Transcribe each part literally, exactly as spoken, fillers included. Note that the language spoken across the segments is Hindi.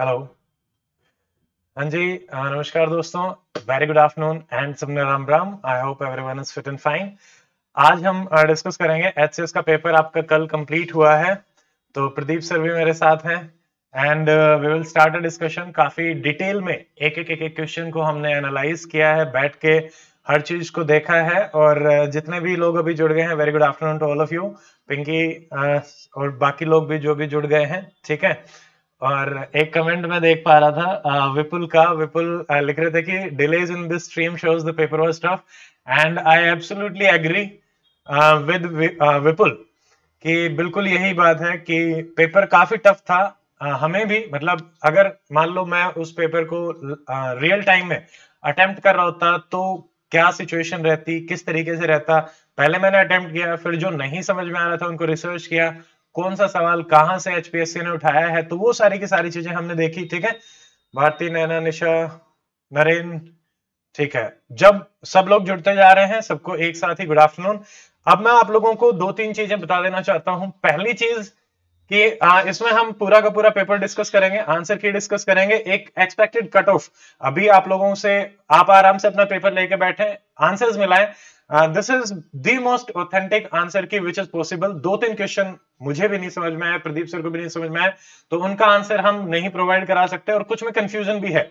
हेलो हाँ जी नमस्कार दोस्तों, वेरी गुड आफ्टरनून एंड सबने Ram Ram. I hope everyone is fit and fine. आज हम डिस्कस करेंगे एचसीएस का पेपर आपका कल कंप्लीट हुआ है, तो प्रदीप सर भी मेरे साथ हैं and we will start a discussion. काफी डिटेल में एक एक एक क्वेश्चन को हमने एनालाइज किया है, बैठ के हर चीज को देखा है। और जितने भी लोग अभी जुड़ गए हैं, very good afternoon to all of you, Pinky और बाकी लोग भी जो भी जुड़ गए हैं, ठीक है। और एक कमेंट में देख पा रहा था विपुल का, विपुल लिख रहे थे कि delays in this stream shows the paper was tough and I absolutely agree with Vipul कि बिल्कुल यही बात है कि पेपर काफी टफ था। uh, हमें भी, मतलब अगर मान लो मैं उस पेपर को रियल uh, टाइम में अटेम्प्ट कर रहा होता तो क्या सिचुएशन रहती, किस तरीके से रहता। पहले मैंने अटेम्प्ट किया, फिर जो नहीं समझ में आ रहा था उनको रिसर्च किया, कौन सा सवाल कहाँ से एचपीएससी ने उठाया है, तो वो सारी की सारी चीजें हमने देखी, ठीक है। भारती, नैना, निशा, नरेन, ठीक है। जब सब लोग जुड़ते जा रहे हैं, सबको एक साथ ही गुड आफ्टरनून। अब मैं आप लोगों को दो तीन चीजें बता देना चाहता हूं। पहली चीज कि इसमें हम पूरा का पूरा पेपर डिस्कस करेंगे, आंसर की डिस्कस करेंगे, एक एक्सपेक्टेड कट ऑफ। अभी आप लोगों से, आप आराम से अपना पेपर लेके बैठे, आंसर्स मिलाए। This is the most authentic answer की विच इज पॉसिबल। दो तीन क्वेश्चन मुझे भी नहीं समझ में आया, प्रदीप सर को भी नहीं समझ में आया, तो उनका आंसर हम नहीं प्रोवाइड करा सकते। और कुछ में कंफ्यूजन भी है।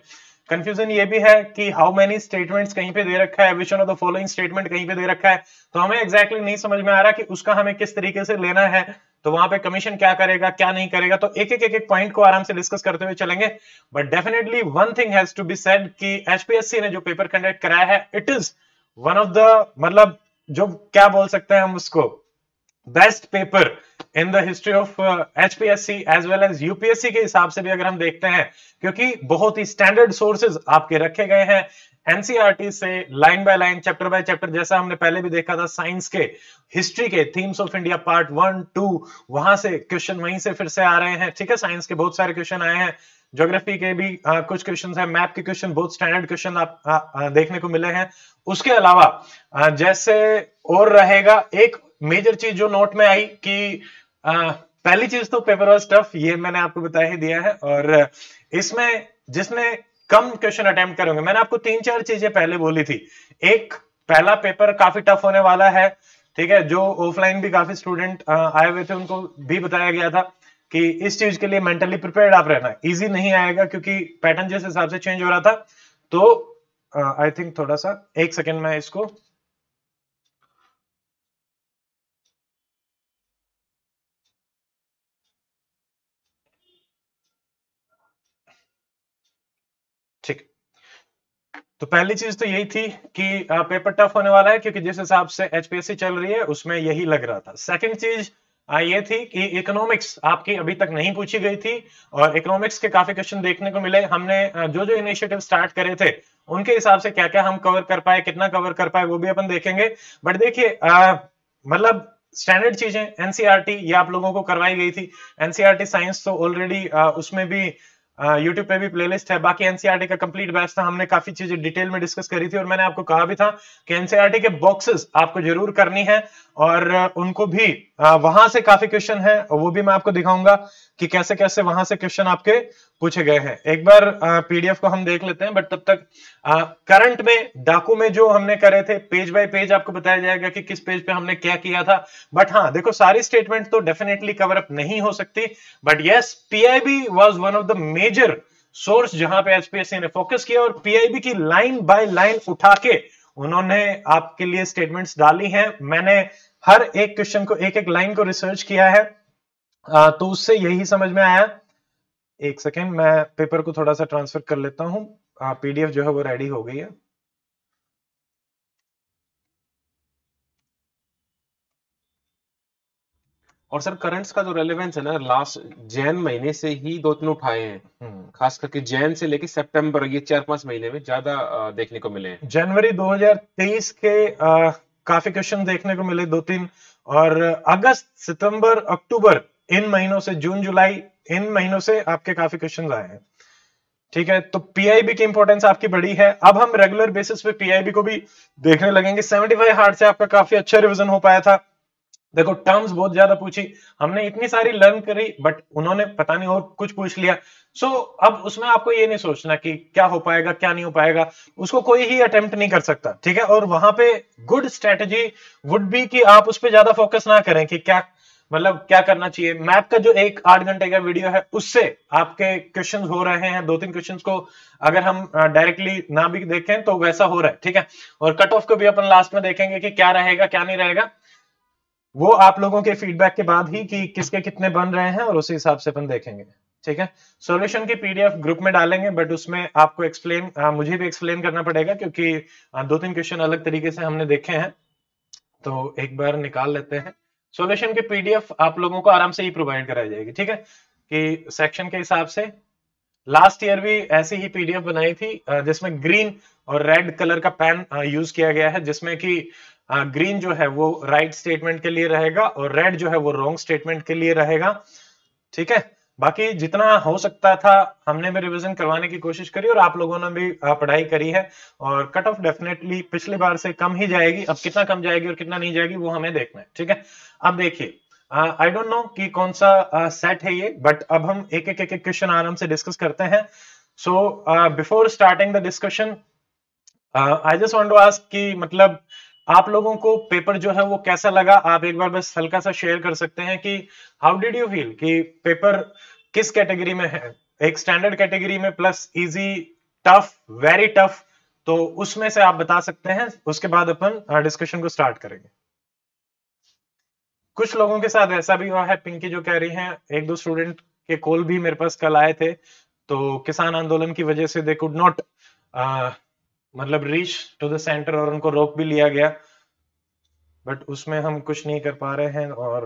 कंफ्यूजन ये भी है कि हाउ मेनी स्टेटमेंट्स कहीं पे दे रखा है, which one of the following statement कहीं पे दे रखा है, तो हमें एक्जैक्टली exactly नहीं समझ में आ रहा कि उसका हमें किस तरीके से लेना है, तो वहां पे कमीशन क्या करेगा, क्या नहीं करेगा। तो एक एक एक एक पॉइंट को आराम से डिस्कस करते हुए चलेंगे। But definitely one thing has to be said कि एचपीएससी ने जो पेपर कंडक्ट कराया है, it is one of the, मतलब जो क्या बोल सकते हैं हम उसको, best paper in the history of HPSC as well as UPSC के हिसाब से भी अगर हम देखते हैं, क्योंकि बहुत ही स्टैंडर्ड सोर्सेज आपके रखे गए हैं। एनसीईआरटी से line by line, chapter by chapter, जैसा हमने पहले भी देखा था साइंस के, हिस्ट्री के, themes of India part one two, वहां से क्वेश्चन वहीं से फिर से आ रहे हैं, ठीक है। साइंस के बहुत सारे क्वेश्चन आए हैं, ज्योग्राफी के भी आ, कुछ क्वेश्चन है, मैप के क्वेश्चन, बहुत स्टैंडर्ड क्वेश्चन आप आ, आ, देखने को मिले हैं। उसके अलावा आ, जैसे और रहेगा, एक मेजर चीज जो नोट में आई कि आ, पहली चीज तो पेपर वाज टफ, ये मैंने आपको बता ही दिया है। और इसमें जिसने कम क्वेश्चन अटेम्प्ट करेंगे, मैंने आपको तीन चार चीजें पहले बोली थी। एक, पहला पेपर काफी टफ होने वाला है, ठीक है। जो ऑफलाइन भी काफी स्टूडेंट आए हुए थे उनको भी बताया गया था कि इस चीज के लिए मेंटली प्रिपेयर्ड आप रहना, इजी नहीं आएगा क्योंकि पैटर्न जिस हिसाब से चेंज हो रहा था। तो आई थिंक थोड़ा सा, एक सेकेंड में इसको, ठीक। तो पहली चीज तो यही थी कि पेपर टफ होने वाला है क्योंकि जिस हिसाब से एचपीएससी चल रही है उसमें यही लग रहा था। सेकेंड चीज ये थी कि इकोनॉमिक्स आपकी अभी तक नहीं पूछी गई थी और इकोनॉमिक्स के काफी क्वेश्चन देखने को मिले। हमने जो जो इनिशिएटिव स्टार्ट करे थे उनके हिसाब से क्या क्या हम कवर कर पाए, कितना कवर कर पाए, वो भी अपन देखेंगे। बट देखिए, मतलब स्टैंडर्ड चीजें एनसीईआरटी ये आप लोगों को करवाई गई थी। एनसीईआरटी साइंस तो ऑलरेडी उसमें भी यूट्यूब पे भी प्लेलिस्ट है। बाकी एनसीईआरटी का कंप्लीट बैच था, हमने काफी चीजें डिटेल में डिस्कस करी थी। और मैंने आपको कहा भी था कि एनसीईआरटी के बॉक्सेस आपको जरूर करनी है और उनको भी, वहां से काफी क्वेश्चन है, वो भी मैं आपको दिखाऊंगा कि कैसे कैसे वहां से क्वेश्चन आपके पूछे गए हैं। एक बार पीडीएफ को हम देख लेते हैं, बट तब तक करंट में डाकू में जो हमने करे थे, पेज बाय पेज आपको बताया जाएगा कि किस पेज पे हमने क्या किया था। बट हाँ देखो, सारी स्टेटमेंट तो डेफिनेटली कवर अप नहीं हो सकती, but yes PIB was one of the major source जहां पे एचपीएससी ने फोकस किया। और पीआईबी की लाइन बाय लाइन उठा के उन्होंने आपके लिए स्टेटमेंट्स डाली हैं। मैंने हर एक क्वेश्चन को, एक एक लाइन को रिसर्च किया है, आ, तो उससे यही समझ में आया। एक सेकेंड, मैं पेपर को थोड़ा सा ट्रांसफर कर लेता हूं। पीडीएफ जो है वो रेडी हो गई है। और सर करंट्स का जो रेलेवेंस है ना, लास्ट जैन महीने से ही दो तीन उठाए हैं, खास करके जैन से लेके सितंबर, ये चार पांच महीने में ज्यादा देखने को मिले हैं। जनवरी दो हजार तेईस के आ, काफी क्वेश्चन देखने को मिले, दो तीन। और अगस्त, सितंबर, अक्टूबर, इन महीनों से, जून, जुलाई, इन महीनों से आपके काफी क्वेश्चन आए हैं, ठीक है। तो पीआईबी की इंपॉर्टेंस आपकी बड़ी है। अब हम रेगुलर बेसिस पे पीआईबी को भी देखने लगेंगे। सेवेंटी फाइव हार्ड से आपका काफी अच्छा रिविजन हो पाया था। देखो टर्म्स बहुत ज्यादा पूछी हमने, इतनी सारी लर्न करी, बट उन्होंने पता नहीं और कुछ पूछ लिया। सो so, अब उसमें आपको ये नहीं सोचना कि क्या हो पाएगा क्या नहीं हो पाएगा, उसको कोई ही अटेम्प्ट नहीं कर सकता, ठीक है। और वहां पे गुड स्ट्रेटेजी वुड बी कि आप उस पर ज्यादा फोकस ना करें कि क्या मतलब क्या करना चाहिए। मैप का जो एक आठ घंटे का वीडियो है उससे आपके क्वेश्चंस हो रहे हैं, दो तीन क्वेश्चंस को अगर हम डायरेक्टली ना भी देखें तो वैसा हो रहा है, ठीक है। और कट ऑफ को भी अपन लास्ट में देखेंगे कि क्या रहेगा क्या नहीं रहेगा, वो आप लोगों के फीडबैक के बाद ही कि किसके कितने बन रहे हैं और उसी हिसाब से अपन देखेंगे, ठीक है। सॉल्यूशन की पीडीएफ ग्रुप में डालेंगे, बट उसमें आपको एक्सप्लेन मुझे भी एक्सप्लेन करना पड़ेगा क्योंकि दो तीन क्वेश्चन अलग तरीके से हमने देखे हैं, तो एक बार निकाल लेते हैं। सॉल्यूशन की पीडीएफ आप लोगों को आराम से ही प्रोवाइड कराई जाएगी, ठीक है, कि सेक्शन के हिसाब से। लास्ट ईयर भी ऐसी ही पीडीएफ बनाई थी जिसमें ग्रीन और रेड कलर का पेन यूज किया गया है, जिसमें कि ग्रीन जो है वो राइट स्टेटमेंट के लिए रहेगा और रेड जो है वो रॉन्ग स्टेटमेंट के लिए रहेगा, ठीक है। बाकी जितना हो सकता था हमने भी रिवीजन करवाने की कोशिश करी और आप लोगों ने भी पढ़ाई करी है, और कट ऑफ डेफिनेटली पिछली बार से कम ही जाएगी। अब कितना कम जाएगी और कितना नहीं जाएगी वो हमें देखना है, ठीक है। अब देखिए आई डोंट नो कि कौन सा सेट है ये, बट अब हम एक एक एक क्वेश्चन आराम से डिस्कस करते हैं। So before starting the discussion I just want to ask कि मतलब आप लोगों को पेपर जो है वो कैसा लगा। आप एक बार बस हल्का सा शेयर कर सकते हैं कि हाउ डिड यू फील, कि पेपर किस कैटेगरी में है, एक स्टैंडर्ड कैटेगरी में plus easy, tough, very tough, तो उसमें से आप बता सकते हैं। उसके बाद अपन डिस्कशन को स्टार्ट करेंगे। कुछ लोगों के साथ ऐसा भी हुआ है, पिंकी जो कह रही हैं, एक दो स्टूडेंट के कॉल भी मेरे पास कल आए थे, तो किसान आंदोलन की वजह से दे कुड नॉट मतलब रीच टू द सेंटर और उनको रोक भी लिया गया, बट उसमें हम कुछ नहीं कर पा रहे हैं। और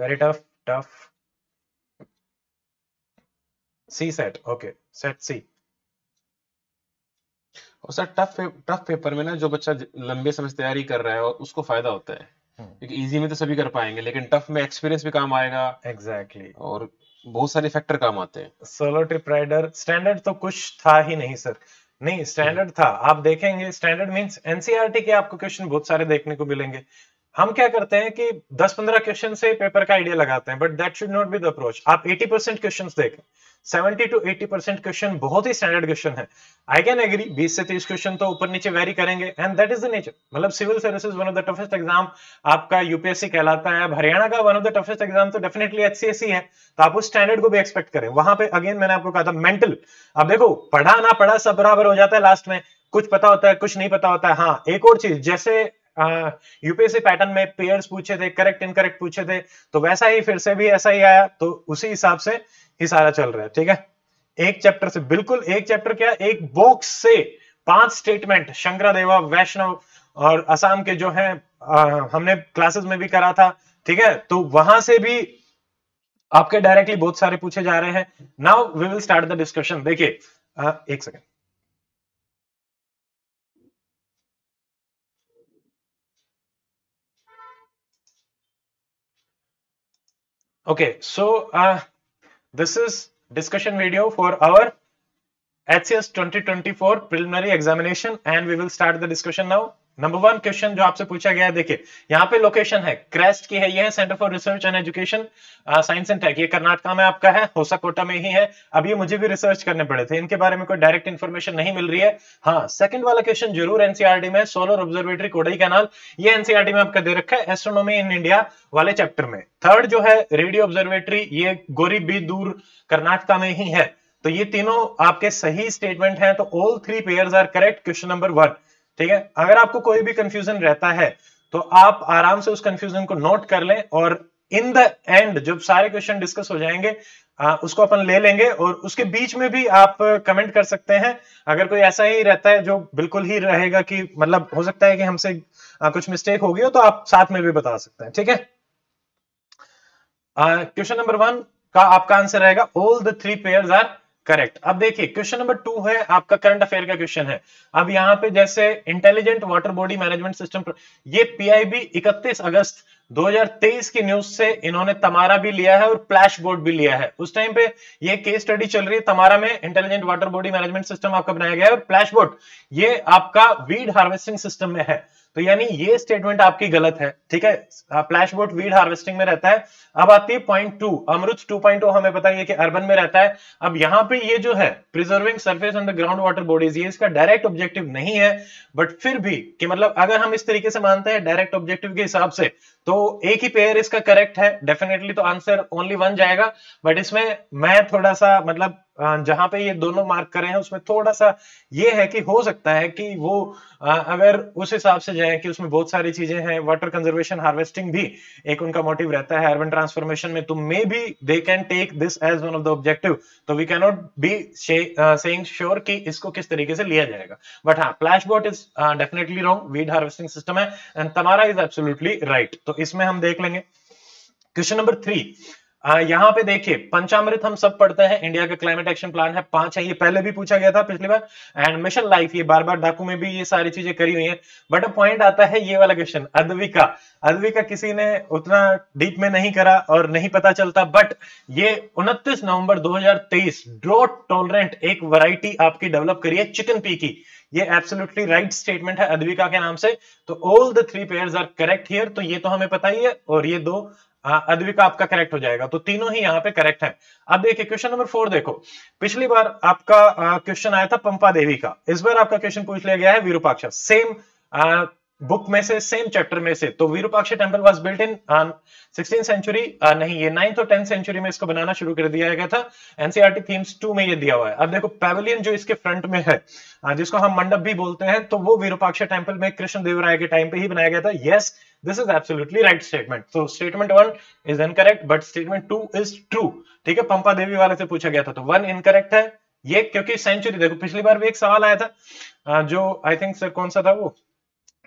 very tough tough C set, okay set C. और सर टफ टफ पेपर में ना जो बच्चा लंबे समय से तैयारी कर रहा है और उसको फायदा होता है, क्योंकि इजी में तो सभी कर पाएंगे, लेकिन टफ में एक्सपीरियंस भी काम आएगा। Exactly exactly. और बहुत सारे फैक्टर काम आते हैं। सोलो ट्रिप राइडर स्टैंडर्ड तो कुछ था ही नहीं सर, नहीं स्टैंडर्ड था। आप देखेंगे स्टैंडर्ड मींस एनसीईआरटी के आपको क्वेश्चन बहुत सारे देखने को मिलेंगे। हम क्या करते हैं कि दस पंद्रह क्वेश्चन से पेपर का आइडिया लगाते हैं, but that should not be the approach. आप अस्सी परसेंट क्वेश्चन देखें, सत्तर टू अस्सी परसेंट क्वेश्चन बहुत ही स्टैंडर्ड क्वेश्चन है। आई कैन एग्री बीस से तीस क्वेश्चन तो ऊपर नीचे वेरी करेंगे, and that is the nature. मतलब civil services one of the toughest exam आपका यूपीएससी कहलाता है। अब हरियाणा का one of the toughest exam तो डेफिनेटली एचसीएससी है, तो आप उस स्टैंडर्ड को भी एक्सपेक्ट करें। वहां पे अगेन मैंने आपको कहा था मेंटल, अब देखो पढ़ा ना पढ़ा सब बराबर हो जाता है, लास्ट में कुछ पता होता है कुछ नहीं पता होता है। हाँ एक और चीज, जैसे यूपीएससी uh, पैटर्न में पेयर्स पूछे थे, करेक्ट इनकरेक्ट पूछे थे, तो वैसा ही फिर से भी ऐसा ही आया, तो उसी हिसाब से ही सारा चल रहा है, ठीक है। एक चैप्टर से बिल्कुल, एक चैप्टर क्या एक बॉक्स से पांच स्टेटमेंट शंकरादेवा, वैष्णव और असम के जो हैं हमने क्लासेस में भी करा था, ठीक है, तो वहां से भी आपके डायरेक्टली बहुत सारे पूछे जा रहे हैं। Now we will start the discussion. देखिए uh, एक second okay so uh, this is discussion video for our H C S twenty twenty-four preliminary examination and we will start the discussion now. Number one question जो आपसे पूछा गया है, देखिए यहाँ पे लोकेशन है क्रेस्ट की है, ये है centre for research and education science and tech, ये कर्नाटका में आपका है, होसाकोटा में ही है। अब ये मुझे भी रिसर्च करने पड़े थे, इनके बारे में कोई डायरेक्ट इन्फॉर्मेशन नहीं मिल रही है। हाँ सेकंड वाला क्वेश्चन जरूर एनसीईआरटी में, सोलर ऑब्जर्वेटरी कोडई कैनाल, ये एनसीईआरटी में आपका दे रखा है एस्ट्रोनॉमी इन इंडिया वाले चैप्टर में। थर्ड जो है रेडियो ऑब्जर्वेटरी, ये गोरीबीदूर कर्नाटका में ही है। तो ये तीनों आपके सही स्टेटमेंट है, तो all three pairs are correct question number one, ठीक है। अगर आपको कोई भी कंफ्यूजन रहता है तो आप आराम से उस कंफ्यूजन को नोट कर लें, और इन द एंड जब सारे क्वेश्चन डिस्कस हो जाएंगे आ, उसको अपन ले लेंगे। और उसके बीच में भी आप कमेंट कर सकते हैं अगर कोई ऐसा ही रहता है जो बिल्कुल ही रहेगा कि मतलब हो सकता है कि हमसे आ, कुछ मिस्टेक हो गई हो, तो आप साथ में भी बता सकते हैं, ठीक है। क्वेश्चन नंबर वन का आपका आंसर रहेगा all the three pairs are correct. अब देखिए क्वेश्चन नंबर टू है आपका करंट अफेयर का क्वेश्चन है। अब यहाँ पे जैसे intelligent water body management system, ये पीआईबी इकतीस अगस्त दो हजार तेईस की न्यूज से इन्होंने तमारा भी लिया है और फ्लैश बोर्ड भी लिया है। उस टाइम पे ये केस स्टडी चल रही है, तमारा में intelligent water body management system आपका बनाया गया है, और फ्लैश बोर्ड ये आपका वीड हार्वेस्टिंग सिस्टम में है। तो यानी ये स्टेटमेंट आपकी गलत है। ठीक है, फ्लैशबोट वीड हार्वेस्टिंग में रहता है। अब आती है point two, Amrut two point O हमें पता है कि अर्बन में रहता है। अब यहाँ पे ये जो है preserving surface on the ground water bodies, ये इसका डायरेक्ट ऑब्जेक्टिव नहीं है, बट फिर भी कि मतलब अगर हम इस तरीके से मानते हैं डायरेक्ट ऑब्जेक्टिव के हिसाब से तो एक ही पेयर इसका करेक्ट है डेफिनेटली, तो आंसर ओनली वन जाएगा। बट इसमें मैं थोड़ा सा मतलब जहां पे ये दोनों मार्क करे हैं उसमें थोड़ा सा ये है कि हो सकता है कि वो अगर उस हिसाब से जाए कि उसमें बहुत सारी चीजें हैं, वाटर कंजर्वेशन हार्वेस्टिंग भी एक उनका मोटिव रहता है अर्बन ट्रांसफॉर्मेशन में, तो may be they can take this as one of the objective. तो we can not be saying sure कि इसको किस तरीके से लिया जाएगा, बट हाँ फ्लैशबॉट is definitely wrong, weed harvesting system है, एंड तमारा इज एब्सोल्युटली राइट। तो इसमें हम देख लेंगे क्वेश्चन नंबर थ्री। आ, यहाँ पे देखिए पंचामृत हम सब पढ़ते हैं, इंडिया का क्लाइमेट एक्शन प्लान है, पांच है, ये पहले भी पूछा गया था पिछली बार, एंड मिशन लाइफ ये बार बार डाकू में भी ये सारी चीजें करी हुई हैं। बट पॉइंट आता है ये वाला क्वेश्चन अद्विका, अद्विका किसी ने उतना डीप में नहीं करा और नहीं पता चलता, बट ये उनतीस नवंबर दो हजार तेईस ड्रोट टॉलरेंट एक वैरायटी आपकी डेवलप करी है चिकन पी की, ये एब्सोल्युटली राइट स्टेटमेंट है अद्विका के नाम से। तो all the three pairs are correct here, तो ये तो हमें पता ही है, और ये दो अद्विका आपका करेक्ट हो जाएगा, तो तीनों ही यहाँ पे करेक्ट है। अब देखिए क्वेश्चन नंबर फोर देखो, पिछली बार आपका क्वेश्चन आया था पंपा देवी का, इस बार आपका क्वेश्चन पूछ लिया गया है विरूपाक्ष, सेम आ, बुक में से, सेम चैप्टर में से। तो Virupaksha temple was built in sixteenth century, नहीं ये नाइन्थ और टेंथ सेंचुरी में इसको बनाना शुरू कर दिया गया था, एनसीईआरटी थीम्स टू में ये दिया हुआ है। अब देखो पैविलियन जो इसके फ्रंट में है uh, जिसको हम मंडप भी बोलते हैं, तो वो विरूपाक्ष टेम्पल में कृष्ण देवराय के टाइम पे ही बनाया गया था। Yes, This is absolutely right statement. So statement one is incorrect, but statement two is true. ठीक है, पंपा देवी वाले से पूछा गया था, तो one incorrect है ये, क्योंकि सेंचुरी देखो पिछली बार भी एक सवाल आया था जो आई थिंक सर कौन सा था वो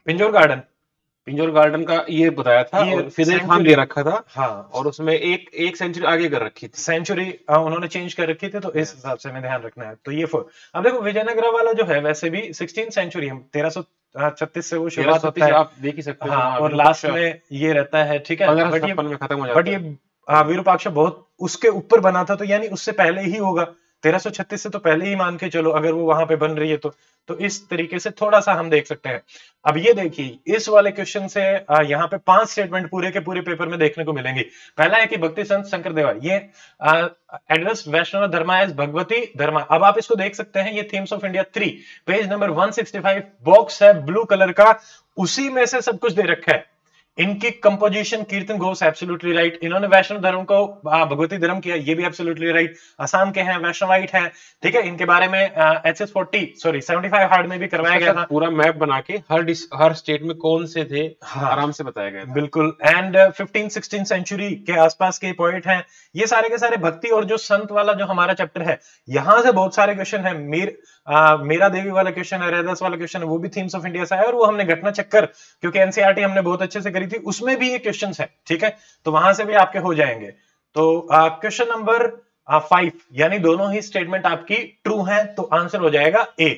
पिंजौर गार्डन, पिंजौर गार्डन का ये बताया था, फिजे खान ले रखा था हाँ, और उसमें एक एक सेंचुरी आगे कर रखी थी, सेंचुरी उन्होंने चेंज कर रखी थी, तो इस हिसाब से हमें ध्यान रखना है। तो ये फोर। अब देखो विजयनगर वाला जो है वैसे भी सिक्सटीन्थ सेंचुरी हम तेरह सौ छत्तीस से वो शुरुआत होता है, आप देख ही सकते हैं हाँ, और लास्ट में ये रहता है। ठीक है, बट ये खत्म हो जाता है, बट ये विरूपाक्ष बहुत उसके ऊपर बना था, तो यानी उससे पहले ही होगा, तेरह सौ छत्तीस से तो पहले ही मान के चलो, अगर वो वहां पे बन रही है तो तो इस तरीके से थोड़ा सा हम देख सकते हैं। अब ये देखिए इस वाले क्वेश्चन से यहाँ पे पांच स्टेटमेंट पूरे के पूरे पेपर में देखने को मिलेंगे। पहला है कि भक्ति संत शंकरदेवा ये एड्रेस वैष्णव धर्मा एज भगवती धर्मा। अब आप इसको देख सकते हैं, ये themes of India three page number one sixty five, box है ब्लू कलर का, उसी में से सब कुछ दे रखा है। इनकी कंपोजिशन कीर्तन घोष एब्सोल्युटली राइट, इन्होंने वैष्णव धर्म को भगवती धर्म किया, ये भी एब्सोल्युटली राइट। असम के हैं, वैष्णवाइट हैं। ठीक है, इनके बारे में H S forty sorry seventy five hard में भी करवाया गया था, पूरा मैप बना के हर हर स्टेट में कौन से थे हाँ, आराम से बताया गया बिल्कुल। एंड फिफ्टीन सिक्सटीन सेंचुरी के आसपास के पोएट हैं ये सारे के सारे। भक्ति और जो संत वाला जो हमारा चैप्टर है, यहाँ से बहुत सारे क्वेश्चन है, मीर आ, मेरा देवी वाला क्वेश्चन है, रैदास वाला क्वेश्चन है, वो भी थीम्स ऑफ इंडिया से है, और वो हमने घटना चक्कर क्योंकि एनसीईआरटी हमने बहुत अच्छे से करी थी, उसमें भी ये क्वेश्चंस है। ठीक है, तो वहां से भी आपके हो जाएंगे। तो क्वेश्चन नंबर फाइव, यानी दोनों ही स्टेटमेंट आपकी ट्रू है, तो आंसर हो जाएगा ए।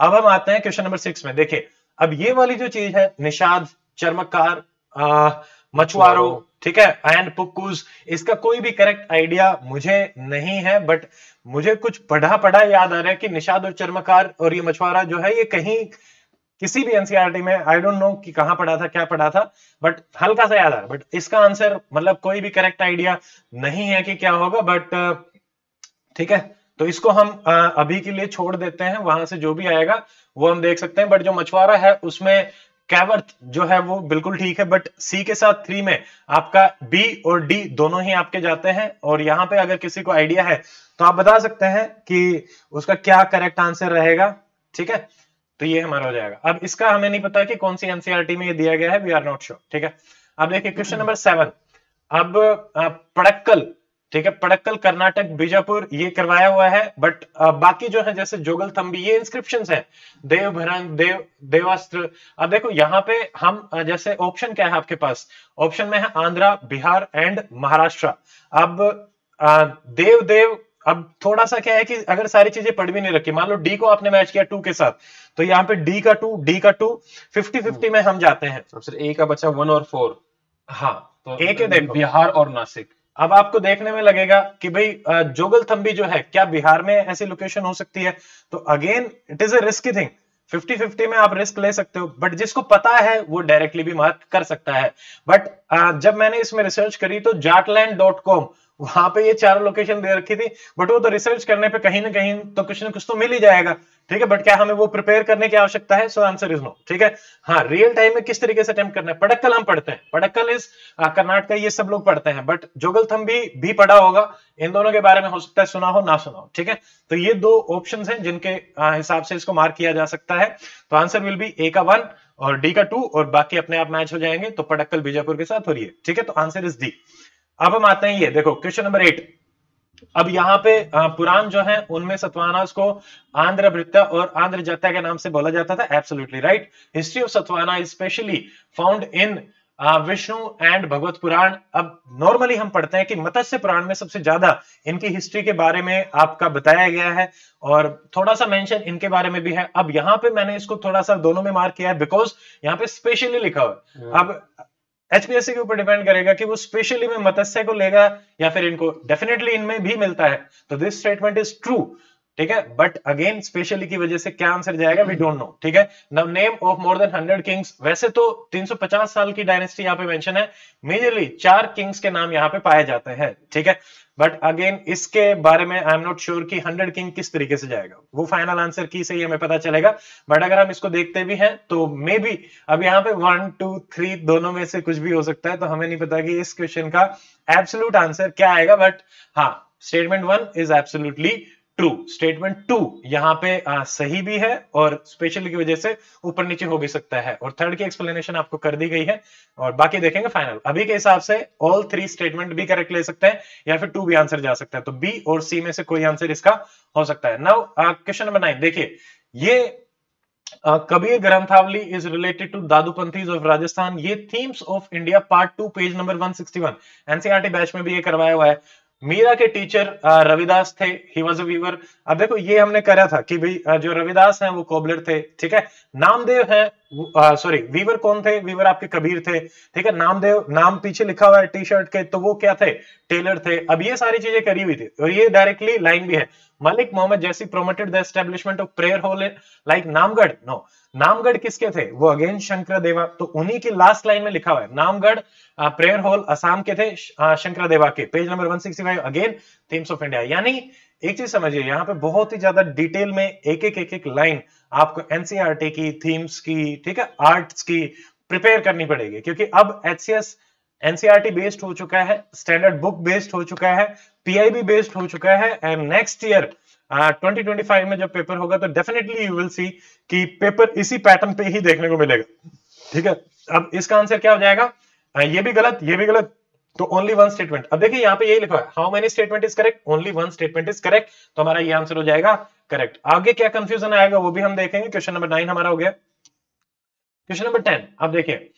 अब हम आते हैं क्वेश्चन नंबर सिक्स में। देखिए अब ये वाली जो चीज है, निषाद, चर्मकार, आ, मछुआरों, ठीक है, एंड पुक्कूज, इसका कोई भी करेक्ट आइडिया मुझे नहीं है, बट मुझे कुछ पढ़ा पढ़ा याद आ रहा है कि निषाद और चर्मकार और ये मछुआरा जो है, ये कहीं किसी भी एनसीईआरटी में, आई डोंट नो कि कहाँ पढ़ा था, क्या पढ़ा था, बट हल्का सा याद आ रहा है, बट इसका आंसर मतलब कोई भी करेक्ट आइडिया नहीं है कि क्या होगा, बट ठीक है, तो इसको हम अभी के लिए छोड़ देते हैं, वहां से जो भी आएगा वो हम देख सकते हैं। बट जो मछुआरा है उसमें कैवर्थ जो है वो बिल्कुल ठीक है, बट सी के साथ थ्री में आपका बी और डी दोनों ही आपके जाते हैं, और यहाँ पे अगर किसी को आइडिया है तो आप बता सकते हैं कि उसका क्या करेक्ट आंसर रहेगा। ठीक है, तो ये हमारा हो जाएगा। अब इसका हमें नहीं पता कि कौन सी एनसीईआरटी में ये दिया गया है, वी आर नॉट श्योर। ठीक है, अब देखिए क्वेश्चन नंबर सेवन। अब पड़क्कल, ठीक है, पड़क्कल कर्नाटक, बीजापुर ये करवाया हुआ है, बट बाकी जो है जैसे जोगल थम्बी ये इंस्क्रिप्शंस हैं, देवभरंग, देव देवास्त्र। अब देखो यहाँ पे हम जैसे ऑप्शन क्या है आपके पास, ऑप्शन में है आंध्रा, बिहार एंड महाराष्ट्र। अब देव देव, अब थोड़ा सा क्या है कि अगर सारी चीजें पढ़ भी नहीं रखी, मान लो डी को आपने मैच किया टू के साथ, तो यहाँ पे डी का टू, डी का टू, फिफ्टी फिफ्टी में हम जाते हैं। ए का बचा वन और फोर हाँ, तो ए के देखो बिहार और नासिक। अब आपको देखने में लगेगा कि भाई जोगलथम्बी जो है क्या बिहार में ऐसी लोकेशन हो सकती है, तो again it is a risky thing, fifty fifty में आप रिस्क ले सकते हो, बट जिसको पता है वो डायरेक्टली भी मार्क कर सकता है। बट जब मैंने इसमें रिसर्च करी तो जाटलैंड डॉट कॉम वहां पे ये चार लोकेशन दे रखी थी, बट वो तो रिसर्च करने पे कहीं ना कहीं तो कुछ ना कुछ तो मिल ही जाएगा, ठीक है। बट क्या हमें वो प्रिपेयर करने की आवश्यकता है? सो आंसर इज नो, ठीक है। हाँ, रियल टाइम में किस तरीके से अटेम्प्ट करना है, पडक्कल हम पढ़ते हैं, पडक्कल इज कर्नाटक, ये सब लोग पढ़ते हैं, बट जोगलथम्बी भी, भी पढ़ा होगा, इन दोनों के बारे में हो सकता है सुना हो ना सुना हो, ठीक है। तो ये दो ऑप्शन हैं जिनके हिसाब से इसको मार्क किया जा सकता है। तो आंसर विल बी ए का वन और डी का टू, और बाकी अपने आप मैच हो जाएंगे। तो पडक्कल बीजापुर के साथ हो रही है, ठीक है। तो आंसर इज डी। अब हम आते हैं, ये देखो क्वेश्चन नंबर एट। अब यहाँ पे पुराण जो है उनमें सतवाहनास को आंध्र भृत्य और आंध्र जात्या के नाम से बोला जाता था, absolutely right. History of Satavahana specially found in Vishnu and भगवत पुराण। अब नॉर्मली हम पढ़ते हैं कि मत्स्य पुराण में सबसे ज्यादा इनकी हिस्ट्री के बारे में आपका बताया गया है, और थोड़ा सा मेंशन इनके बारे में भी है। अब यहाँ पे मैंने इसको थोड़ा सा दोनों में मार्क किया है बिकॉज यहाँ पे स्पेशली लिखा हुआ है। अब एचपीएससी के ऊपर डिपेंड करेगा कि वो स्पेशली में मत्स्य को लेगा या फिर इनको डेफिनेटली इनमें भी मिलता है। तो दिस स्टेटमेंट इज ट्रू, ठीक है। बट अगेन स्पेशली की वजह से क्या आंसर जाएगा, वी डोंट नो, ठीक है। Now name of more than hundred kings, वैसे तो तीन सौ पचास साल की डायनेस्टी यहाँ पे मेंशन है, मेजरली चार किंग्स के नाम यहाँ पे पाए जाते हैं, ठीक है। बट अगेन इसके बारे में आई एम नॉट श्योर कि हंड्रेड किंग किस तरीके से जाएगा, वो फाइनल आंसर की से ही हमें पता चलेगा। बट अगर हम इसको देखते भी हैं तो मे बी अब यहाँ पे वन टू थ्री दोनों में से कुछ भी हो सकता है, तो हमें नहीं पता कि इस क्वेश्चन का एब्सोल्यूट आंसर क्या आएगा। बट हाँ, statement one is absolutely true, statement two यहाँ पे आ, सही भी है, और स्पेशल की वजह से ऊपर नीचे हो भी सकता है, और थर्ड की एक्सप्लेनेशन आपको कर दी गई है, और बाकी देखेंगे फाइनल। अभी के हिसाब से ऑल थ्री स्टेटमेंट भी करेक्ट ले सकते हैं या फिर टू भी आंसर जा सकता है, तो बी और सी में से कोई आंसर इसका हो सकता है। नाउ क्वेश्चन नंबर नाइन, देखिए ये Uh, Kabir Granthavali is related to Dadupanthis of Rajasthan, ये themes of India part two page number one sixty one, NCERT batch में भी ये करवाया हुआ है। मीरा के टीचर uh, रविदास थे, ही वाज अ वीवर। अब देखो ये हमने करा था कि भाई जो रविदास हैं वो कोबलर थे, ठीक है। नामदेव है, सॉरी uh, वीवर कौन थे? वीवर आपके कबीर थे, ठीक है। नामदेव, नाम पीछे लिखा हुआ है टी शर्ट के, तो वो क्या थे? टेलर थे। अब ये सारी चीजें करी हुई थी, और ये डायरेक्टली लाइन भी है, Malik Mohammad Jaisi promoted the establishment of prayer hall like नामगढ़। नो, नामगढ़ किसके थे? वो अगेन शंकरदेवा, तो उन्हीं की लास्ट लाइन में लिखा हुआ है नामगढ़ प्रेयर हॉल असम के थे, शंकरदेवा के, page number one sixty five, again themes of India. यानी एक चीज समझिए, यहाँ पे बहुत ही ज्यादा डिटेल में एक एक एक एक लाइन आपको एनसीईआरटी की थीम्स की, ठीक है, आर्ट्स की प्रिपेयर करनी पड़ेगी, क्योंकि अब एचसीएस एनसीईआरटी बेस्ड हो चुका है, स्टैंडर्ड बुक बेस्ड हो चुका है, पीआईबी बेस्ड हो चुका है, and next year twenty twenty five में जब पेपर होगा तो डेफिनेटली यू विल सी कि पेपर इसी पैटर्न पे ही देखने को मिलेगा, ठीक है। अब इसका आंसर क्या हो जाएगा? ये भी गलत, ये भी गलत, तो ओनली वन स्टेटमेंट। अब देखिए यहाँ पे यही लिखा है, how many statement is correct, only one statement is correct, तो हमारा ये आंसर हो जाएगा करेक्ट। आगे क्या कंफ्यूजन आएगा वो भी हम देखेंगे। क्वेश्चन नंबर नाइन हमारा हो गया। क्वेश्चन नंबर टेन, अब देखिए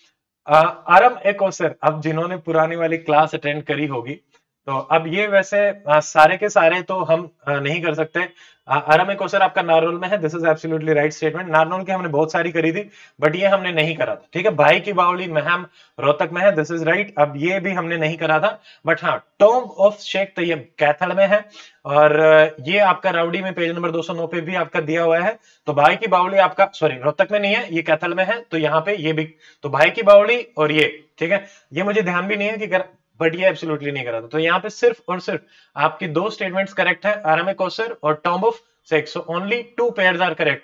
आरम एकोसर, अब जिन्होंने पुरानी वाली क्लास अटेंड करी होगी, तो अब ये वैसे आ, सारे के सारे तो हम आ, नहीं कर सकते। आरम एकोसर आपका नारनौल में है, this is absolutely right statement. Narnaul की हमने बहुत सारी करी थी बट ये हमने नहीं करा था, ठीक है। भाई की बावली महम रोहतक में है, दिस इज राइट। अब ये भी हमने नहीं करा था, बट हाँ टॉम्ब ऑफ शेख तैयब कैथल में है, और ये आपका राउडी में पेज नंबर दो सौ नौ पे भी आपका दिया हुआ है। तो भाई की बावली आपका सॉरी रोहतक में नहीं है, ये कैथल में है, तो यहाँ पे ये भी, तो भाई की बावली और ये, ठीक है। ये मुझे ध्यान भी नहीं है कि कर... बट ये एब्सोल्युटली नहीं करा था, तो यहाँ पे सिर्फ और सिर्फ आपकी दो स्टेटमेंट्स करेक्ट है, आरम एकोसर और tomb of Sheikh, so only two pairs are correct,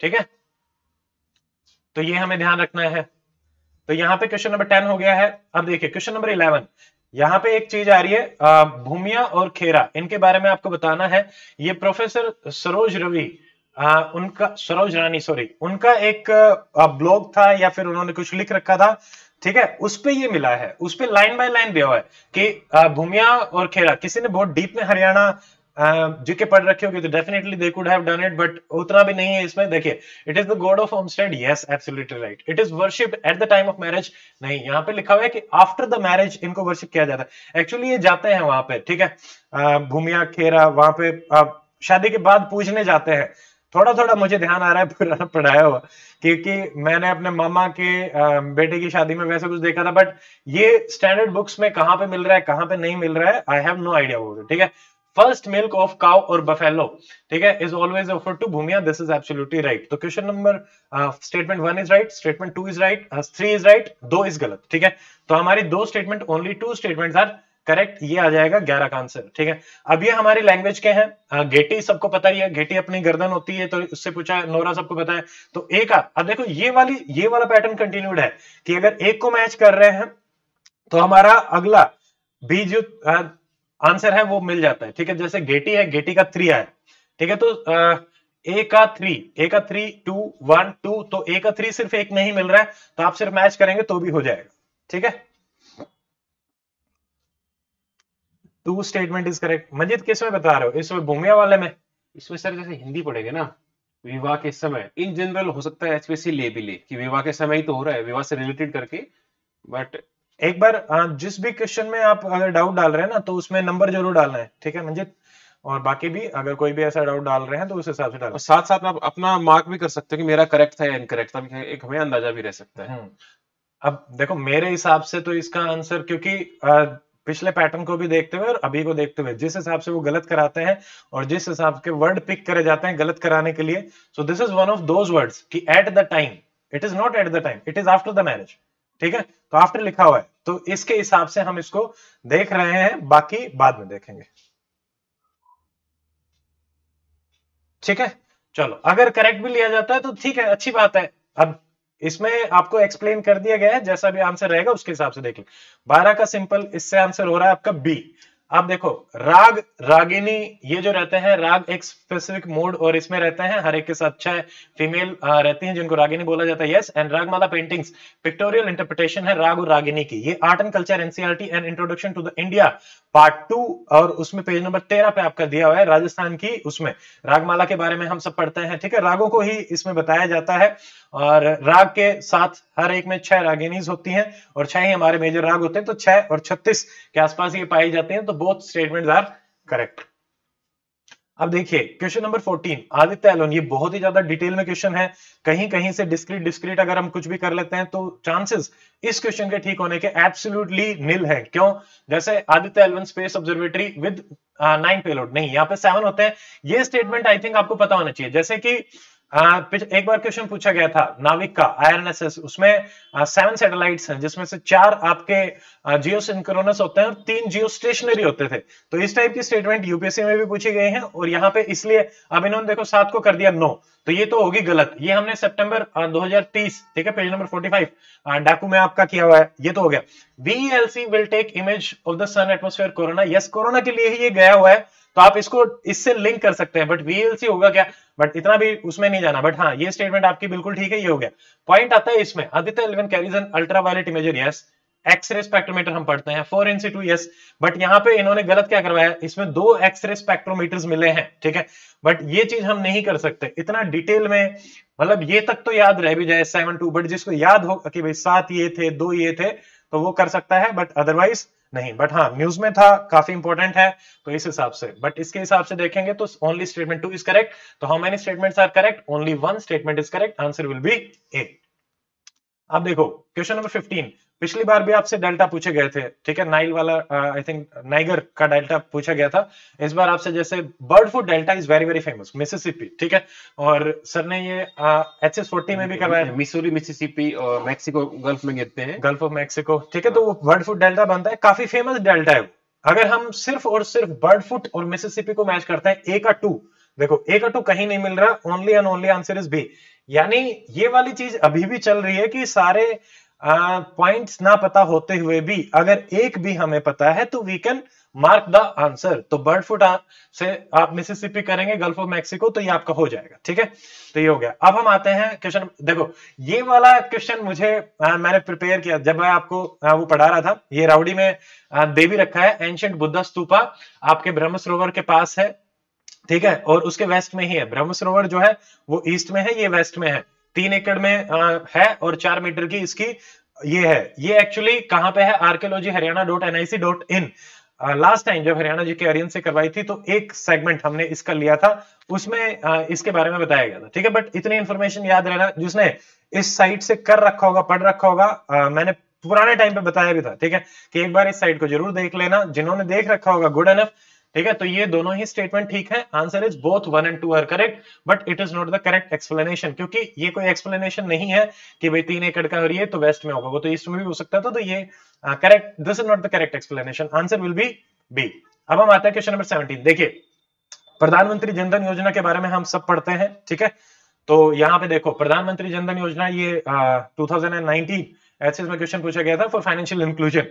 ठीक है। तो ये हमें ध्यान रखना है। तो यहाँ पे क्वेश्चन नंबर टेन हो गया है। अब देखिए क्वेश्चन नंबर इलेवन, यहाँ पे एक चीज आ रही है, भूमिया और खेरा, इनके बारे में आपको बताना है। ये प्रोफेसर सरोज रवि आ, उनका सरोज रानी सॉरी उनका एक ब्लॉग था या फिर उन्होंने कुछ लिख रखा था, ठीक है। उस पे ये मिला है, उस पे लाइन बाय लाइन दिया हुआ है कि भूमिया और खेरा, किसी ने बहुत डीप में हरियाणा जीके पढ़ रखे होगी तो definitely they could have done it, but उतना भी नहीं है इसमें। देखिए it is the god of homestead, yes absolutely right. It is worshipped at the time of marriage, नहीं, यहाँ पे लिखा हुआ है कि आफ्टर द मैरिज इनको वर्शिप किया जाता है। एक्चुअली ये जाते हैं वहां पे, ठीक है, भूमिया खेरा वहां पे शादी के बाद पूजने जाते हैं। थोड़ा थोड़ा मुझे ध्यान आ रहा है पुराना पढ़ाया हुआ, क्योंकि मैंने अपने मामा के बेटे की शादी में वैसे कुछ देखा था, बट ये स्टैंडर्ड बुक्स में कहाँ पे मिल रहा है कहाँ पे नहीं मिल रहा है आई हैव नो आइडिया, ठीक है। फर्स्ट मिल्क ऑफ काउ और बफेलो, ठीक है, is always offered to Bhumiya. This is absolutely right. तो question number statement one is right, statement two is right, three is right, दो इज गलत. ठीक है, तो हमारी दो statement, only two statements are correct. ये आ जाएगा ग्यारह का आंसर. ठीक है, अब ये हमारी लैंग्वेज के हैं. घेटी सबको पता ही है, घेटी अपनी गर्दन होती है, तो उससे पूछा है. नोरा सबको पता है. तो एक आ, अब देखो ये वाली ये वाला पैटर्न कंटिन्यूड है कि अगर एक को मैच कर रहे हैं तो हमारा अगला बी जो आंसर है वो मिल जाता है. ठीक है, जैसे घेटी है, घेटी का थ्री आया. ठीक है, तो आ, ए का थ्री, ए का थ्री, टू, वन, टू. तो ए का थ्री सिर्फ एक नहीं मिल रहा है, तो आप सिर्फ मैच करेंगे तो भी हो जाएगा. ठीक है, टू स्टेटमेंट इज करेक्ट. मजिद किस में बता रहे हो, इसमें भूमिया वाले में? इसमें सर जैसे हिंदी पढ़ेंगे ना, विवाह के समय इन जनरल हो सकता है, स्पेशली ले भी ले कि विवाह के समय ही तो हो रहा है, विवाह से रिलेटेड करके. बट एक बार जिस भी क्वेश्चन में आप अगर डाउट डाल रहे हैं ना, तो उसमें नंबर जरूर डालना है. ठीक है मंजित, और बाकी भी अगर कोई भी ऐसा डाउट डाल रहे हैं तो उस हिसाब से डाल. साथ साथ आप अपना मार्क भी कर सकते हो कि मेरा करेक्ट था या इनकरेक्ट था, एक हमें अंदाजा भी रह सकता है. अब देखो मेरे हिसाब से तो इसका आंसर, क्योंकि पिछले पैटर्न को भी देखते हुए और अभी को देखते हुए, जिस हिसाब से वो गलत कराते हैं और जिस हिसाब के वर्ड पिक करे जाते हैं गलत कराने के लिए, so this is one of those words कि at the time. It is not at the time, it is after the marriage. ठीक है, तो आफ्टर लिखा हुआ है, तो इसके हिसाब से हम इसको देख रहे हैं, बाकी बाद में देखेंगे. ठीक है, चलो अगर करेक्ट भी लिया जाता है तो ठीक है, अच्छी बात है. अब इसमें आपको एक्सप्लेन कर दिया गया है, जैसा भी आंसर रहेगा उसके हिसाब से देख लें. बारह का सिंपल इससे आंसर हो रहा है आपका बी. आप देखो राग रागिनी, ये जो रहते हैं राग एक स्पेसिफिक मोड और इसमें रहते हैं, हर एक के साथ छह फीमेल रहती हैं जिनको रागिनी बोला जाता है. Yes and Ragamala paintings pictorial interpretation है राग और रागिनी की. ये art and culture NCERT and introduction to the India part two, और उसमें पेज नंबर तेरह पे आपका दिया हुआ है राजस्थान की, उसमें रागमाला के बारे में हम सब पढ़ते हैं. ठीक है, रागों को ही इसमें बताया जाता है, और राग के साथ हर एक में छह रागिनीज होती हैं और छह ही हमारे मेजर राग होते हैं, तो छह और छत्तीस के आसपास ये पाई जाती हैं. तो बोथ स्टेटमेंट्स आर करेक्ट. अब देखिए क्वेश्चन नंबर चौदह, आदित्य एलोन. ये बहुत ही ज्यादा डिटेल में क्वेश्चन है, कहीं कहीं से डिस्क्रीट डिस्क्रीट अगर हम कुछ भी कर लेते हैं तो चांसेस इस क्वेश्चन के ठीक होने के एब्सोल्युटली नील हैं. क्यों? जैसे Aditya L one space observatory with nine payload, नहीं यहाँ पे सेवन होते हैं. ये स्टेटमेंट आई थिंक आपको पता होना चाहिए. जैसे कि आ, एक बार क्वेश्चन पूछा गया था नाविक का आईएनएसएस, उसमें आ, सेवन सैटेलाइट्स हैं जिसमें से चार आपके जियो सिंक्रोनस होते हैं और तीन जियो स्टेशनरी होते थे. तो इस टाइप की स्टेटमेंट यूपीएससी में भी पूछी गई है, और यहाँ पे इसलिए अब इन्होंने देखो सात को कर दिया नो, तो ये तो होगी गलत. ये हमने सितंबर दो हज़ार तीस, ठीक है, पेज नंबर पैंतालीस डाकू में आपका किया हुआ है. ये तो हो गया. VLC will take image of the sun atmosphere corona. Yes, corona के लिए ही ये गया हुआ है, तो आप इसको इससे लिंक कर सकते हैं. बट वीएलसी होगा क्या, बट इतना भी उसमें नहीं जाना. बट हाँ, ये स्टेटमेंट आपकी बिल्कुल ठीक है, ये हो गया. पॉइंट आता है इसमें, Aditya eleven carries an ultraviolet imager. Yes, x ray spectrometer हम पढ़ते हैं four N C two. Yes, but यहाँ पे इन्होंने गलत क्या करवाया, इसमें दो एक्सरे स्पेक्ट्रोमीटर्स मिले हैं. ठीक है, बट ये चीज हम नहीं कर सकते इतना डिटेल में. मतलब ये तक तो याद रह भी जाए सेवन टू, बट जिसको याद हो कि भाई सात ये थे, दो ये थे, तो वो कर सकता है, बट अदरवाइज नहीं. बट हाँ, न्यूज में था, काफी इंपॉर्टेंट है, तो इस हिसाब से. बट इसके हिसाब से देखेंगे तो only statement two is correct. तो how many statements are correct? Only one statement is correct. Answer will be eight. अब देखो क्वेश्चन नंबर पंद्रह. पिछली बार भी आपसे डेल्टा पूछे गए थे, ठीक है, नाइल वाला, आई थिंक नाइगर का डेल्टा पूछा गया था. इस बार आपसे जैसे bird foot delta is very very famous, Mississippi. ठीक है, और सर ने ये एच एस फोर्टी में भी करवाया है, मिसूरी, मिसिसिपी और मैक्सिको गल्फ में गिरते हैं, गल्फ ऑफ मैक्सिको. ठीक है, तो वो बर्ड फूड डेल्टा बनता है, काफी फेमस डेल्टा है. अगर हम सिर्फ और सिर्फ बर्ड फूड और मिसिसिपी को मैच करते हैं, ए का टू, देखो ए का टू कहीं नहीं मिल रहा, only and only answer is B. यानी ये वाली चीज अभी भी चल रही है कि सारे पॉइंट्स ना पता होते हुए भी अगर एक भी हमें पता है तो we can mark the answer. तो बर्ड फूड से आप मिसिसिपी करेंगे, गल्फ ऑफ मैक्सिको, तो ये आपका हो जाएगा. ठीक है, तो ये हो गया. अब हम आते हैं क्वेश्चन. देखो ये वाला क्वेश्चन मुझे आ, मैंने प्रिपेयर किया जब मैं आपको आ, वो पढ़ा रहा था. ये राउडी में आ, देवी रखा है. एंशिएंट बुद्धा स्तूपा आपके ब्रह्म सरोवर के पास है, ठीक है, और उसके वेस्ट में ही है. ब्रह्म सरोवर जो है वो ईस्ट में है, ये वेस्ट में है. तीन एकड़ में आ, है और चार मीटर की इसकी ये है. ये एक्चुअली कहाँ पे है? Archaeology Haryana dot N I C dot in. Last time जब हरियाणा जी के आर्यन से करवाई थी तो एक सेगमेंट हमने इसका लिया था, उसमें आ, इसके बारे में बताया गया था. ठीक है, बट इतनी इंफॉर्मेशन याद रहना, जिसने इस साइट से कर रखा होगा, पढ़ रखा होगा, आ, मैंने पुराने टाइम पे बताया भी था, ठीक है, कि एक बार इस साइट को जरूर देख लेना. जिन्होंने देख रखा होगा गुड एनफ, ठीक है, तो ये दोनों ही स्टेटमेंट ठीक है। Answer is both one and two are correct, but it is not the correct explanation, क्योंकि ये कोई एक्सप्लेनेशन नहीं है कि भाई तीन एकड़ का हो रही है तो वेस्ट में होगा, वो तो ईस्ट में भी हो सकता था, तो ये correct, this is not the correct explanation, answer will be B. अब हम आते हैं क्वेश्चन नंबर सेवनटीन। देखिए प्रधानमंत्री जनधन योजना के बारे में हम सब पढ़ते हैं, ठीक है, तो यहाँ पे देखो प्रधानमंत्री जनधन योजना ये टू थाउजेंड नाइनटीन ऐसे में क्वेश्चन पूछा गया था फॉर फाइनेंशियल इंक्लूजन,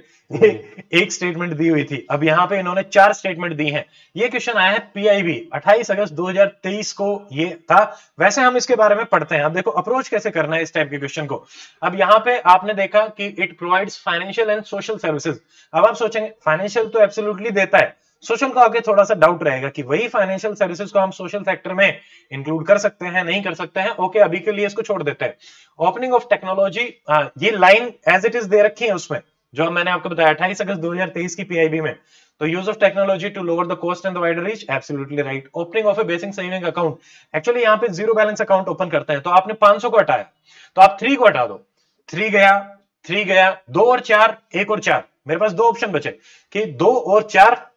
एक स्टेटमेंट दी हुई थी, अब यहाँ पे इन्होंने चार स्टेटमेंट दी हैं। ये क्वेश्चन आया है पीआईबी अट्ठाईस अगस्त दो हजार तेईस को ये था, वैसे हम इसके बारे में पढ़ते हैं। अब देखो अप्रोच कैसे करना है इस टाइप के क्वेश्चन को। अब यहाँ पे आपने देखा कि it provides financial and social services, अब आप सोचेंगे फाइनेंशियल तो एब्सोल्युटली देता है, सोशल का आगे थोड़ा सा डाउट रहेगा कि वही फाइनेंशियल सर्विसेज को हम सोशल सेक्टर में इंक्लूड कर सकते हैं नहीं कर सकते हैं, ओके अभी के लिए इसको छोड़ देते हैं। ओपनिंग ऑफ टेक्नोलॉजी, ये लाइन एज इट इज दे रखी है उसमें, जो मैंने आपको बताया अट्ठाईस अगस्त दो हजार तेईस की पीआईबी में, तो use of technology to lower the cost and the wider reach, absolutely right. Opening of a basic saving account, actually यहाँ पे जीरो बैलेंस अकाउंट ओपन करते हैं, तो आपने पांच सौ को हटाया तो आप थ्री को हटा दो, थ्री गया थ्री गया दो और चार, एक और चार, मेरे पास दो ऑप्शन बचे कि दो और चार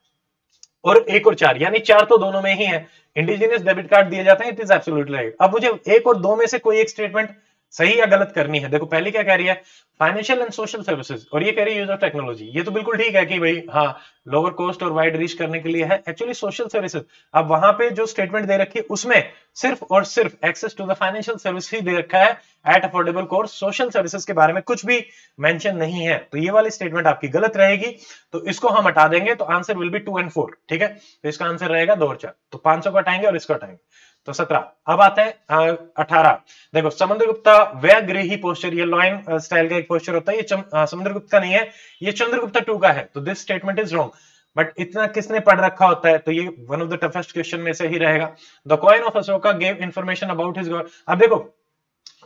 और एक और चार, यानी चार तो दोनों में ही है, इंडिजिनियस डेबिट कार्ड दिए जाते हैं, इट इज एब्सोल्युटली राइट। अब मुझे एक और दो में से कोई एक स्टेटमेंट सही या गलत करनी है। देखो पहले क्या कह रही है फाइनेंशियल एंड सोशल सर्विसेज, और ये कह रही है यूज ऑफ टेक्नोलॉजी, ये तो बिल्कुल ठीक है कि भाई हाँ लोअर कॉस्ट और वाइड रीच करने के लिए है, एक्चुअली सोशल सर्विसेज, अब वहां पे जो स्टेटमेंट दे रखी है उसमें सिर्फ और सिर्फ access to the financial service ही दे रखा है at affordable cost, social services के बारे में कुछ भी मेंशन नहीं है, तो ये वाली स्टेटमेंट आपकी गलत रहेगी, तो इसको हम हटा देंगे, तो answer will be two and four, ठीक है, तो इसका आंसर रहेगा दो और चार, तो पांच सौ को हटाएंगे और इसको हटाएंगे, तो सत्रह। अब आते हैं अठारह। देखो समुद्रगुप्ता व्यग्रही पोस्चर, ये लॉयन स्टाइल का एक पोस्चर होता है, ये समुद्रगुप्त का नहीं है, ये चंद्रगुप्ता टू का है, तो this statement is wrong, but इतना किसने पढ़ रखा होता है, तो ये one of the toughest question में से ही रहेगा। The coin of Ashoka gave information about his god, अब देखो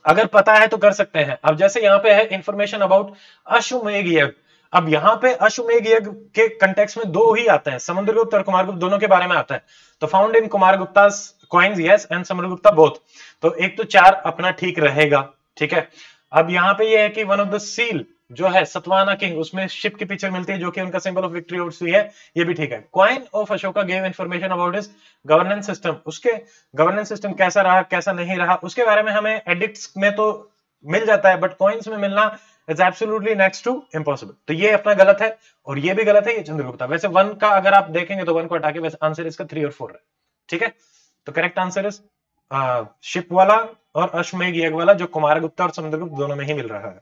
अगर पता है तो कर सकते हैं, अब जैसे यहाँ पे है इंफॉर्मेशन अबाउट अश्वमेघ यज्ञ, अब यहाँ पे अश्वमेघ यज्ञ के कंटेक्स्ट में दो ही आते हैं, समुद्रगुप्त और कुमारगुप्त दोनों के बारे में आता है, तो found in Kumaragupta coins yes and Samudragupta both, तो एक तो चार अपना ठीक रहेगा, ठीक है। अब यहाँ पे ये है कि वन ऑफ द सील जो है सतवाना किंग, उसमें शिप की पिक्चर मिलती है जो कि उनका सिंबल ऑफ विक्ट्री और सी है, ये भी ठीक है। Coin of Ashoka gave information about his governance system, उसके गवर्नेंस सिस्टम कैसा रहा कैसा नहीं रहा उसके बारे में हमें एडिक्ट्स में तो मिल जाता है, बट कॉइन्स में मिलना is absolutely next to impossible, तो ये अपना गलत है और ये भी गलत है, ये चंद्रगुप्ता। वैसे वन का अगर आप देखेंगे तो वन को हटा के वैसे आंसर इसका थ्री और फोर है, ठीक है, तो करेक्ट आंसर इज शिप वाला और अश्वमेघ यज्ञ वाला जो कुमारगुप्ता और समुद्रगुप्त दोनों में ही मिल रहा है।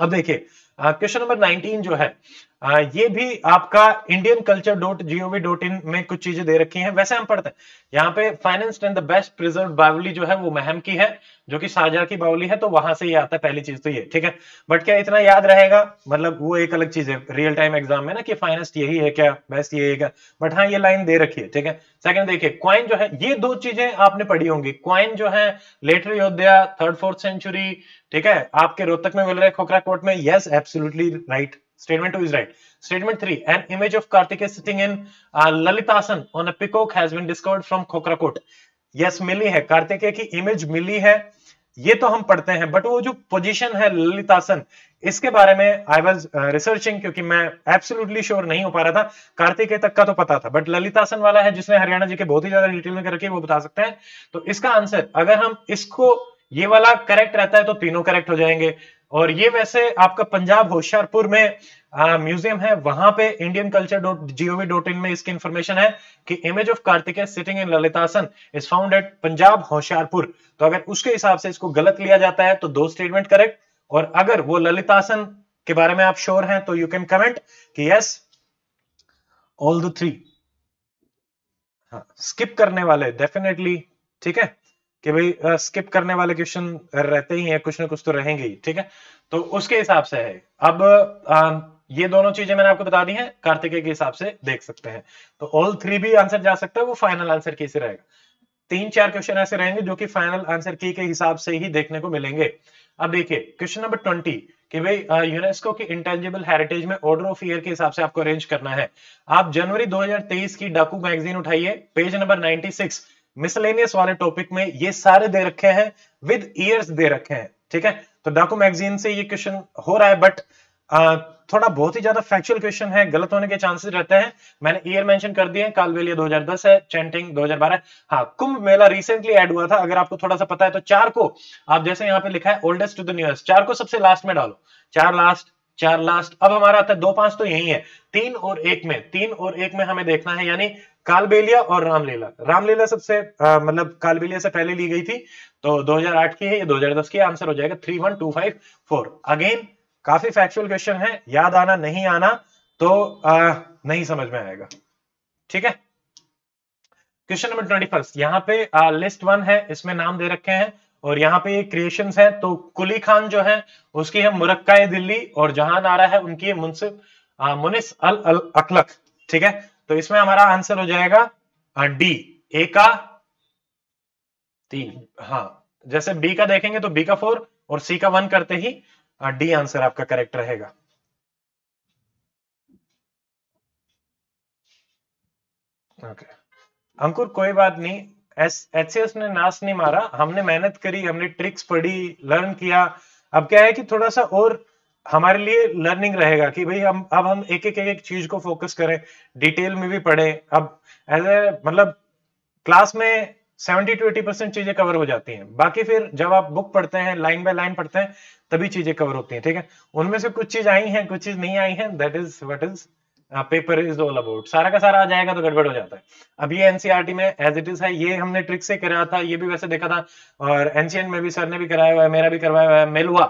अब देखिए क्वेश्चन नंबर नाइनटीन जो है आ, ये भी आपका Indian culture dot gov dot in में कुछ चीजें दे रखी हैं, वैसे हम पढ़ते हैं यहाँ पे financed and the best preserve बावली जो है वो महम की है जो कि शाहजहां की बावली है, तो वहां से ये आता है, पहली चीज तो ये, ठीक है, बट क्या इतना याद रहेगा, मतलब वो एक अलग चीज है रियल टाइम एग्जाम में ना कि फाइनेंस्ड यही है क्या बेस्ट यही है क्या, बट हाँ ये लाइन दे रखी है, ठीक है। सेकंड देखिए क्वाइन जो है, ये दो चीजें आपने पढ़ी होंगी, क्वाइन जो है लेटर योद्धा थर्ड फोर्थ सेंचुरी, ठीक है, आपके रोहतक में मिल रहे खोखरा कोट में, yes absolutely right, statement two is right. Statement three, an image of Kartikeya sitting in uh, Lalitasana on a peacock has been discovered from Kokrakot. Yes, मिली है कार्तिकेय की इमेज मिली है, ये तो हम पढ़ते हैं, बट वो जो पोजीशन है ललितासन इसके बारे में आई वाज रिसर्चिंग, क्योंकि मैं एब्सोल्युटली श्योर नहीं हो पा रहा था, कार्तिकेय तक का तो पता था, बट ललितासन वाला है जिसने हरियाणा जी के बहुत ही ज्यादा डिटेल में करके वो बता सकते हैं, तो इसका आंसर अगर हम इसको ये वाला करेक्ट रहता है तो तीनों करेक्ट हो जाएंगे। और ये वैसे आपका पंजाब होशियारपुर में म्यूजियम है, वहां पे Indian culture dot gov dot in में इसकी इन्फॉर्मेशन है कि image of Kartikeya sitting in ललितासन is found at Punjab Hoshiarpur, तो अगर उसके हिसाब से इसको गलत लिया जाता है तो दो स्टेटमेंट करेक्ट, और अगर वो ललितासन के बारे में आप श्योर हैं तो यू कैन कमेंट कि यस ऑल द थ्री, हाँ स्किप करने वाले डेफिनेटली, ठीक है कि भाई स्किप करने वाले क्वेश्चन रहते ही हैं, कुछ ना कुछ तो रहेंगे ही, ठीक है, तो उसके हिसाब से है। अब आ, ये दोनों चीजें मैंने आपको बता दी हैं, कार्तिकेय के हिसाब से देख सकते हैं, तो ऑल थ्री भी आंसर जा सकता है, वो फाइनल आंसर की से रहेगा। तीन चार क्वेश्चन ऐसे रहेंगे जो कि फाइनल आंसर की के हिसाब से ही देखने को मिलेंगे। अब देखिए क्वेश्चन नंबर ट्वेंटी कि भाई यूनेस्को की इंटेंजिबल हेरिटेज में ऑर्डर ऑफ ईयर के हिसाब से आपको अरेंज करना है। आप जनवरी दो हजार तेईस की डाकू मैगजीन उठाइए, page number ninety six miscellaneous वाले टॉपिक में ये सारे दे रखे हैं, विद ईयर्स दे रखे हैं, ठीक है, तो डाकू मैगजीन से ये क्वेश्चन हो रहा है, बट थोड़ा बहुत ही ज्यादा फैक्चुअल क्वेश्चन है, गलत होने के चांसेस रहते हैं। मैंने ईयर मेंशन कर दिए, कालबेलिया दो हज़ार दस है, चैंटिंग दो हज़ार बारह। हाँ, कुंभ मेला रिसेंटली ऐड हुआ था, अगर आपको थोड़ा सा पता है तो। चार को आप जैसे यहाँ पे लिखा है ओल्डेस्ट टू द न्यूएस्ट, चार को सबसे लास्ट में डालो, चार लास्ट चार लास्ट। अब हमारा आता है दो पांच तो यही है, तीन और एक में तीन और एक में हमें देखना है, यानी कालबेलिया और रामलीला। रामलीला सबसे आ, मतलब कालबेलिया से पहले ली गई थी, तो दो हज़ार आठ की है, ये दो हज़ार दस की। आंसर हो जाएगा three one two five four. Again काफी फैक्चुअल क्वेश्चन है, याद आना नहीं आना तो आ, नहीं समझ में आएगा, ठीक है। क्वेश्चन नंबर ट्वेंटी फर्स्ट यहाँ पे आ, लिस्ट वन है, इसमें नाम दे रखे हैं और यहाँ पे ये क्रिएशंस हैं। तो कुली खान जो है उसकी है मुरक्काए दिल्ली और जहां नारा है उनकी है मुनसिफ मुनिस अल अल अखलक, ठीक है। तो इसमें हमारा आंसर हो जाएगा डी, ए का तीन। हाँ, जैसे बी का देखेंगे तो बी का फोर और सी का वन करते ही डी आंसर आपका करेक्ट रहेगा। ओके अंकुर, कोई बात नहीं, एचसीएस ने नाश नहीं मारा, हमने मेहनत करी, हमने ट्रिक्स पढ़ी, लर्न किया। अब क्या है कि थोड़ा सा और हमारे लिए लर्निंग रहेगा कि भाई हम अब हम एक एक एक एक चीज को फोकस करें, डिटेल में भी पढ़े। अब एज ए मतलब क्लास में सेवेंटी टू एटी परसेंट चीजें कवर हो जाती हैं, बाकी फिर जब आप बुक पढ़ते हैं, लाइन बाय लाइन पढ़ते हैं, तभी चीजें कवर होती हैं, ठीक है। उनमें से कुछ चीज आई हैं, कुछ चीज नहीं आई हैं, that is what is paper is all about. सारा का सारा आ जाएगा तो गड़बड़ हो जाता है। अब ये एनसीईआरटी में एज इट इज है, ये हमने ट्रिक से कराया था, ये भी वैसे देखा था, और एनसीएन में भी सर ने भी कराया हुआ है, मेरा भी करवाया हुआ है। मेलुआ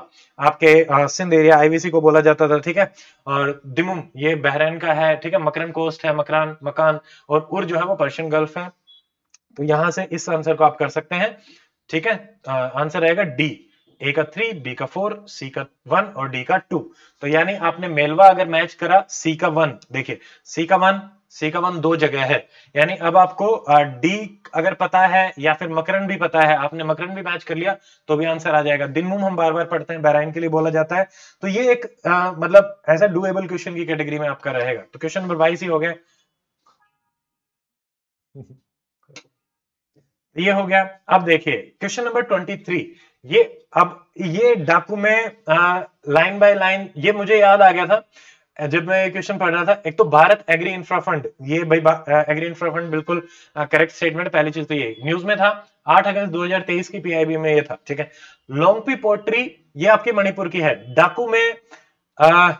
आपके सिंध एरिया आईवीसी को बोला जाता था, ठीक है। और दिमुम ये बहरीन का है, ठीक है। मकरन कोस्ट है, मकरान मकान, और उर जो है वो पर्शियन गल्फ है। तो यहाँ से इस आंसर को आप कर सकते हैं, ठीक है। आंसर रहेगा डी, ए का थ्री, बी का फोर, सी का वन और डी का टू। तो यानी आपने मेलवा अगर मैच करा, सी का वन, देखिए सी का वन सी का वन दो जगह है, यानी अब आपको डी अगर पता है या फिर मकरन भी पता है, आपने मकरन भी मैच कर लिया तो भी आंसर आ जाएगा। दिनमुम हम बार बार पढ़ते हैं, बहरीन के लिए बोला जाता है। तो ये एक आ, मतलब ऐसा डूएबल क्वेश्चन की कैटेगरी में आपका रहेगा। तो क्वेश्चन नंबर बाईस ही हो गया, ये हो गया। अब देखिए क्वेश्चन नंबर ट्वेंटी थ्री ये अब ये डाकू में लाइन बाय लाइन ये मुझे याद आ गया था जब मैं क्वेश्चन पढ़ रहा था। एक तो भारत एग्री इंफ्रा फंड, ये भाई एग्री इंफ्रा फंड बिल्कुल करेक्ट स्टेटमेंट, पहली चीज तो ये न्यूज में था, आठ अगस्त दो हज़ार तेईस की पीआईबी में ये था, ठीक है। लोंगपी पोट्री ये आपकी मणिपुर की है। डाकू में आ,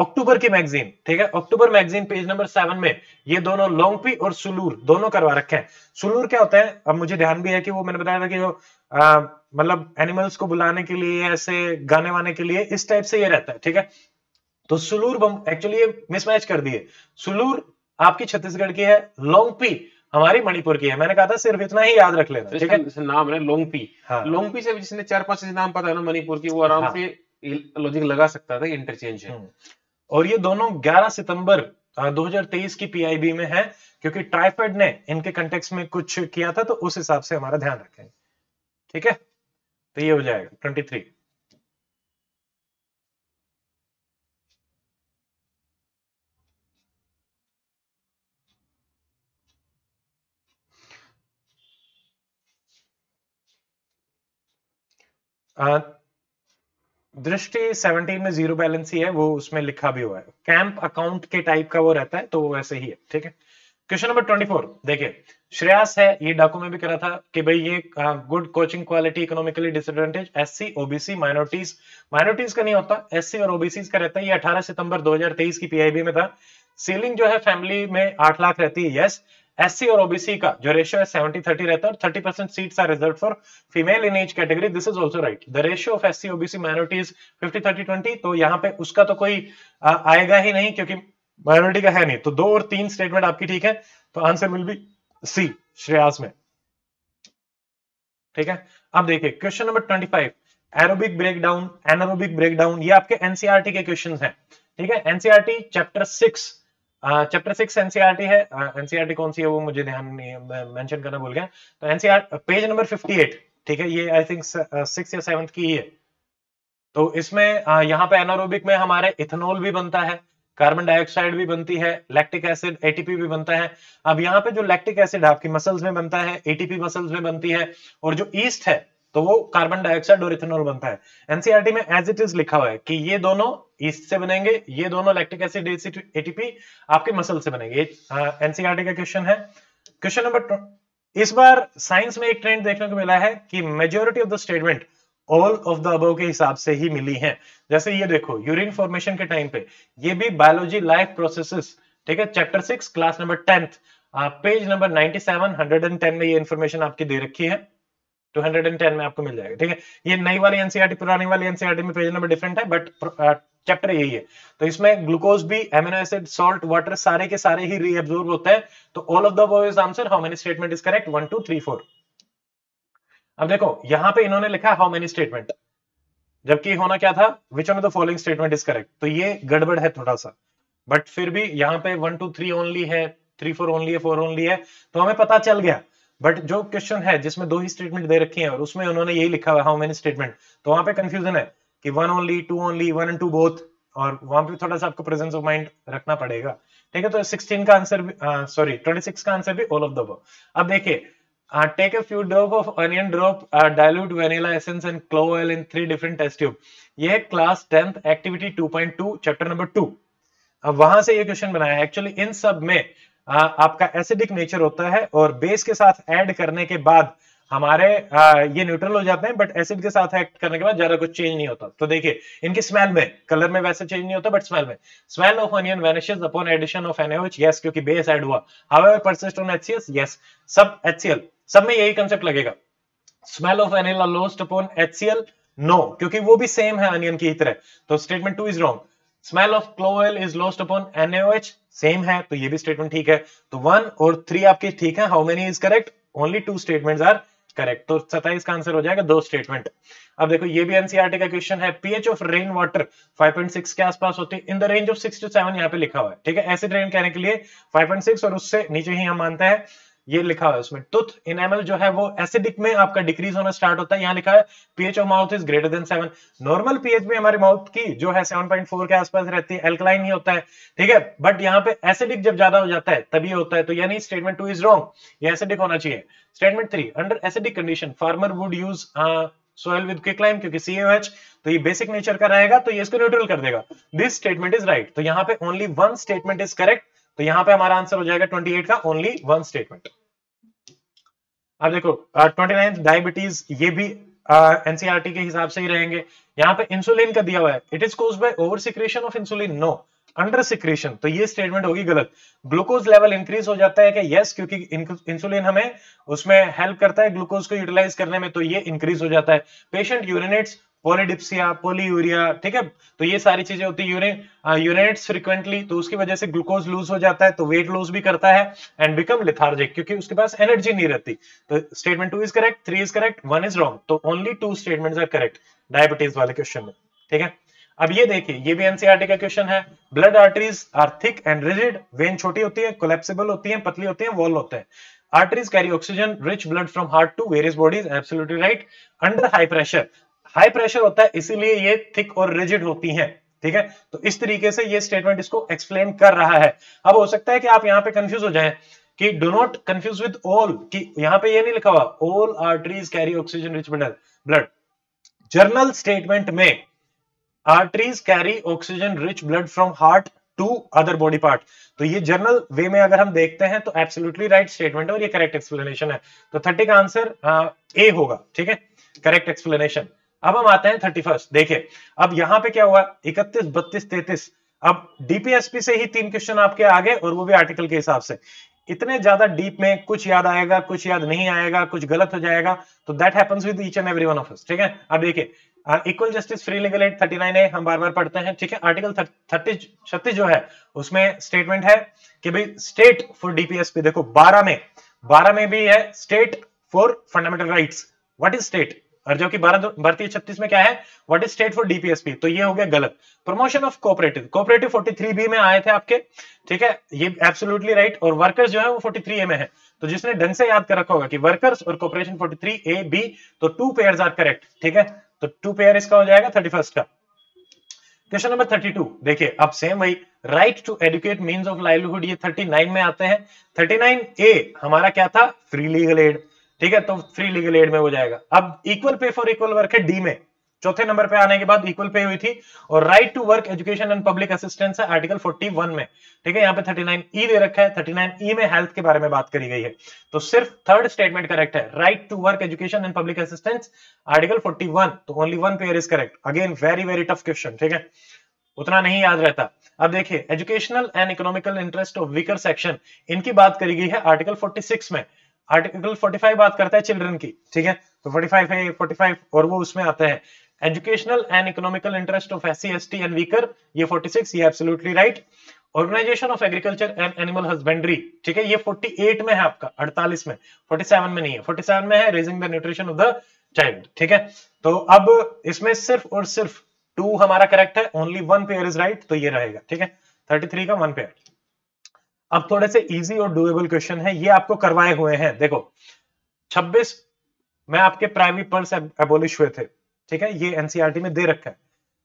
अक्टूबर की मैगजीन, ठीक है, October magazine page number seven में ये दोनों लोंगपी और सुलूर दोनों करवा रखे हैं। सुलूर क्या होता है, अब मुझे ध्यान भी है कि वो मैंने बताया था कि जो मतलब एनिमल्स को बुलाने के लिए ऐसे गाने वाने के लिए इस टाइप से ये रहता है, ठीक है। तो सुलूर एक्चुअली ये मिसमैच कर दिए, सुलूर आपकी छत्तीसगढ़ की है, लोंगपी हमारी मणिपुर की है। मैंने कहा था सिर्फ इतना ही याद रख लेना, ठीक है। नाम है लोंगपी, हाँ। लोंगपी से जिसने चार पांच नाम पता है ना मणिपुर की, वो आराम से लॉजिक लगा सकता था, इंटरचेंज है। और ये दोनों ग्यारह सितंबर दो हज़ार तेईस की पीआईबी में है, क्योंकि ट्राइफेड ने इनके कंटेक्स्ट में कुछ किया था, तो उस हिसाब से हमारा ध्यान रखें, ठीक है। तो ये हो जाएगा तेईस। आ, दृष्टि सत्रह में जीरो बैलेंस ही है, वो उसमें लिखा भी हुआ है, कैंप अकाउंट के टाइप का वो रहता है, तो वो वैसे ही है, ठीक है। क्वेश्चन नंबर चौबीस देखिए, श्रेयस है, ये डाकू में भी करा था कि भाई ये good coaching quality, economically disadvantage, SC OBC minorities, minorities का नहीं होता, एससी और ओबीसी का रहता है। ये अठारह सितंबर दो हज़ार तेईस की पीआईबी में था। सीलिंग जो है फैमिली में आठ लाख रहती है, यस। एससी और ओबीसी का जो रेशियो है सेवेंटी थर्टी रहता है, और thirty percent seats are reserved for female in each category, this is also right. The ratio of SC OBC minorities fifty thirty twenty, तो यहाँ पे उसका तो कोई आ, आएगा ही नहीं क्योंकि माइनॉरिटी का है नहीं। तो दो और तीन स्टेटमेंट आपकी ठीक है, तो answer will be C, Shreyas में, ठीक है। अब देखिए question number twenty five aerobic breakdown, anaerobic breakdown, ये आपके एनसीईआरटी के क्वेश्चन है, ठीक है। NCERT chapter six chapter six NCERT है, एनसीईआरटी uh, कौन सी है वो मुझे ध्यान नहीं, मेंशन करना भूल गया। तो एनसीईआरटी पेज नंबर अट्ठावन, ठीक है, ये आई थिंक सिक्स या सेवंथ की ही है। तो इसमें uh, यहाँ पे एनारोबिक में हमारे इथेनॉल भी बनता है, कार्बन डाइऑक्साइड भी बनती है, लैक्टिक एसिड एटीपी भी बनता है। अब यहाँ पे जो लैक्टिक एसिड आपकी मसल्स में बनता है, एटीपी मसल्स में बनती है, और जो ईस्ट है तो वो कार्बन डाइऑक्साइड और इथेनॉल बनता है। एनसीईआरटी में एज इट इज लिखा हुआ है कि ये दोनों ईस्ट से बनेंगे, ये दोनों लैक्टिक एसिड एटीपी आपके मसल से बनेंगे। एनसीईआरटी का क्वेश्चन है। क्वेश्चन नंबर, इस बार साइंस में एक ट्रेंड देखने को मिला है कि majority of the statement all of the above के हिसाब से ही मिली हैं। जैसे ये देखो, यूरिन फॉर्मेशन के टाइम पे, ये भी बायोलॉजी लाइफ प्रोसेसेस, ठीक है, chapter six class number tenth page number सत्तानवे एक सौ दस में ये इन्फॉर्मेशन आपकी दे रखी है, दो सौ दस में आपको मिल जाएगा। ठीक है, ये नई वाली एनसीईआरटी, पुरानी वाली एनसीईआरटी में पेज नंबर डिफरेंट है बट चैप्टर यही है। तो इसमें ग्लूकोज भी, एमिनो एसिड, सॉल्ट, वाटर सारे के सारे ही रीअब्सॉर्ब होते हैं। तो all of the above is answer. How many statement is correct? One two three four. अब देखो यहां पे इन्होंने लिखा हाउ मेनी स्टेटमेंट, जबकि होना क्या था, which one of the following statement is correct. तो ये गड़बड़ है थोड़ा सा, बट फिर भी यहाँ पे वन टू थ्री ओनली है, थ्री फोर ओनली है, फोर ओनली है, तो हमें पता चल गया। बट जो क्वेश्चन है जिसमें दो ही स्टेटमेंट दे रखी है और उसमें उन्होंने यही लिखा हुआ हाउ मेनी स्टेटमेंट, तो वहां पे कंफ्यूजन है कि one only, two only, one and two both, और वहां पे थोड़ा सा आपको प्रेजेंस ऑफ माइंड रखना पड़ेगा। ठीक है, तो सिक्सटीन का आंसर, सॉरी ट्वेंटी सिक्स का आंसर भी ऑल ऑफ द अबव। अब देखिए, Uh, take a few drop of onion drop, uh, dilute vanilla essence and clove oil in three different test tube. ये है class tenth activity two point two chapter number two. अब वहां से ये क्वेश्चन बनाया है। एक्चुअली इन सब में uh, आपका एसिडिक नेचर होता है और बेस के साथ ऐड करने के बाद हमारे uh, ये न्यूट्रल हो जाते हैं, बट एसिड के साथ एक्ट करने के बाद ज्यादा कुछ चेंज नहीं होता। तो देखिए, इनकी स्मेल में, कलर में वैसे चेंज नहीं होता बट स्मेल में, smell of onion vanishes upon addition of NH, yes, क्योंकि बेस ऐड हुआ। However persist on HCL, yes, सब एचसीएल, सब में यही कंसेप्ट लगेगा। Smell of vanilla lost upon HCL, no, क्योंकि वो भी सेम है अनियन की तरह, तो statement two is wrong. Smell of clove oil is lost upon NH, same है, तो ये भी स्टेटमेंट ठीक है। तो वन और थ्री आपके ठीक है। How many is correct? Only two statements are correct, तो सत्ताईस का आंसर हो जाएगा, दो स्टेटमेंट। अब देखो, ये भी एनसीईआरटी का क्वेश्चन है। PH of rain water five point six के आसपास होती है, in the range of six to seven यहाँ पे लिखा हुआ है। ठीक है, एसिड रेन कहने के लिए फाइव पॉइंट सिक्स और उससे नीचे ही हम मानते हैं, ये लिखा हुआ है उसमें। टूथ इनेमल जो है वो एसिडिक में आपका डिक्रीज होना स्टार्ट होता है, यहाँ लिखा है pH of mouth is greater than seven. Normal pH भी हमारे माउथ की जो है सेवन पॉइंट फोर के आसपास रहती है, एल्कलाइन ही होता है। ठीक है, बट यहाँ पे एसिडिक जब ज्यादा हो जाता है तभी होता है, तो यानी स्टेटमेंट टू इज रॉन्ग, ये एसिडिक होना चाहिए। Statement three, under acidic condition farmer would use soil with quicklime, क्योंकि सीएओएच, तो ये बेसिक नेचर का रहेगा, तो ये इसको न्यूट्रल कर देगा। दिस स्टेटमेंट इज राइट, तो यहाँ पे only one statement is correct, तो यहाँ पे हमारा आंसर हो जाएगा अट्ठाईस का, ओनली वन स्टेटमेंट। अब देखो उनतीस डायबिटीज, ये भी एनसीईआरटी के हिसाब से ही रहेंगे। यहाँ पे इंसुलिन का दिया हुआ है, it is caused by over secretion of insulin, no, under secretion, तो ये स्टेटमेंट होगी गलत। ग्लूकोज लेवल इंक्रीज हो जाता है कि यस, क्योंकि इंसुलिन हमें उसमें हेल्प करता है ग्लूकोज को यूटिलाइज करने में, तो ये इंक्रीज हो जाता है। पेशेंट यूरिनेट्स, पॉलीडिप्सिया, पॉलीयूरिया, ठीक है, तो ये सारी चीजें होती है। यूरिन यूरिनेट्स फ्रीक्वेंटली, तो उसकी वजह से ग्लूकोज लूज हो जाता है, तो वेट लूज भी करता है। एंड बिकम लेथार्जिक, क्योंकि उसके पास एनर्जी नहीं रहती। तो statement two is correct, three is correct, one is wrong, तो only two statements are correct diabetes वाले क्वेश्चन में। ठीक है, अब ये देखिए, ये भी एनसीईआरटी का क्वेश्चन है। Blood arteries are thick and rigid, vein छोटी होती है, कोलेप्सिबल होती है, पतली होती है, वॉल होते हैं। Arteries carry oxygen rich blood from heart to various bodies, absolutely right. Under high pressure, high pressure होता है इसीलिए ये थिक और रिजिड होती हैं। ठीक है, तो इस तरीके से ये स्टेटमेंट इसको एक्सप्लेन कर रहा है। अब हो सकता है कि आप यहाँ पे कंफ्यूज हो जाएं कि do not confuse with all, कि यहाँ पे ये नहीं लिखा हुआ all arteries carry oxygen rich blood. General statement में arteries carry oxygen rich blood from heart to other body part, तो ये जनरल वे में अगर हम देखते हैं तो एब्सोल्युटली राइट स्टेटमेंट है और ये करेक्ट एक्सप्लेनेशन है। तो थर्टी का आंसर ए होगा, ठीक है, करेक्ट एक्सप्लेनेशन। अब हम आते हैं थर्टी फर्स्ट। देखिए, अब यहाँ पे क्या हुआ, इकतीस बत्तीस तैंतीस, अब डीपीएसपी से ही तीन क्वेश्चन आपके आगे और वो भी आर्टिकल के हिसाब से। इतने ज्यादा डीप में कुछ याद आएगा, कुछ याद नहीं आएगा, कुछ गलत हो जाएगा, तो that happens with each and every one of us. ठीक है, अब देखिए, equal justice free legal aid thirty nine A हम बार बार पढ़ते हैं। ठीक है, आर्टिकल थर्टी छत्तीस जो है उसमें स्टेटमेंट है कि भाई स्टेट फॉर डीपीएसपी, देखो बारह में बारह में भी है state for fundamental rights, what is state, और जो कि भारतीय छत्तीस में क्या है, what is state for DPSP, तो ये हो गया गलत। Promotion of cooperative, cooperative forty three B में आए थे आपके, ठीक है, ये एब्सोल्युटली राइट, और वर्कर्स जो है वो फोर्टी थ्री ए में है, तो जिसने ढंग से याद कर रखा होगा कि वर्कर्स और cooperation forty three A B, तो टू पेयर्स आर करेक्ट। ठीक है, तो टू पेयर इसका हो जाएगा थर्टी फर्स्ट का। क्वेश्चन नंबर थर्टी टू, देखिए, अब सेम वही right to educate means of livelihood, ये थर्टी नाइन में आते हैं। थर्टी नाइन ए हमारा क्या था, फ्री लीगल एड। ठीक है, तो फ्री लीगल एड में हो जाएगा। अब इक्वल पे फॉर इक्वल वर्क है डी में, चौथे नंबर पे आने के बाद इक्वल पे हुई थी, और right to work education and public assistance है आर्टिकल इकतालीस में, ठीक है। यहाँ पे उनतालीस ई दे रखा है, उनतालीस ई में हेल्थ के बारे में बात करी गई है, तो सिर्फ थर्ड स्टेटमेंट करेक्ट है, right to work education and public assistance article इकतालीस, तो only one pair is correct. Again very very tough question, ठीक है, उतना नहीं याद रहता। अब देखिए educational and economical interest of weaker section, इनकी बात करी गई है आर्टिकल छियालीस में। आर्टिकल पैंतालीस बात करता है चिल्ड्रन की, ठीक है, तो पैंतालीस है पैंतालीस और वो उसमें आता है educational and economical interest of SC ST and weaker, ये छियालीस, ये absolutely right. Organisation of agriculture and animal husbandry, ठीक है, ये अड़तालीस में है आपका, अड़तालीस में, सैंतालीस में नहीं है, सैंतालीस में है raising the nutrition of the child, ठीक है। तो अब इसमें सिर्फ और सिर्फ टू हमारा करेक्ट है, only one pair is right, तो ये रहेगा, ठीक है, थर्टी थ्री का वन पेयर। अब थोड़े से इजी और डूएबल क्वेश्चन है, ये आपको करवाए हुए हैं। देखो छब्बीस में आपके प्राइमरी पर्स एबोलिश हुए थे, ठीक है, ये एनसीईआरटी में दे रखा है,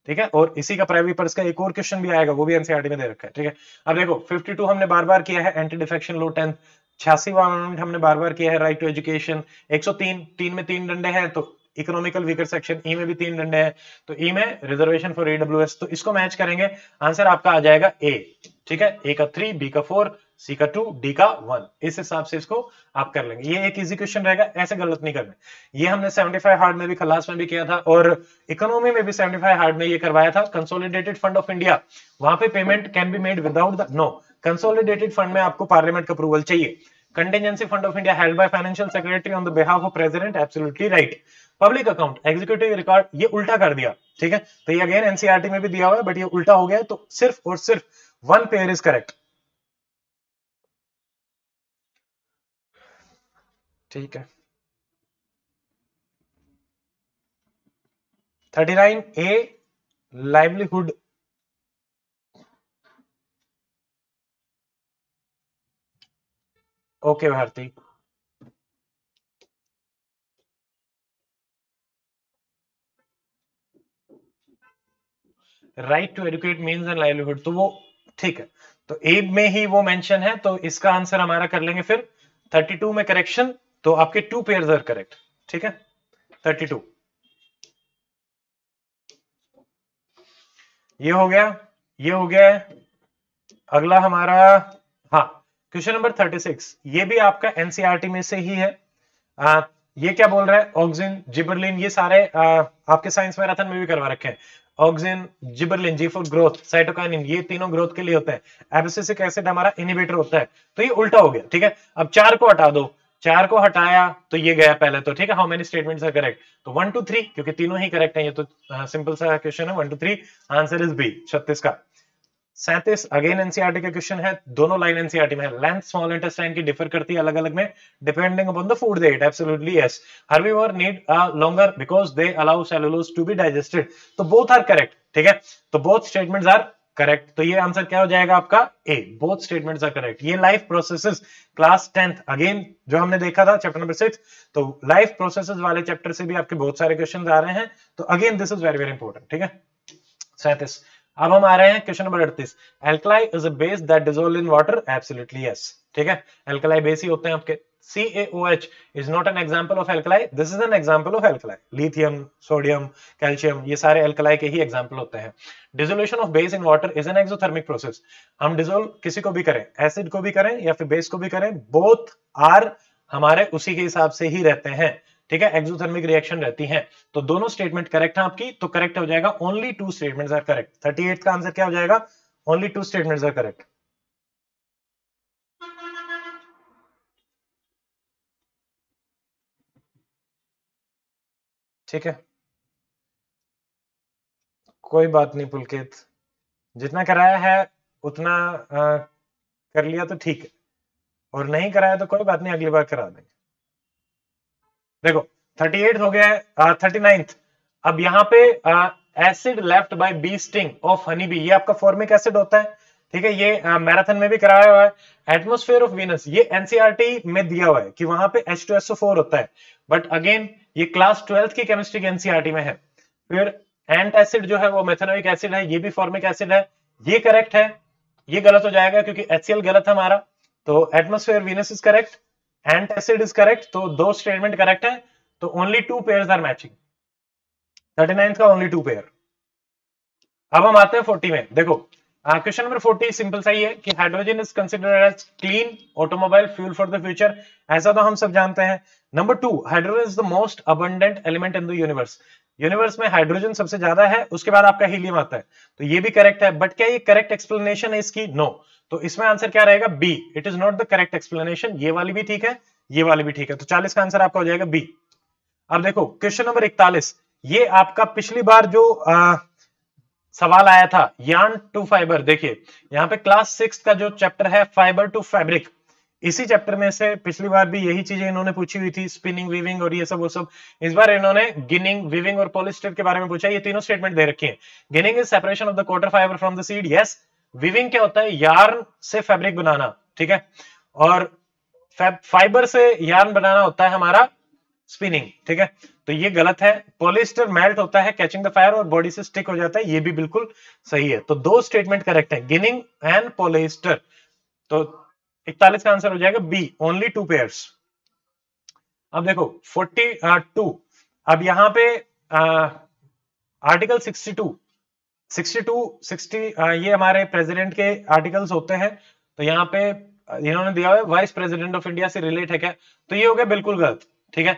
ठीक है, और इसी का प्राइमरी पर्स का एक और क्वेश्चन भी आएगा, वो भी एनसीईआरटी में दे रखा है, ठीक है। अब देखो बावन हमने बार बार किया है एंटी डिफेक्शन लॉ, टेंथ छियासीवां अमेंडमेंट हमने बार बार किया है राइट टू एजुकेशन, एक सौ तीन, तीन में तीन डंडे हैं, तो इकोनॉमिकल वीकर सेक्शन ई में भी तीन डंडे हैं, तो ई में रिजर्वेशन फॉर ईडब्ल्यूएस, तो इसको मैच करेंगे, आंसर आपका आ जाएगा ए, ठीक है, ए का थ्री, बी का फोर, सी का टू, डी का वन, इस हिसाब से इसको आप कर लेंगे। ये एक इजी क्वेश्चन रहेगा, ऐसे गलत नहीं करना। ये हमने पचहत्तर हार्ड में भी, खलास में भी किया था, और इकोनॉमी में भी पचहत्तर हार्ड में ये करवाया था। कंसोलिडेटेड फंड ऑफ इंडिया, वहां पे payment can be made without the no, consolidated fund में आपको पार्लियामेंट का अप्रूवल चाहिए। Contingency fund of India held by financial secretary on the behalf of president, absolutely right. Public account, executive record, ये उल्टा कर दिया, ठीक है, तो ये अगेन एनसीईआरटी में भी दिया हुआ है, बट ये उल्टा हो गया, तो सिर्फ और सिर्फ वन पेयर इज करेक्ट, ठीक है। उनतालीस A livelihood, okay Bharti, right to educate means and livelihood, तो वो ठीक है, तो ए में ही वो मेंशन है, तो इसका आंसर हमारा कर लेंगे फिर बत्तीस में करेक्शन, तो आपके टू पेयर्स आर करेक्ट, ठीक है, बत्तीस। ये हो गया, ये हो गया। अगला हमारा हाँ क्वेश्चन नंबर छत्तीस, ये भी आपका एनसीईआरटी में से ही है। आ, ये क्या बोल रहा है, ऑक्सिन, जिबरलिन, ये सारे आ, आपके साइंस मैराथन में भी करवा रखे हैं। Auxin, gibberellin, G for growth, cytokinin, ये तीनों ग्रोथ के लिए होता है। एब्सिसिक एसिड हमारा इनहिबिटर होता है, तो ये उल्टा हो गया, ठीक है। अब चार को हटा दो, चार को हटाया तो ये गया पहले, तो ठीक है। How many statements are correct, तो वन टू थ्री, क्योंकि तीनों ही करेक्ट है, ये तो सिंपल सा क्वेश्चन है, one two three, answer is B छत्तीस का। सैंतीस अगेन एनसीईआरटी का क्वेश्चन है, दोनों लाइन एनसीईआरटी में है। लेंथ स्मॉल इंटेस्टाइन की डिफर करती है अलग अलग में, depending upon the food they eat, absolutely yes. Herbivore need a longer because they allow cellulose to be digested, तो बोथ आर करेक्ट, ठीक है, तो बोथ स्टेटमेंट्स आर करेक्ट, तो ये आंसर क्या हो जाएगा आपका A, both statements are correct. ये life processes class tenth, again जो हमने देखा था चैप्टर नंबर सिक्स, तो लाइफ प्रोसेसेस वाले चैप्टर से भी आपके बहुत सारे क्वेश्चन आ रहे हैं, तो again this is very very important, ठीक है। सैंतीस अब हम आ रहे हैं क्वेश्चन नंबर अड़तीस, alkali is a base that dissolve in water, absolutely yes, ठीक है, एल्कलाई बेस ही होते हैं आपके। CaOH is not an example of alkali, this is an example of alkali, lithium, sodium, calcium, ये सारे एल्कलाई के ही एग्जांपल होते हैं। Dissolution of base in water is an exothermic process, हम डिसॉल्व किसी को भी करें, एसिड को भी करें या फिर बेस को भी करें, बोथ आर हमारे उसी के हिसाब से ही रहते हैं, ठीक है, एक्सोथर्मिक रिएक्शन रहती हैं, तो दोनों स्टेटमेंट करेक्ट हैं आपकी, तो करेक्ट हो जाएगा only two statements are correct. अड़तीस का आंसर क्या हो जाएगा, only two statements are correct. ठीक है, कोई बात नहीं पुलकित, जितना कराया है उतना आ, कर लिया तो ठीक है, और नहीं कराया तो कोई बात नहीं, अगली बार करा देंगे। देखो अड़तीस हो गया है, उनतालीस अब यहाँ पे acid left by bee sting of honey bee, ये आपका फॉर्मिक एसिड होता है, ठीक है, ये मैराथन में भी कराया हुआ है। एटमोस्फेयर ऑफ वीनस, ये एनसीईआरटी में दिया हुआ है कि वहां पे H two S O four होता है, बट अगेन ये क्लास ट्वेल्थ की केमिस्ट्री एनसीईआरटी में है। फिर एंट एसिड जो है वो मेथनोइक एसिड है, ये भी फॉर्मिक एसिड है, ये करेक्ट है, ये गलत हो जाएगा क्योंकि एचसीएल गलत है हमारा, तो atmosphere Venus is correct. Ant acid is correct, तो दो स्टेटमेंट करेक्ट है, तो only two pairs are matching. Thirty ninth का ओनली टू पेयर। अब हम आते हैं फोर्टी में। देखो क्वेश्चन नंबर फोर्टी सिंपल सा ही है कि hydrogen is considered as clean automobile fuel for the future, ऐसा तो हम सब जानते हैं। Number two, hydrogen is the most abundant element in the universe, universe में हाइड्रोजन सबसे ज्यादा है, उसके बाद आपका हीलियम आता है, तो ये भी करेक्ट है। बट क्या ये करेक्ट एक्सप्लेनेशन है इसकी? No no. तो इसमें आंसर क्या रहेगा? B, it is not the correct explanation. ये वाली भी ठीक है, ये वाली भी ठीक है, तो चालीस का आंसर आपका हो जाएगा बी। अब देखो क्वेश्चन नंबर इकतालीस, ये आपका पिछली बार जो आ, सवाल आया था यार्न टू फाइबर, देखिए यहाँ पे क्लास सिक्स का जो चैप्टर है फाइबर टू फैब्रिक, इसी चैप्टर में से पिछली बार भी यही चीजें इन्होंने पूछी हुई थी, स्पिनिंग, वीविंग और ये सब वो सब। इस बार इन्होंने गिनिंग, वीविंग और पॉलिस्टर के बारे में पूछा, ये तीनों स्टेटमेंट दे रखी है। Ginning is separation of the quarter fibre from the seed, yes. Weaving क्या होता है? यार्न से फैब्रिक बनाना, ठीक है, और फाइबर से यार्न बनाना होता है हमारा स्पिनिंग, ठीक है, तो ये गलत है। पॉलिएस्टर मेल्ट होता है कैचिंग द फायर और बॉडी से स्टिक हो जाता है, ये भी बिल्कुल सही है। तो दो स्टेटमेंट करेक्ट है, गिनिंग एंड पॉलिएस्टर, तो इकतालीस का आंसर हो जाएगा बी, ओनली टू पेयर्स। अब देखो फोर्टी टू, अब यहाँ पे article sixty two sixty two sixty आ, ये हमारे प्रेसिडेंट के आर्टिकल्स होते हैं, तो यहाँ पे इन्होंने दिया है वाइस प्रेसिडेंट ऑफ इंडिया से रिलेट है क्या, तो ये हो गया बिल्कुल गलत, ठीक है।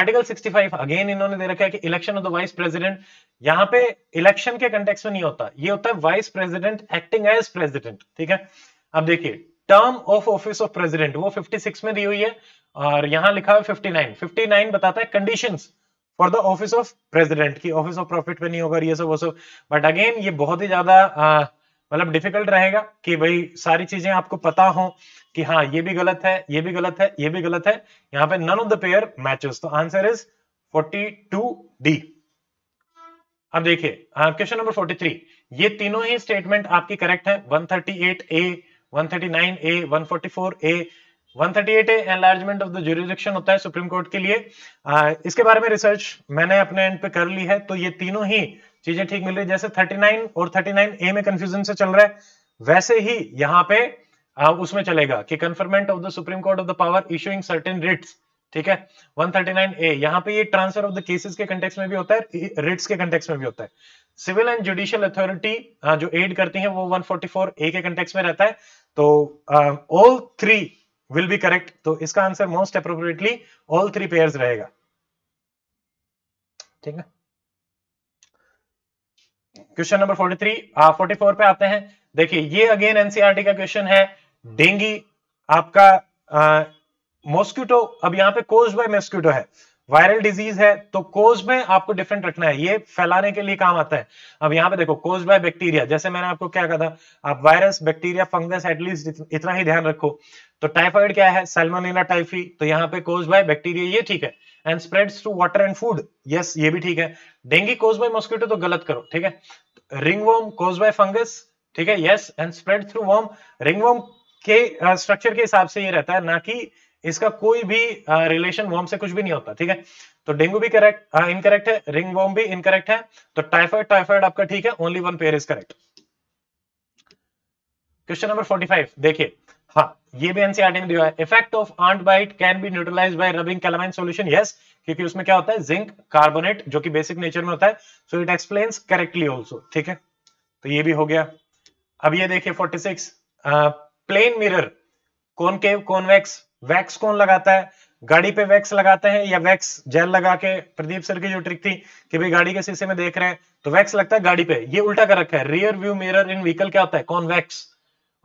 आर्टिकल सिक्सटी फाइव अगेन इन्होंने दे रखा है कि election of the vice president, यहाँ पे इलेक्शन के कंटेक्स्ट में नहीं होता, ये होता है vice president acting as president, ठीक है। अब देखिए term of office of president वो फिफ्टी सिक्स में दी हुई है और यहाँ लिखा है फिफ्टी नाइन, फिफ्टी नाइन बताता है conditions for the office of president की ऑफिस ऑफ प्रॉफिट पे नहीं होगा ये सब वो सब। बट अगेन ये बहुत ही ज्यादा मतलब डिफिकल्ट रहेगा कि भाई सारी चीजें आपको पता हो कि हाँ ये भी गलत है, ये भी गलत है, ये भी गलत है, यहाँ पे none of the pair matches, तो answer is forty two D. अब देखिए क्वेश्चन नंबर फोर्टी थ्री, ये तीनों ही स्टेटमेंट आपकी करेक्ट है, one thirty eight A, one thirty nine A, one forty four A. One thirty eight A enlargement of the jurisdiction होता है सुप्रीम कोर्ट के लिए, आ, इसके बारे में रिसर्च मैंने अपने एंड पे कर ली है, तो ये तीनों ही चीजें ठीक मिल रही है। जैसे थर्टी नाइन और थर्टी नाइन ए में कंफ्यूजन से चल रहा है, वैसे ही यहाँ पे आ, उसमें चलेगा कि conferment of the supreme court of the power issuing certain writs, ठीक है। वन थर्टी नाइन ए यहाँ पे ये ट्रांसफर ऑफ द केसेस के कंटेक्स्ट में भी होता है, रिट्स के कंटेक्स्ट में भी होता है। सिविल एंड जुडिशियल अथॉरिटी जो एड करती है वो वन फोर्टी फोर ए के कंटेक्स्ट में रहता है, तो all three will be correct, तो इसका answer most appropriately all three pairs रहेगा, ठीक है। Question number forty three, forty four पे आते हैं। देखिए ये अगेन एनसीईआरटी का क्वेश्चन है, डेंगी आपका आ, मॉस्क्यूटो, अब यहाँ पे कोज बाय मॉस्क्यूटो है, वायरल डिजीज है, तो कोज में आपको डिफरेंट रखना है, ये फैलाने के लिए काम आता है। अब यहाँ पे देखो कोज बाय बैक्टीरिया, जैसे मैंने आपको क्या कहा था, आप वायरस, बैक्टीरिया, फंगस एटलीस्ट इतना ही ध्यान रखो। तो टाइफाइड क्या है? सैल्मोनेला टाइफी, तो यहाँ पे कोज बाय बैक्टीरिया, ये ठीक है। And spreads through water and food, yes ये भी ठीक है। डेंगू कोज बाय मॉस्किटो, तो गलत करो, ठीक है। रिंगवर्म कोज बाय फंगस, ठीक है, yes. And spread through worm, ringworm के स्ट्रक्चर के हिसाब से ये रहता है, ना कि इसका कोई भी रिलेशन uh, वर्म से कुछ भी नहीं होता, ठीक है। तो डेंगू भी करेक्ट इनकरेक्ट uh, है, रिंग वर्म भी इनकरेक्ट है, तो टाइफाइड टाइफाइड आपका ठीक है, only one pair is correct. Question number forty five देखिए, हाँ ये भी एनसीईआरटी में दिया है, effect of ant bite can be neutralised by rubbing calamine solution, yes, क्योंकि उसमें क्या होता है जिंक कार्बोनेट जो कि बेसिक नेचर में होता है, so it explains correctly also, ठीक है, तो ये भी हो गया। अब ये देखिए forty six, plane mirror, concave, convex, wax कौन लगाता है? गाड़ी पे वैक्स लगाते हैं या वैक्स जेल लगा के, प्रदीप सर की जो ट्रिक थी कि भाई गाड़ी के शीशे में देख रहे हैं तो वैक्स लगता है गाड़ी पे, ये उल्टा कर रखा है। Rear view mirror in vehicle क्या होता है? कॉन्वेक्स।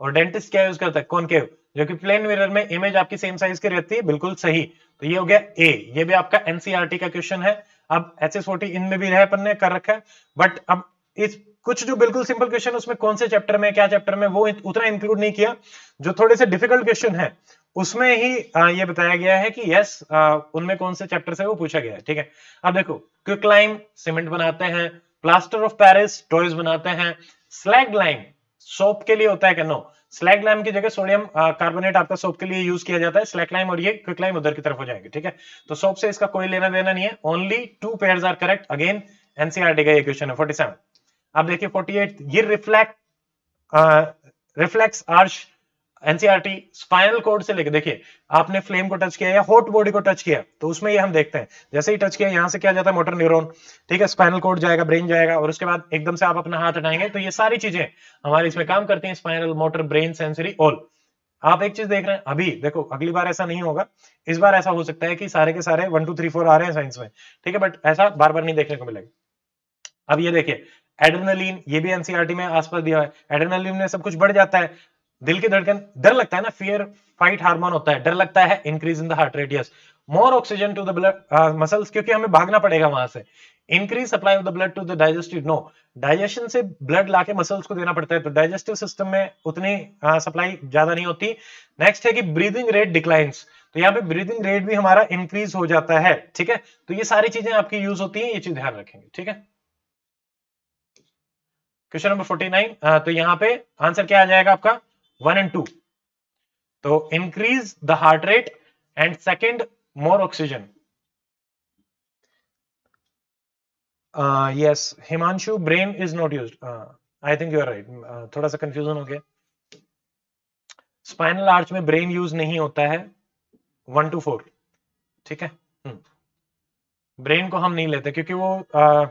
और डेंटिस्ट क्या यूज करता है? कॉनकेव, जो कि प्लेन मिरर में इमेज आपकी सेम साइज की रहती है, बिल्कुल सही, तो ये हो गया ए। ये भी आपका एनसीईआरटी का क्वेश्चन है। अब एच एस फोर्टी इनमें भी रहे अपन ने कर रखा है, बट अब इस कुछ जो बिल्कुल सिंपल क्वेश्चन उसमें कौन से चैप्टर में क्या चैप्टर में वो उतना इंक्लूड नहीं किया, जो थोड़े से डिफिकल्ट क्वेश्चन है उसमें ही ये बताया गया है कि यस उनमें कौन से चैप्टर से वो पूछा गया है, ठीक है। अब देखो क्विक लाइम सीमेंट बनाते हैं, प्लास्टर ऑफ पेरिस टॉयज बनाते हैं, स्लैग लाइम सोप के लिए होता है क्या? नो, स्लैग लाइम की जगह सोडियम कार्बोनेट आपका सोप के लिए यूज किया जाता है, स्लैग लाइम और ये क्विक लाइम उधर की तरफ हो जाएंगे, ठीक है, तो सोप से इसका कोई लेना देना नहीं है, only two pairs are correct. Again NCERT का ये क्वेश्चन है फोर्टी सेवन। अब देखिए फोर्टी एट, ये reflect reflex arch NCERT spinal cord से लेके देखिए आपने फ्लेम को टच किया या हॉट बॉडी को टच किया तो उसमें ये हम देखते हैं जैसे ही टच किया यहाँ से क्या जाता है मोटर न्यूरॉन, ठीक है, स्पाइनल कोड जाएगा, ब्रेन जाएगा और उसके बाद एकदम से आप अपना हाथ हटाएंगे तो ये सारी चीजें हमारे इसमें काम करती है, spinal, motor, brain, sensory, all. आप एक चीज देख रहे हैं अभी, देखो अगली बार ऐसा नहीं होगा, इस बार ऐसा हो सकता है कि सारे के सारे वन टू थ्री फोर आ रहे हैं साइंस में, ठीक है, बट ऐसा बार बार नहीं देखने को मिलेगा। अब ये देखिए एड्रेनालिन, ये भी एनसीईआरटी में आसपास दिया है, एड्रेनालिन में सब कुछ बढ़ जाता है, दिल की धड़कन, डर लगता है ना, फियर फाइट हार्मोन होता है, डर लगता है, increase in the heart rate, yes, more oxygen to the blood muscles क्योंकि हमें भागना पड़ेगा वहां से, increase supply of the blood to the digestive, no, digestion से ब्लड लाके मसल्स को देना पड़ता है तो डाइजेस्टिव सिस्टम में उतनी सप्लाई ज्यादा नहीं होती। नेक्स्ट है कि ब्रीदिंग रेट डिक्लाइंस, तो यहाँ पे ब्रीदिंग रेट भी हमारा इंक्रीज हो जाता है, ठीक है, तो ये सारी चीजें आपकी यूज होती है, ये चीज ध्यान रखेंगे, ठीक है। क्वेश्चन नंबर उनचास, तो यहाँ पे आंसर क्या आ जाएगा आपका वन एंड टू, तो increase the heart rate and second more oxygen, yes Himanshu brain is not used, I think you are right, थोड़ा सा कंफ्यूजन हो गया, स्पाइनल आर्च में ब्रेन यूज नहीं होता है, वन टू फोर, ठीक है, ब्रेन को हम नहीं लेते क्योंकि वो uh,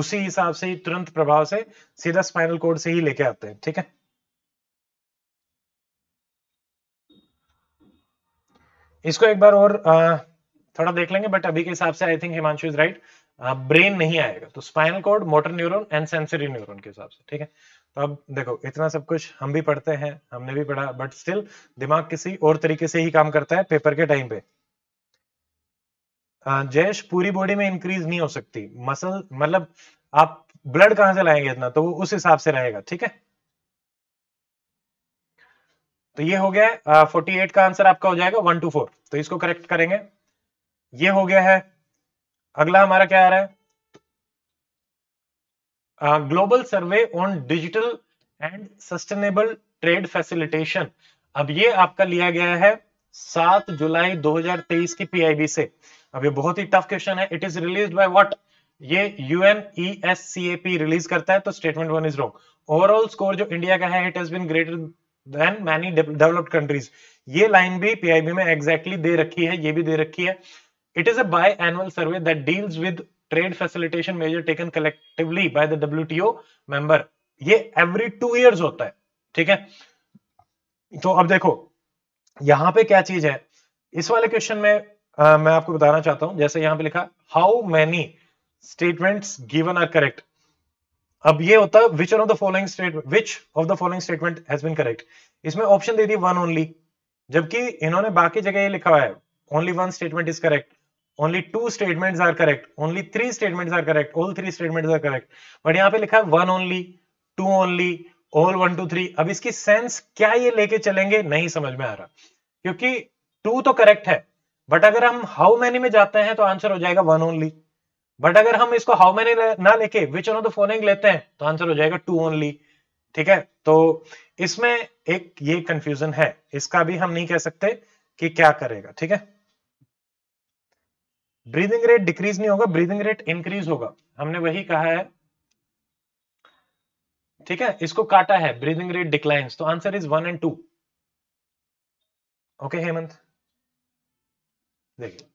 उसी हिसाब से तुरंत प्रभाव से सीधा स्पाइनल कोड से ही लेके आते हैं, ठीक है। इसको एक बार और थोड़ा देख लेंगे बट अभी के हिसाब से I think Himanshu is right, brain नहीं आएगा तो spinal cord, motor neuron and sensory neuron के हिसाब से, ठीक है। तो अब देखो इतना सब कुछ हम भी पढ़ते हैं, हमने भी पढ़ा, बट स्टिल दिमाग किसी और तरीके से ही काम करता है पेपर के टाइम पे। जयेश पूरी बॉडी में इंक्रीज नहीं हो सकती मसल, मतलब आप ब्लड कहां से लाएंगे इतना, तो वो उस हिसाब से रहेगा, ठीक है। तो ये हो गया है अड़तालीस का आंसर आपका हो जाएगा वन टू फोर, तो इसको करेक्ट करेंगे, ये हो गया है। अगला हमारा क्या आ रहा है, global survey on digital and sustainable trade facilitation, अब ये आपका लिया गया है सात जुलाई दो हजार तेईस की पीआईबी से। अब ये बहुत ही टफ क्वेश्चन है, it is released by what, ये यूएनईएससीएपी रिलीज करता है, तो statement one is wrong. Overall score जो इंडिया का है it has been greater than many developed countries, ये लाइन भी पीआईबी में एग्जैक्टली दे रखी है, ये भी दे रखी है। It is a biannual survey that deals with trade facilitation measure taken collectively by the WTO member, ये एवरी टू इयर्स होता है, ठीक है। तो अब देखो यहाँ पे क्या चीज है, इस वाले क्वेश्चन में Uh, मैं आपको बताना चाहता हूं, जैसे यहां पे लिखा how many statements given are correct, अब ये होता है which of the following statement, which of the following statement has been correct, इसमें ऑप्शन दे दी वन ओनली, जबकि इन्होंने बाकी जगह ये लिखा हुआ है only one statement is correct, only two statements are correct, only three statements are correct, all three statements are correct, but यहाँ पे लिखा है one only, two only, all one two three. अब इसकी सेंस क्या ये लेके चलेंगे नहीं समझ में आ रहा, क्योंकि टू तो करेक्ट है बट अगर हम हाउ मैनी में जाते हैं तो आंसर हो जाएगा वन ओनली, बट अगर हम इसको हाउ मैनी ना लेके which on of the following लेते हैं तो आंसर हो जाएगा टू ओनली, ठीक है। तो इसमें एक ये कंफ्यूजन है, इसका भी हम नहीं कह सकते कि क्या करेगा, ठीक है। ब्रीदिंग रेट डिक्रीज नहीं होगा, ब्रीदिंग रेट इंक्रीज होगा, हमने वही कहा है, ठीक है, इसको काटा है ब्रीदिंग रेट डिक्लाइंस, तो answer is one and two, okay Hemant. देखिए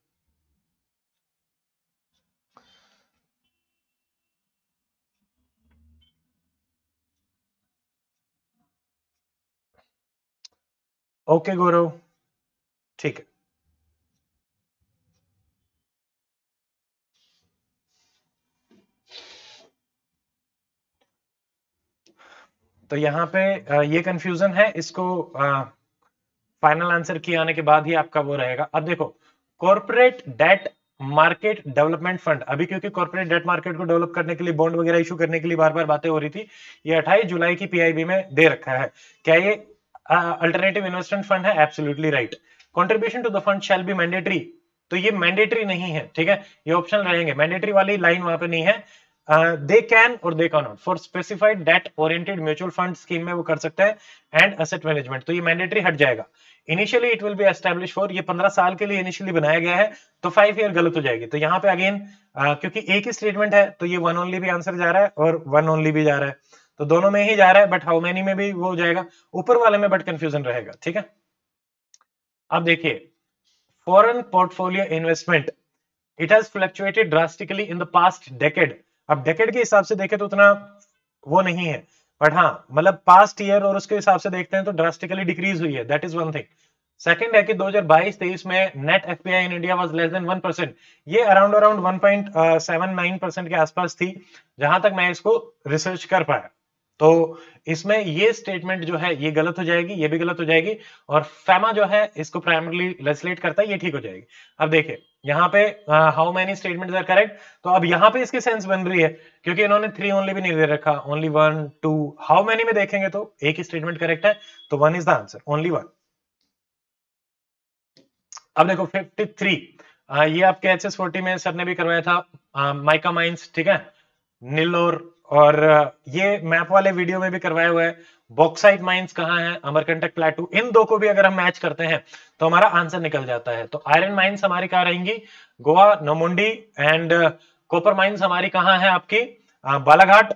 ओके गौरव, ठीक है। तो यहां पे ये कंफ्यूजन है, इसको फाइनल आंसर किए आने के बाद ही आपका वो रहेगा। अब देखो corporate debt market development fund, अभी क्योंकि कॉर्पोरेट डेट मार्केट को डेवलप करने के लिए बॉन्ड वगैरह इशू करने के लिए बार बार बातें हो रही थी, ये अट्ठाईस जुलाई की पीआईबी में दे रखा है। क्या ये अल्टरनेटिव इन्वेस्टमेंट फंड है? Absolutely right. Contribution to the fund shall be mandatory, तो ये मैंडेटरी नहीं है, ठीक है, ये ऑप्शन रहेंगे, मैंडेटरी वाली लाइन वहां पे नहीं है। दे कैन और they can not for specified debt oriented mutual fund scheme में वो कर सकते हैं एंड एसेट मैनेजमेंट, तो ये मैंडेटरी हट जाएगा। Initially it will be establish for, ये पंद्रह साल के लिए इनिशियली बनाया गया है, तो फाइव ईयर गलत हो जाएगी। तो यहाँ पे अगेन क्योंकि एक ही स्टेटमेंट है तो ये वन ओनली भी आंसर जा रहा है और वन ओनली भी जा रहा है, तो दोनों में ही जा रहा है, बट हाउ मेनी में भी वो हो जाएगा ऊपर वाले में, बट कंफ्यूजन रहेगा। ठीक है, अब देखिए foreign portfolio investment, it has fluctuated drastically in the past decade. अब डेकेड के हिसाब से देखें तो उतना वो नहीं है, बट हाँ मतलब पास्ट ईयर और उसके हिसाब से देखते हैं तो ड्रास्टिकली डिक्रीज हुई है, that is one thing. Second है कि दो हज़ार बाईस तेईस में net FPI in India was less than one percent, ये around around one point seven nine percent के आसपास थी जहां तक मैं इसको रिसर्च कर पाया। तो इसमें ये स्टेटमेंट जो है ये गलत हो जाएगी, ये भी गलत हो जाएगी, और फेमा जो है इसको प्राइमरली लेजिस्लेट करता है, ये ठीक हो जाएगी। अब देखिए यहाँ पे how many statements are correct, तो अब यहाँ पे इसकी सेंस बन रही है क्योंकि इन्होंने थ्री ओनली भी नहीं दे रखा, only one two, how many में देखेंगे तो एक ही स्टेटमेंट करेक्ट है, तो one is the answer, only one. अब देखो फिफ्टी थ्री ये आपके एच एस फोर्टी में सर ने भी करवाया था, माइका माइंस, ठीक है, नीलोर, और ये मैप वाले वीडियो में भी करवाया हुआ है। बॉक्साइट माइंस कहाँ है, अमरकंटक प्लेटू, इन दो को भी अगर हम मैच करते हैं तो हमारा आंसर निकल जाता है। तो आयरन माइंस हमारी कहाँ रहेंगी, Goa, Noamundi, and copper mines हमारी कहाँ है आपकी, बालाघाट,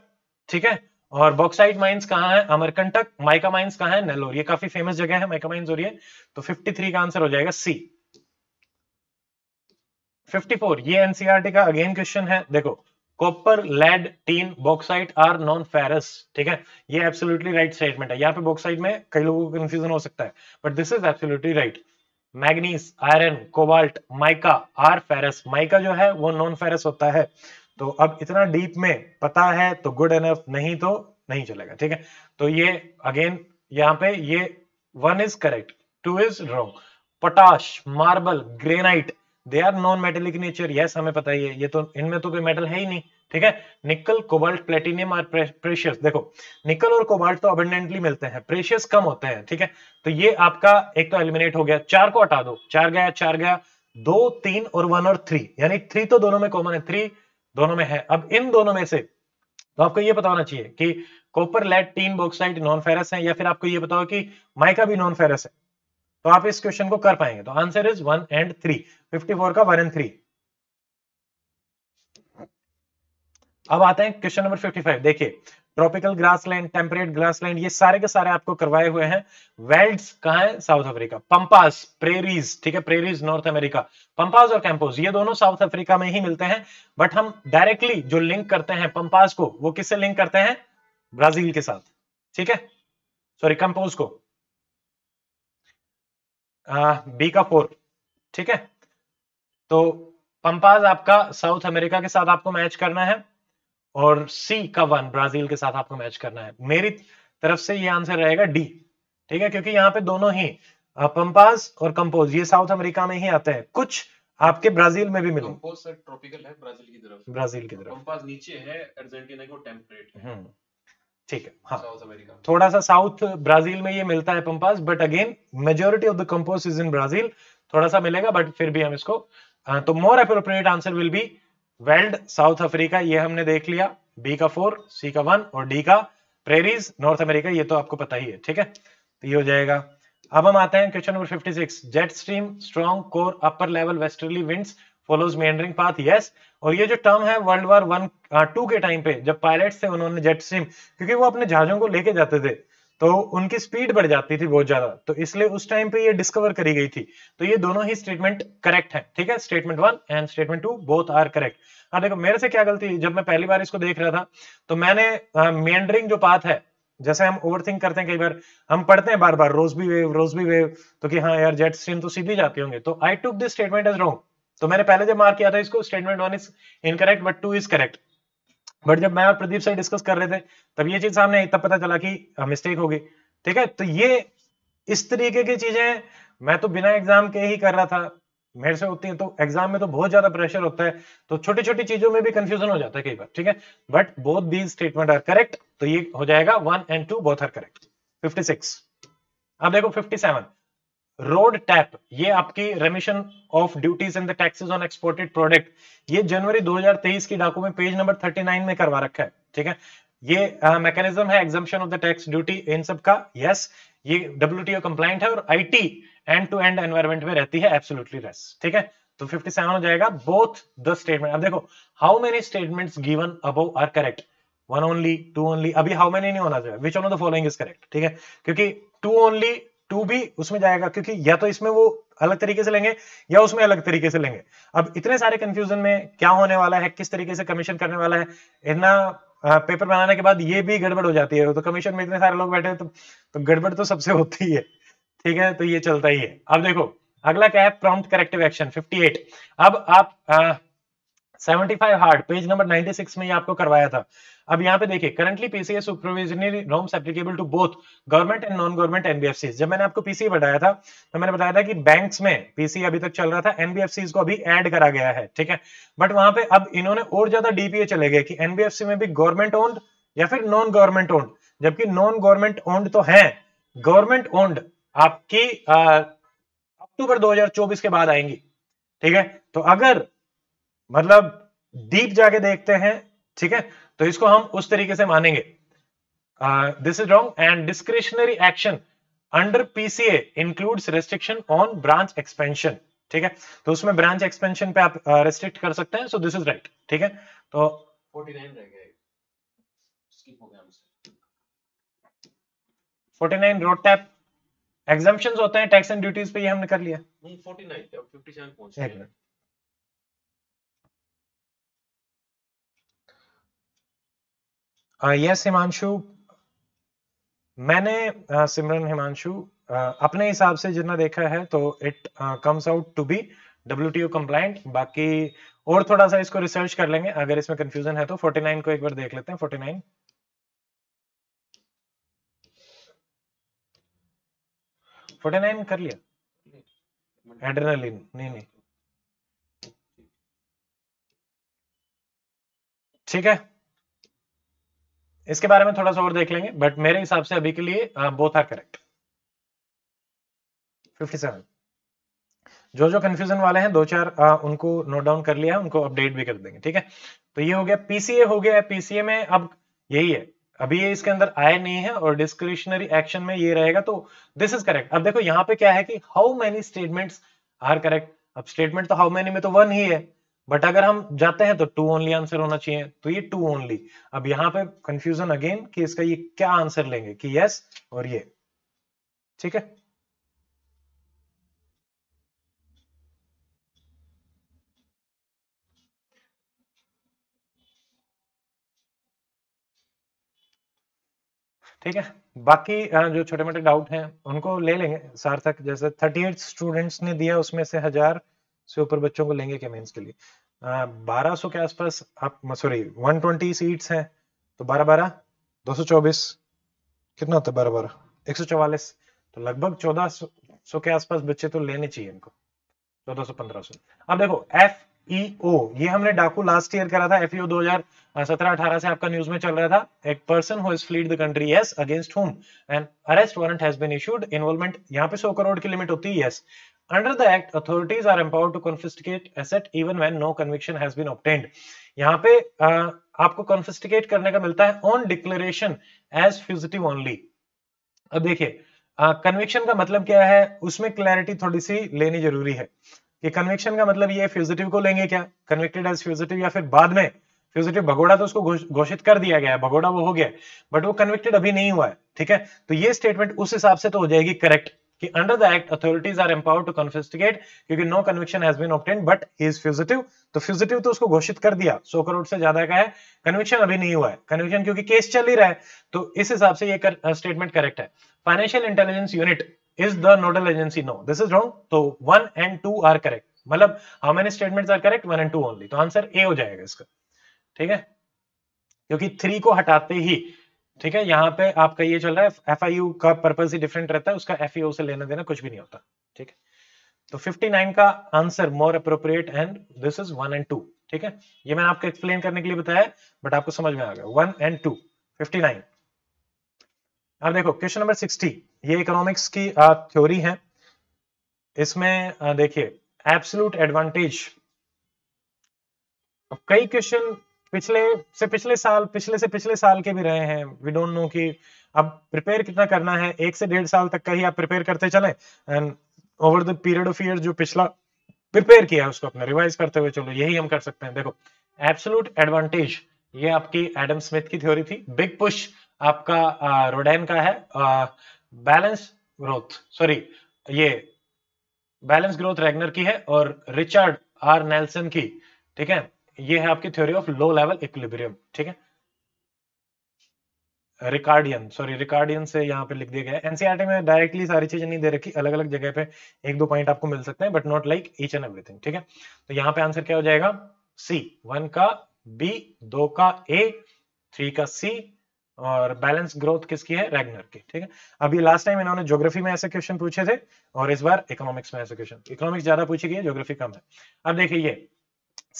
ठीक है, और बॉक्साइट माइंस कहाँ है, अमरकंटक, माइका माइंस कहाँ है, नेल्लोर, ये काफी फेमस जगह है माइका माइंस, और ये तो फिफ्टी थ्री का आंसर हो जाएगा सी। फिफ्टी फोर ये एनसीईआरटी का अगेन क्वेश्चन है, देखो copper, lead, tin, bauxite are non ferrous, ठीक है, ये एब्सोल्युटली राइट स्टेटमेंट है। यहाँ पे बॉक्साइट में कई लोगों को कंफ्यूजन हो सकता है, but this is absolutely right. Manganese, iron, cobalt, mica are ferrous, mica जो है वो नॉन फेरस होता है। तो अब इतना डीप में पता है तो गुड एनफ, नहीं तो नहीं चलेगा। ठीक है, तो ये अगेन यहाँ पे ये one is correct, two is wrong. Potash, marble, granite, they are non metallic nature, yes हमें पता ही है, ये तो इनमें तो कोई मेटल है ही नहीं। ठीक है, निकल, कोबाल्ट, प्लेटिनियम और प्रेशियस, देखो निकल और कोबाल्ट तो अबंडेंटली मिलते हैं, प्रेशियस कम होते हैं। ठीक है, तो ये आपका एक तो एलिमिनेट हो गया, चार को हटा दो, चार गया, चार गया, दो, तीन और वन और थ्री, यानी थ्री तो दोनों में कॉमन है, थ्री दोनों में है। अब इन दोनों में से तो आपको ये पता होना चाहिए कि copper, lead, tin, bauxite non ferrous है, या फिर आपको ये पता हो कि माइका भी नॉन फेरस है, तो आप इस क्वेश्चन को कर पाएंगे। तो answer is one and three, fifty four का वन एंड थ्री। अब आते हैं क्वेश्चन नंबर फिफ्टी फाइव, देखिए ट्रॉपिकल ग्रासलैंड, टेम्परेट ग्रासलैंड, ये सारे के सारे आपको करवाए हुए हैं। वेल्ड्स कहाँ है, साउथ अफ्रीका। पंपास, प्रेरीज, ठीक है, प्रेरीज नॉर्थ अमेरिका। पंपास और कैंपोस ये दोनों साउथ अफ्रीका में ही मिलते हैं, बट हम डायरेक्टली जो लिंक करते हैं पंपास को वो किससे लिंक करते हैं, ब्राजील के साथ। ठीक है, सॉरी कैंपोस को, बी का फोर। ठीक है, तो पंपास आपका साउथ अमेरिका के साथ आपको मैच करना है, और सी का वन ब्राजील के साथ आपको मैच करना है। मेरी तरफ से ये आंसर रहेगा डी। ठीक है, क्योंकि यहाँ पे दोनों ही पंपास और कंपोज ये साउथ अमेरिका में ही आते हैं, कुछ आपके ब्राजील में भी मिलेंगे। कंपोज सर ट्रॉपिकल है, ब्राजील की तरफ, ब्राजील की तरफ। पंपास नीचे है, अर्जेंटीना को टेम्परेट है। ठीक है, हाँ साउथ अमेरिका, थोड़ा सा साउथ ब्राजील में ये मिलता है pampas, but again majority of the campos is in Brazil, थोड़ा सा मिलेगा बट फिर भी हम इसको, तो more appropriate answer will be veld South Africa, ये हमने देख लिया, बी का फोर, सी का वन और डी का प्रेरीज नॉर्थ अमेरिका, ये तो आपको पता ही है। ठीक है, तो ये हो जाएगा। अब हम आते हैं question number fifty six, jet stream, strong core, upper level westerly winds, follows meandering path, yes. और ये जो टर्म है वर्ल्ड वॉर वन टू के टाइम पे जब पायलट्स थे उन्होंने जेट स्ट्रीम, क्योंकि वो अपने जहाजों को लेके जाते थे तो उनकी स्पीड बढ़ जाती थी बहुत ज्यादा, तो इसलिए उस टाइम पे ये डिस्कवर करी गई थी। तो ये दोनों ही स्टेटमेंट करेक्ट है। ठीक है, statement one and statement two both are correct. अब देखो मेरे से क्या गलती है, जब मैं पहली बार इसको देख रहा था तो मैंने मेंडरिंग uh, जो पाथ है, जैसे हम ओवरथिंक करते हैं कई बार, हम पढ़ते हैं बार बार रोजबी वेव रोजबी वेव, तो कि हाँ यार जेट स्ट्रीम तो सीधी जाती होंगे, तो I took this statement as wrong. तो मैंने पहले जब मार्क किया था इसको, statement one is incorrect but two is correct, but जब मैं और प्रदीप से डिस्कस कर रहे थे तब ये चीज सामने आई, तब पता चला कि मिस्टेक हो गई। ठीक है, तो ये इस तरीके की चीजें मैं तो बिना एग्जाम के ही कर रहा था, मेरे से होती है, तो एग्जाम में तो बहुत ज्यादा प्रेशर होता है, तो छोटी छोटी चीजों में भी कंफ्यूजन हो जाता है कई बार। ठीक है, but both these statement are correct, तो ये हो जाएगा one and two both are correct. Fifty six, अब देखो फिफ्टी सेवन, रोड टैप, ये आपकी remission of duties and the taxes on exported product, ये जनवरी दो हज़ार तेईस की document page number thirty nine में करवा रखा है। ठीक है, ये मैकेनिज्म uh, है exemption of the tax duty इन सब का, यस, ये डब्ल्यूटीओ कंप्लाइंट है और IT end to end environment में रहती है, एब्सोल्युटली यस। ठीक है, तो फिफ्टी सेवन हो जाएगा बोथ द स्टेटमेंट। अब देखो how many statements given above are correct, one only, two only, अभी हाउ मैनी नहीं होना चाहिए, which one of the following is correct, ठीक है, क्योंकि टू ओनली, टू भी उसमें जाएगा, क्योंकि या तो इसमें वो अलग तरीके से लेंगे या उसमें अलग तरीके से लेंगे। अब इतने सारे कंफ्यूजन में क्या होने वाला है, किस तरीके से कमीशन करने वाला है, इतना पेपर बनाने के बाद ये भी गड़बड़ हो जाती है, तो कमीशन में इतने सारे लोग बैठे हैं तो, तो गड़बड़ तो सबसे होती है, ठीक है, तो ये चलता ही है। अब देखो अगला क्या है, प्रॉम्प्ट करेक्टिव एक्शन अट्ठावन। अब आप आ, पचहत्तर हार्ड पेज नंबर छियानवे में ये आपको करवाया था। अब यहाँ पे देखिए, currently PCA supervisionary norms applicable to both government and non government NBFCs. जब मैंने आपको पीसीए बताया था तो मैंने बताया था कि बैंक्स में पीसीए अभी तक चल रहा था, एनबीएफसीज को अभी ऐड करा गया है, ठीक है, बट वहां पे अब इन्होंने और ज्यादा डीपीए चले गए कि एनबीएफसी में भी गवर्नमेंट ओन्ड या फिर नॉन गवर्नमेंट ओन्ड, जबकि नॉन गवर्नमेंट ओन्ड तो है, गवर्नमेंट ओन्ड आपकी अक्टूबर दो हजार चौबीस के बाद आएंगी, ठीक है। तो अगर मतलब डीप जाके देखते हैं, ठीक है, तो इसको हम उस तरीके से मानेंगे, this is wrong. And discretionary action under PCA includes restriction on branch expansion, ठीक है, तो उसमें ब्रांच एक्सपेंशन पे आप रेस्ट्रिक्ट uh, कर सकते हैं, सो दिस इज राइट, ठीक है। तो उनचास रह गया, स्किप हो गया हमसे। उनचास रोड टैप एग्जम्पशंस होते हैं टैक्स एंड ड्यूटीज पे, ये हमने कर लिया, नहीं उनचास, अब सत्तावन पहुंच गए। यस हिमांशु, मैंने सिमरन हिमांशु अपने हिसाब से जितना देखा है तो it comes out to be WTO compliant, बाकी और थोड़ा सा इसको रिसर्च कर लेंगे अगर इसमें कंफ्यूजन है तो। उनचास को एक बार देख लेते हैं, उनचास उनचास कर लिया, एड्रेनालिन नहीं नहीं ठीक है, इसके बारे में थोड़ा सा और देख लेंगे, बट मेरे हिसाब से अभी के लिए बोथ आर करेक्ट। सत्तावन जो जो कंफ्यूजन वाले हैं दो चार आ, उनको नोट डाउन कर लिया है, उनको अपडेट भी कर देंगे, ठीक है। तो ये हो गया पीसीए, हो गया पीसीए में अब यही है, अभी ये इसके अंदर आए नहीं है और डिस्क्रिशनरी एक्शन में ये रहेगा, तो दिस इज करेक्ट। अब देखो यहाँ पे क्या है कि how many statements are correct, अब स्टेटमेंट तो हाउ मेनी में तो वन ही है, बट अगर हम जाते हैं तो टू ओनली आंसर होना चाहिए, तो ये टू ओनली। अब यहाँ पे कंफ्यूजन अगेन कि इसका ये क्या आंसर लेंगे कि यस और ये, ठीक है। ठीक है, बाकी जो छोटे मोटे डाउट हैं उनको ले लेंगे सार्थक, जैसे थर्टी एट स्टूडेंट्स ने दिया उसमें से हजार से ऊपर बच्चों को लेंगे क्या मेंस के लिए, बारह सौ के आसपास आप सॉरी एक सौ बीस सीट्स हैं तो बारह बारह दो सौ चौबीस कितना होता है, बारह बारह एक सौ चौवालीस, तो लगभग चौदह सौ के आसपास बच्चे तो लेने चाहिए इनको, चौदह सौ पंद्रह सौ। अब देखो एफईओ, ये हमने डाकू लास्ट ईयर करा था, एफईओ दो हजार सत्रह अठारह से आपका न्यूज में चल रहा था, एक person who has fled the country yes, against whom an arrest warrant has been issued, involvement यहाँ पे सौ करोड़ की लिमिट होती है yes. Under the act, authorities are empowered to confiscate asset even when no conviction has been obtained. यहाँ पे आ, आपको confiscate करने का मिलता है on declaration as fugitive only. अब देखिए conviction का मतलब क्या है, उसमें क्लैरिटी थोड़ी सी लेनी जरूरी है कि conviction का मतलब ये fugitive को लेंगे क्या, convicted as fugitive या फिर बाद में fugitive, भगोड़ा तो उसको घोषित कर दिया गया है, भगोड़ा वो हो गया बट वो convicted अभी नहीं हुआ है, ठीक है। तो ये स्टेटमेंट उस हिसाब से तो हो जाएगी करेक्ट कि under the act authorities are empowered to confiscate, क्योंकि no conviction has been obtained but he is fugitive, तो फ्यूजिटिव तो उसको घोषित कर दिया, सौ करोड़ से ज्यादा का है, कन्विक्शन अभी नहीं हुआ है, कन्विक्शन क्योंकि केस चल ही रहा है, तो इस हिसाब से ये स्टेटमेंट करेक्ट है। Financial intelligence unit is the nodal agency, no this is wrong, तो one and two are correct, मतलब how many statements are correct, one and two only, तो आंसर ए हो जाएगा इसका, ठीक है, क्योंकि थ्री को हटाते ही, ठीक है, यहाँ पे आपका ये चल रहा है, एफ आई यू का पर्पज ही डिफरेंट रहता है, उसका एफ ई ओ से लेना देना कुछ भी नहीं होता, ठीक है। तो उनसठ का answer more appropriate and this is one and two, ठीक है, ये मैंने आपको एक्सप्लेन करने के लिए बताया बट आपको समझ में आ गया, वन एंड टू उनसठ। अब देखो क्वेश्चन नंबर साठ, ये इकोनॉमिक्स की थ्योरी है, इसमें देखिए एब्सोल्यूट एडवांटेज, अब कई क्वेश्चन पिछले से पिछले साल पिछले से पिछले साल के भी रहे हैं, वी डोंट नो कि अब प्रिपेयर कितना करना है, एक से डेढ़ साल तक का ही आप प्रिपेयर करते चले and over the period of year जो पिछला प्रिपेयर किया है उसको अपने रिवाइज करते हुए चलो, यही हम कर सकते हैं। देखो एब्सोल्यूट एडवांटेज ये आपकी एडम स्मिथ की थ्योरी थी। बिग पुश आपका रोडेन का है, बैलेंस ग्रोथ सॉरी ये बैलेंस ग्रोथ रेगनर की है और रिचर्ड आर नेल्सन की, ठीक है। ये है आपकी theory of low level equilibrium, ठीक है। रिकार्डियन सॉरी रिकार्डियन से यहाँ पे लिख दिया गया है। एनसीईआरटी में डायरेक्टली सारी चीजें नहीं दे रखी, अलग अलग जगह पे एक दो पॉइंट आपको मिल सकते हैं, but not like each and everything, ठीक है। तो यहाँ पे आंसर क्या हो जाएगा, सी वन का बी, दो का ए, थ्री का सी, और बैलेंस ग्रोथ किसकी है, रेगनर की, ठीक है। अभी लास्ट टाइम इन्होंने ज्योग्राफी में ऐसे क्वेश्चन पूछे थे और इस बार इकोनॉमिक्स में ऐसे क्वेश्चन, इकोनॉमिक्स ज्यादा पूछी गई है, ज्योग्राफी कम है। अब देखिए ये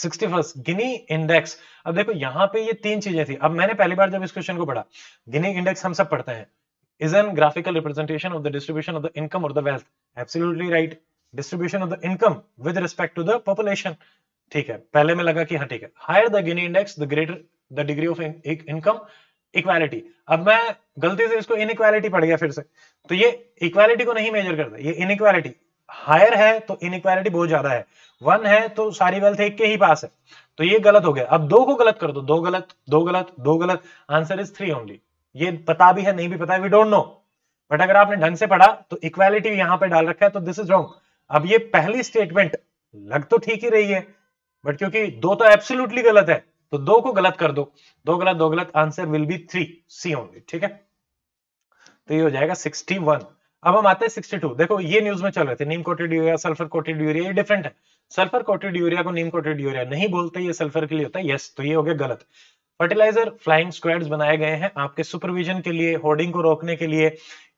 सिक्सटी फर्स्ट गिनी इंडेक्स। अब देखो यहाँ पे ये तीन चीजें थी। अब मैंने पहली बार जब इस क्वेश्चन को पढ़ा, गिनी इंडेक्स हम सब पढ़ते हैं, is an graphical representation of the distribution of the income और the wealth, absolutely right, distribution of the income with respect to the population, ठीक है। पहले में लगा कि हाँ ठीक है, higher the Gini index the greater the degree of income equality. अब मैं गलती से इसको इनइक्वालिटी पढ़ गया फिर से, तो ये इक्वालिटी को नहीं मेजर करता, ये इनइक्वालिटी हायर है तो इनइक्वालिटी बहुत ज्यादा है, वन है तो सारी वेल्थ एक के ही पास है, तो ये गलत हो गया। अब दो को गलत कर दो, दो गलत, दो गलत, दो गलत, आंसर इज थ्री ओनली। ये पता भी है नहीं भी पता है, वी डोंट नो, बट अगर आपने ढंग से पढ़ा तो इक्वालिटी यहाँ पे डाल रखा है तो दिस इज रॉन्ग। अब ये पहली स्टेटमेंट लग तो ठीक ही रही है, बट क्योंकि दो तो एब्सोल्युटली गलत है तो दो को गलत कर दो, दो गलत दो गलत, answer will be three, C only, ठीक है। तो ये हो जाएगा सिक्सटी वन। अब हम आते हैं सिक्सटी टू। देखो ये न्यूज में चल रहे थे, neem coated urea, sulphur coated urea, ये डिफरेंट है। सल्फर कोटेड यूरिया को नीम कोटेड यूरिया नहीं बोलते, ये सल्फर के लिए होता है, यस, तो ये हो गया गलत। फर्टिलाइजर फ्लाइंग स्क्वाड्स बनाए गए हैं आपके सुपरविजन के लिए, होर्डिंग को रोकने के लिए,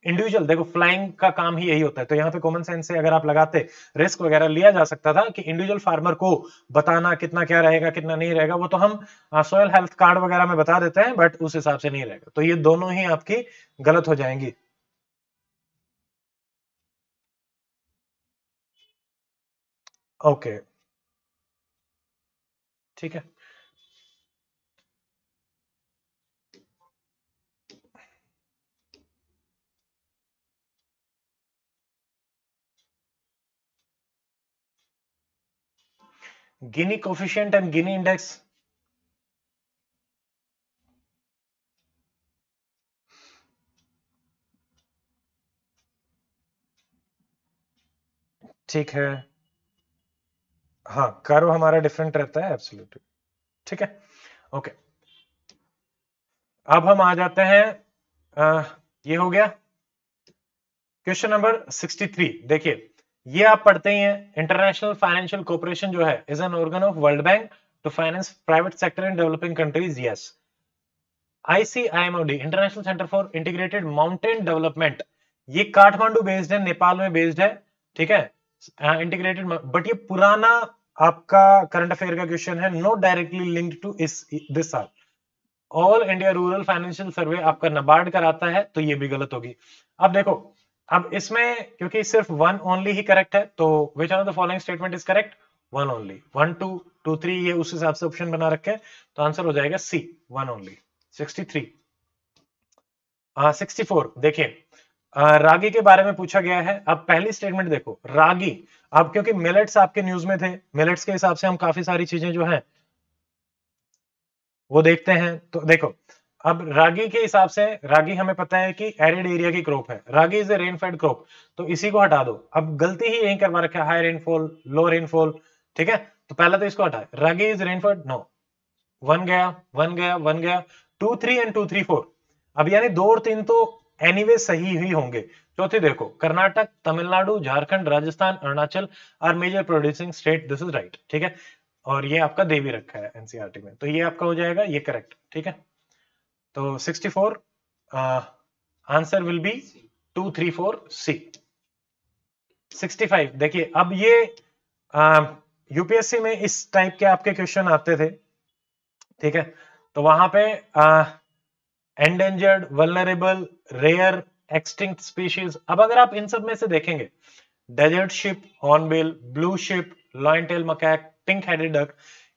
इंडिविजुअल, देखो फ्लाइंग का काम ही यही होता है, तो यहाँ पे कॉमन सेंस से अगर आप लगाते, रिस्क वगैरह लिया जा सकता था कि इंडिविजुअल फार्मर को बताना कितना क्या रहेगा कितना नहीं रहेगा, वो तो हम सोयल हेल्थ कार्ड वगैरह में बता देते हैं, बट उस हिसाब से नहीं रहेगा। तो ये दोनों ही आपकी गलत हो जाएंगी। Okay okay. ठीक है, Gini coefficient and Gini index, ठीक है, हाँ कारो हमारा डिफरेंट रहता है एब्सोल्युटली, ठीक है, ओके। अब हम आ जाते हैं, आ, ये हो गया क्वेश्चन नंबर सिक्सटी थ्री। देखिए ये आप पढ़ते ही हैं, इंटरनेशनल फाइनेंशियल कॉर्पोरेशन जो है is an organ of World Bank to finance private sector in developing countries, yes. ICIMOD, international centre for integrated mountain development, ये काठमांडू बेस्ड है, नेपाल में बेस्ड है, ठीक है, इंटीग्रेटेड, बट ये पुराना आपका करंट अफेयर का क्वेश्चन है, नो डायरेक्टली लिंक्ड टू इस दिस साल। All India rural financial survey आपका नाबार्ड कराता है, तो ये भी गलत होगी। अब देखो, अब इसमें क्योंकि सिर्फ वन ओनली ही करेक्ट है, तो which of the following statement is correct, one only, one two two three, ये उस हिसाब से ऑप्शन बना रखे, तो आंसर हो जाएगा C, one only. Sixty three sixty four देखिए, रागी के बारे में पूछा गया है। अब पहली स्टेटमेंट देखो, रागी, अब क्योंकि मिलेट्स आपके न्यूज में थे, मिलेट्स के हिसाब से हम काफी सारी चीजें जो हैं वो देखते हैं, तो देखो अब रागी के हिसाब से, रागी हमें पता है कि एरिड एरिया की क्रॉप है, ragi is a rainfed crop, तो इसी को हटा दो। अब गलती ही यही करवा रखा है, हाई रेनफॉल, लो रेनफॉल, ठीक है, तो पहला तो इसको हटाए, ragi is rainfed, no, one गया, वन गया, वन गया, two three and two three four, अब यानी दो और तीन तो एनीवे anyway, सही ही होंगे। चौथे देखो, Karnataka, Tamil Nadu, Jharkhand, Rajasthan, Arunachal are major producing state, this is right, ठीक है, और ये आपका दे भी रखा है एनसीईआरटी में, तो ये आपका हो जाएगा, ये करेक्ट, ठीक है। तो sixty four answer will be two three four C. Sixty five देखिए, अब ये यूपीएससी में इस टाइप के आपके क्वेश्चन आते थे, ठीक है, तो वहां पे आ, endangered, vulnerable, rare, extinct species। अब अगर आप इन सब में से देखेंगे, desert ship, hornbill, blue ship, लॉयनटेल macaque, pink headed duck,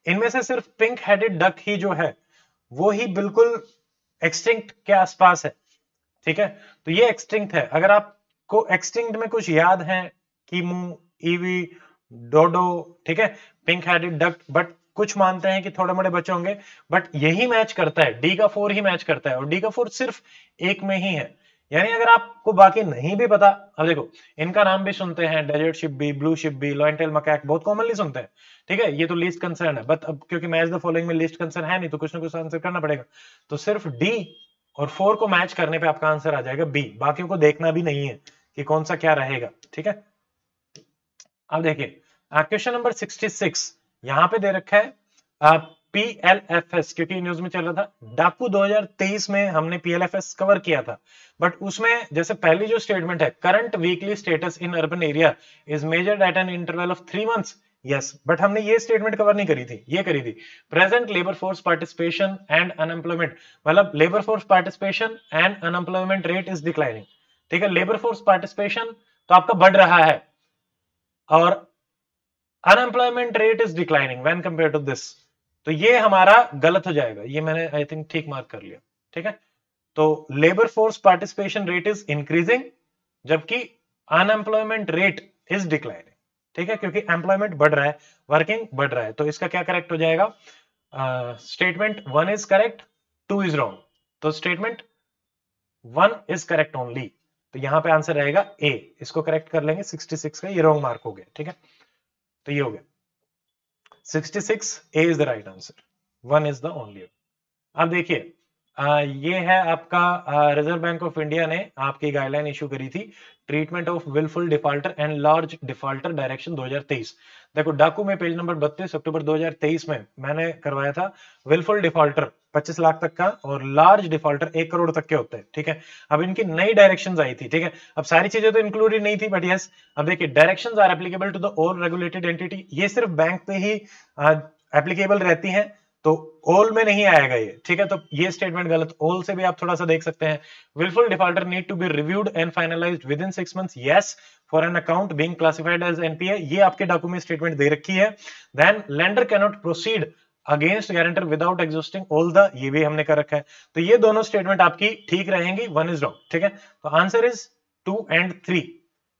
इनमें से सिर्फ पिंक हेडेड डक ही जो है वो ही बिल्कुल एक्सटिंक्ट के आसपास है, ठीक है, तो ये एक्सटिंक्ट है। अगर आपको एक्सटिंक्ट में कुछ याद है, कीमू, ईवी, डोडो, ठीक है, पिंक हेडेड डक, बट कुछ मानते हैं कि थोड़े मोड़े बचे होंगे, बट यही मैच करता है, डी का फोर ही मैच करता है, और डी का फोर सिर्फ एक में ही है। यानी अगर आपको बाकी नहीं भी पता, अब देखो इनका नाम भी सुनते हैं, डेजर्ट शिप भी, ब्लू शिप भी, लॉयनटेल मकैक, बहुत कॉमनली सुनते हैं, ठीक है, ये तो लीस्ट कंसर्न है, बट अब क्योंकि मैच द फॉलोइंग में लीस्ट कंसर्न है नहीं तो कुछ ना कुछ आंसर करना पड़ेगा। तो सिर्फ डी और फोर को मैच करने पे आपका आंसर आ जाएगा बी, बाकियों को देखना भी नहीं है कि कौन सा क्या रहेगा, ठीक है। अब देखिए क्वेश्चन नंबर छियासठ यहाँ पे दे रखा है पीएलएफएस, क्योंकि न्यूज में चल रहा था डाकू दो हज़ार तेईस में हमने पीएलएफएस कवर किया था, बट उसमें जैसे पहली जो स्टेटमेंट है current weekly status in urban area is measured at an interval of three months yes, but हमने ये स्टेटमेंट कवर नहीं करी थी, ये करी थी present labour force participation and unemployment, मतलब labour force participation and unemployment rate is declining, ठीक है। लेबर फोर्स पार्टिसिपेशन तो आपका बढ़ रहा है और unemployment rate is declining when compare to this, तो ये हमारा गलत हो जाएगा, ये मैंने आई थिंक ठीक मार्क कर लिया, ठीक है। तो labour force participation rate is increasing जबकि अनएम्प्लॉयमेंट रेट इज डिक्लाइनिंग, ठीक है, क्योंकि एम्प्लॉयमेंट बढ़ रहा है, वर्किंग बढ़ रहा है, तो इसका क्या करेक्ट हो जाएगा, statement one is correct, two is wrong, तो statement one is correct only, तो यहाँ पे आंसर रहेगा ए, इसको करेक्ट कर लेंगे, छियासठ का ये रॉन्ग मार्क हो गया, ठीक है। तो ये हो गया छियासठ, A is the right answer, one is the only. अब देखिए ये है आपका रिजर्व बैंक ऑफ इंडिया ने आपकी गाइडलाइन इश्यू करी थी treatment of wilful defaulter and large defaulter direction दो हज़ार तेईस। देखो डाकू में पेज नंबर बत्तीस अक्टूबर दो हज़ार तेईस में मैंने करवाया था, विलफुल डिफॉल्टर पच्चीस लाख तक का और लार्ज डिफॉल्टर एक करोड़ तक के होते हैं, ठीक है। अब इनकी नई डायरेक्शंस आई थी, ठीक है, अब सारी चीजें तो इंक्लूडेड नहीं थी, बट यस अब देखिए directions are applicable to the all regulated entity, ये सिर्फ बैंक पे ही एप्लीकेबल रहती है, तो ऑल में नहीं आएगा ये, ठीक है। तो ये स्टेटमेंट गलत, ऑल से भी आप थोड़ा सा देख सकते हैं, wilful defaulter need to be reviewed and finalised within six months yes for an account being classified as NPA, ये आपके डॉक्यूमेंट स्टेटमेंट दे रखी है। Then lender can not proceed against guarantor without existing all the, ये भी हमने कर रखा है, तो ये दोनों स्टेटमेंट आपकी ठीक रहेंगी, वन इज रॉन्ग, ठीक है। तो answer is two and three,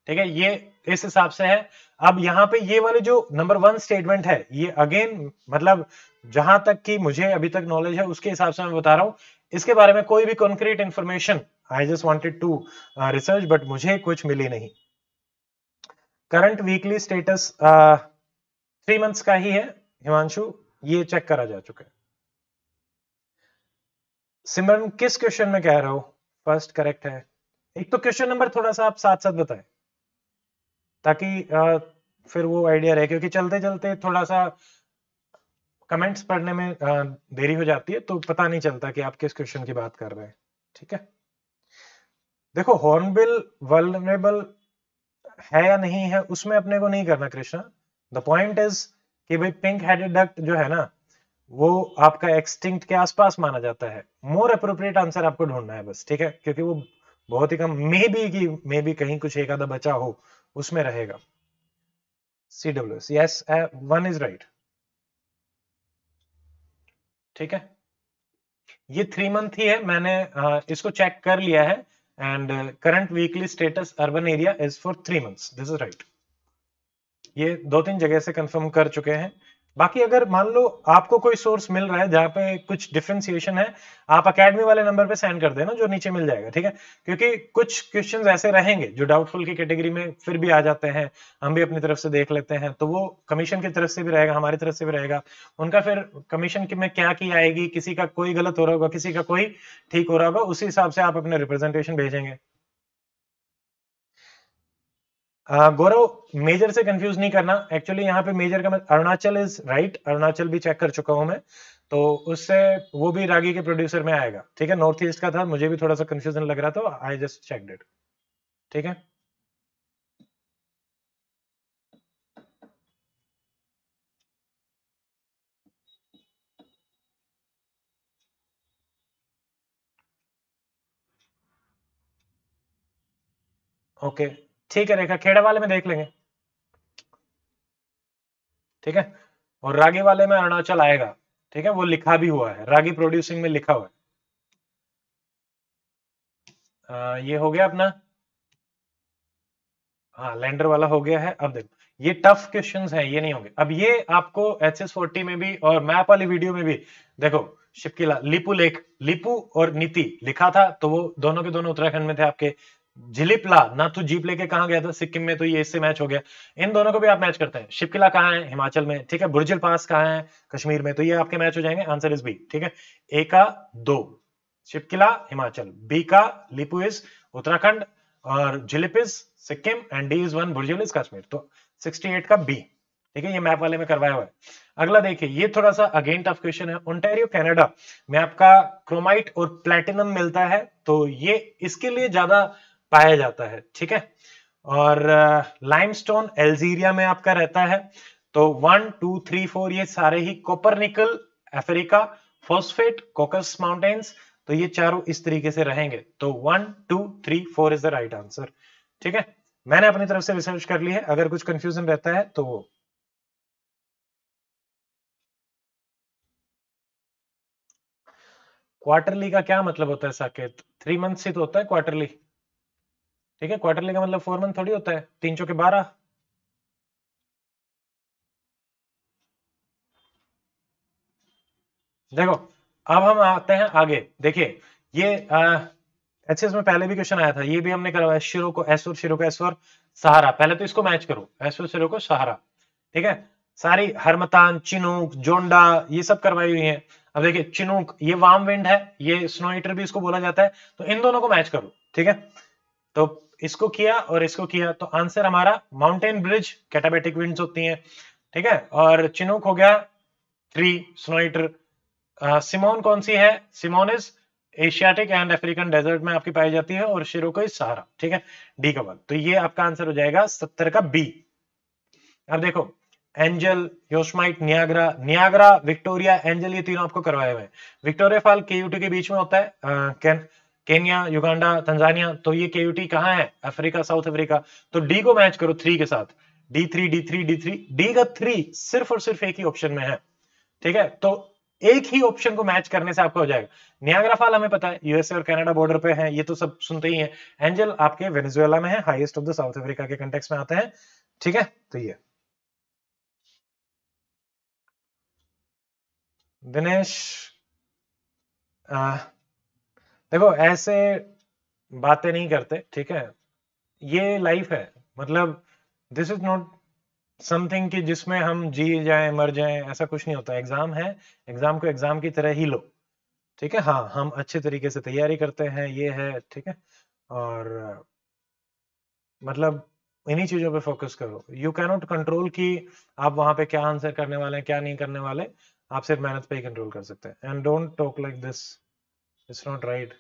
ठीक है, ये इस हिसाब से है। अब यहाँ पे ये वाले जो नंबर वन स्टेटमेंट है ये अगेन मतलब जहां तक कि मुझे अभी तक नॉलेज है उसके हिसाब से मैं बता रहा हूँ, इसके बारे में कोई भी concrete information I just wanted to research but मुझे कुछ मिली नहीं। Current weekly status three months का ही है हिमांशु, ये चेक करा जा चुका है। सिमरन किस क्वेश्चन में कह रहे हो, फर्स्ट करेक्ट है, एक तो क्वेश्चन नंबर थोड़ा सा आप साथ साथ बताएं ताकि आ, फिर वो आइडिया रहे, क्योंकि चलते चलते थोड़ा सा कमेंट्स पढ़ने में आ, देरी हो जाती है तो पता नहीं चलता कि आप किस क्वेश्चन की बात कर रहे हैं, ठीक है। देखो हॉर्नबिल वल्नरेबल है या नहीं है उसमें अपने को नहीं करना कृष्णा, द पॉइंट इज कि भाई पिंक हेडेड डक जो है ना वो आपका एक्सटिंक्ट के आसपास माना जाता है, मोर अप्रोप्रिएट आंसर आपको ढूंढना है बस, ठीक है, क्योंकि वो बहुत ही कम मे बी की मे बी कहीं कुछ एक आधा बचा हो उसमें रहेगा। C W S yes one is right, ठीक है, ये थ्री मंथ ही है, मैंने uh, इसको चेक कर लिया है and current weekly status urban area is for three months, this is right, ये दो तीन जगह से कंफर्म कर चुके हैं। बाकी अगर मान लो आपको कोई सोर्स मिल रहा है जहां पे कुछ डिफरेंशिएशन है आप अकेडमी वाले नंबर पे सेंड कर देना जो नीचे मिल जाएगा, ठीक है, क्योंकि कुछ क्वेश्चंस ऐसे रहेंगे जो डाउटफुल की कैटेगरी में फिर भी आ जाते हैं, हम भी अपनी तरफ से देख लेते हैं, तो वो कमीशन की तरफ से भी रहेगा हमारी तरफ से भी रहेगा, उनका फिर कमीशन की में क्या की आएगी, किसी का कोई गलत हो रहा होगा किसी का कोई ठीक हो रहा होगा, उसी हिसाब से आप अपने रिप्रेजेंटेशन भेजेंगे। गौरव मेजर से कंफ्यूज नहीं करना, एक्चुअली यहाँ पे मेजर का अरुणाचल इज राइट, अरुणाचल भी चेक कर चुका हूं मैं, तो उससे वो भी रागी के प्रोड्यूसर में आएगा, ठीक है, नॉर्थ ईस्ट का था, मुझे भी थोड़ा सा कंफ्यूजन लग रहा था, आई जस्ट चेक्ड इट, ठीक है। Okay okay. ठीक है रेखा, खेड़ा वाले में देख लेंगे, ठीक है, और रागी वाले में अरुणाचल आएगा, ठीक है, वो लिखा भी हुआ है, रागी प्रोड्यूसिंग में लिखा हुआ है। आ, ये हो गया अपना, हाँ लैंडर वाला हो गया है। अब देखो ये टफ क्वेश्चंस हैं, ये नहीं होंगे। अब ये आपको एच एस फोर्टी में भी और मैप वाली वीडियो में भी देखो शिपकिला लिपू लेक, लिपू और नीति लिखा था तो वो दोनों के दोनों उत्तराखंड में थे आपके। झिलिपला ना तो जीप लेके कहां गया था, सिक्किम में, तो ये इससे मैच हो गया। इन दोनों को भी आप मैच करते हैं। शिपकिला कहाँ है, हिमाचल में, ठीक है। बुर्जिल पास कहाँ है, कश्मीर में, तो ये आपके मैच हो जाएंगे। आंसर इज बी, ठीक है। ए का दो शिपकिला हिमाचल, बी का लिपू इज उत्तराखंड और झिलिप is Sikkim and D is one Burzil is Kashmir, तो अड़सठ का बी, ठीक है। ये मैप वाले में करवाया हुआ है। अगला देखिए, ये थोड़ा सा अगेन टफ क्वेश्चन है। ओंटारियो कनाडा में आपका क्रोमाइट और प्लैटिनम मिलता है, तो ये इसके लिए ज्यादा पाया जाता है, ठीक है। और लाइमस्टोन अल्जीरिया में आपका रहता है, तो वन टू थ्री फोर ये सारे ही कोपरनिकल अफ्रीका, फॉस्फेट कोकस माउंटेन्स, तो ये चारों इस तरीके से रहेंगे। तो one two three four is the right answer, ठीक है। मैंने अपनी तरफ से रिसर्च कर ली है, अगर कुछ कंफ्यूजन रहता है तो वो। क्वार्टरली का क्या मतलब होता है साकेत? थ्री मंथ से तो होता है क्वार्टरली, ठीक है। क्वार्टरली का मतलब फोर मंथ थोड़ी होता है, तीन चौके बारह। देखो अब हम आते हैं आगे। देखिए ये एचएस में पहले भी क्वेश्चन आया था, ये भी हमने करवाया। शिरो को एसोर, शिरो को एसोर, सहारा, पहले तो इसको मैच करो, एसोर शिरो को सहारा, ठीक है। सारी हरमतान, चिनूक, जोंडा, ये सब करवाई हुई है। अब देखिए चिनूक ये वार्म विंड है, ये स्नो ईटर भी इसको बोला जाता है, तो इन दोनों को मैच करो, ठीक है। तो इसको किया और इसको किया, तो आंसर हमारा माउंटेन ब्रिज, कैटाबैटिक विंड्स होती है, ठीक है। और चिनूक हो गया थ्री, स्नो ईटर। सिमोन कौन सी है? Simoom is Asiatic and African desert में आपकी पाई जाती है, और शिरोको इज सहारा, ठीक है, डी का वन। तो ये आपका आंसर हो जाएगा सत्तर का बी। अब देखो Angel, Yosemite, Niagara, Niagara, Victoria, Angel, ये तीनों आपको करवाए हुए हैं। विक्टोरिया फॉल केयूटी के बीच में होता है, आ, केन, केन्या, युगांडा, तंजानिया, तो ये केयूटी कहाँ है? Africa, South Africa. तो डी को मैच करो थ्री के साथ, D three D three D three D का थ्री सिर्फ और सिर्फ एक ही ऑप्शन में है, ठीक है। तो एक ही ऑप्शन को मैच करने से आपका हो जाएगा। नियाग्रा फॉल हमें पता है यूएसए और कनाडा बॉर्डर पे है, ये तो सब सुनते ही हैं। एंजल आपके वेनेजुएला में है, highest of the South Africa के कंटेक्स्ट में आते हैं, ठीक है। तो ये दिनेश आ, देखो ऐसे बातें नहीं करते, ठीक है। ये लाइफ है, मतलब दिस इज नॉट समथिंग कि जिसमें हम जी जाए मर जाए, ऐसा कुछ नहीं होता। एग्जाम है, एग्जाम को एग्जाम की तरह ही लो, ठीक है। हाँ हम अच्छे तरीके से तैयारी करते हैं, ये है, ठीक है। और मतलब इन्हीं चीजों पे फोकस करो। यू कैन नॉट कंट्रोल कि आप वहां पे क्या आंसर करने वाले हैं, क्या नहीं करने वाले, आप सिर्फ मेहनत पे ही कंट्रोल कर सकते हैं। And don't talk like this, it's not right,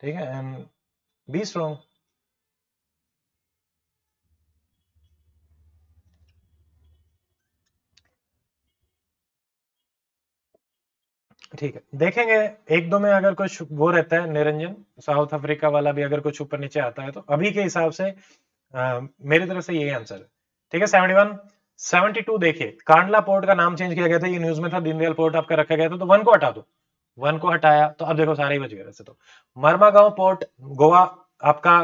ठीक है। And be strong. ठीक है, देखेंगे एक दो में अगर कुछ वो रहता है। निरंजन साउथ अफ्रीका वाला भी अगर कुछ ऊपर नीचे आता है, तो अभी के हिसाब से आ, मेरी तरफ से यही आंसर है, ठीक है। सेवेंटी वन, सेवेंटी टू देखिए कांडला पोर्ट का नाम चेंज किया गया था, ये न्यूज में था। दीनदयाल पोर्ट आपका रखा गया था, तो वन को हटा दो, वन को हटाया तो अब देखो सारे ही बच गए वैसे तो। मरमागांव पोर्ट गोवा आपका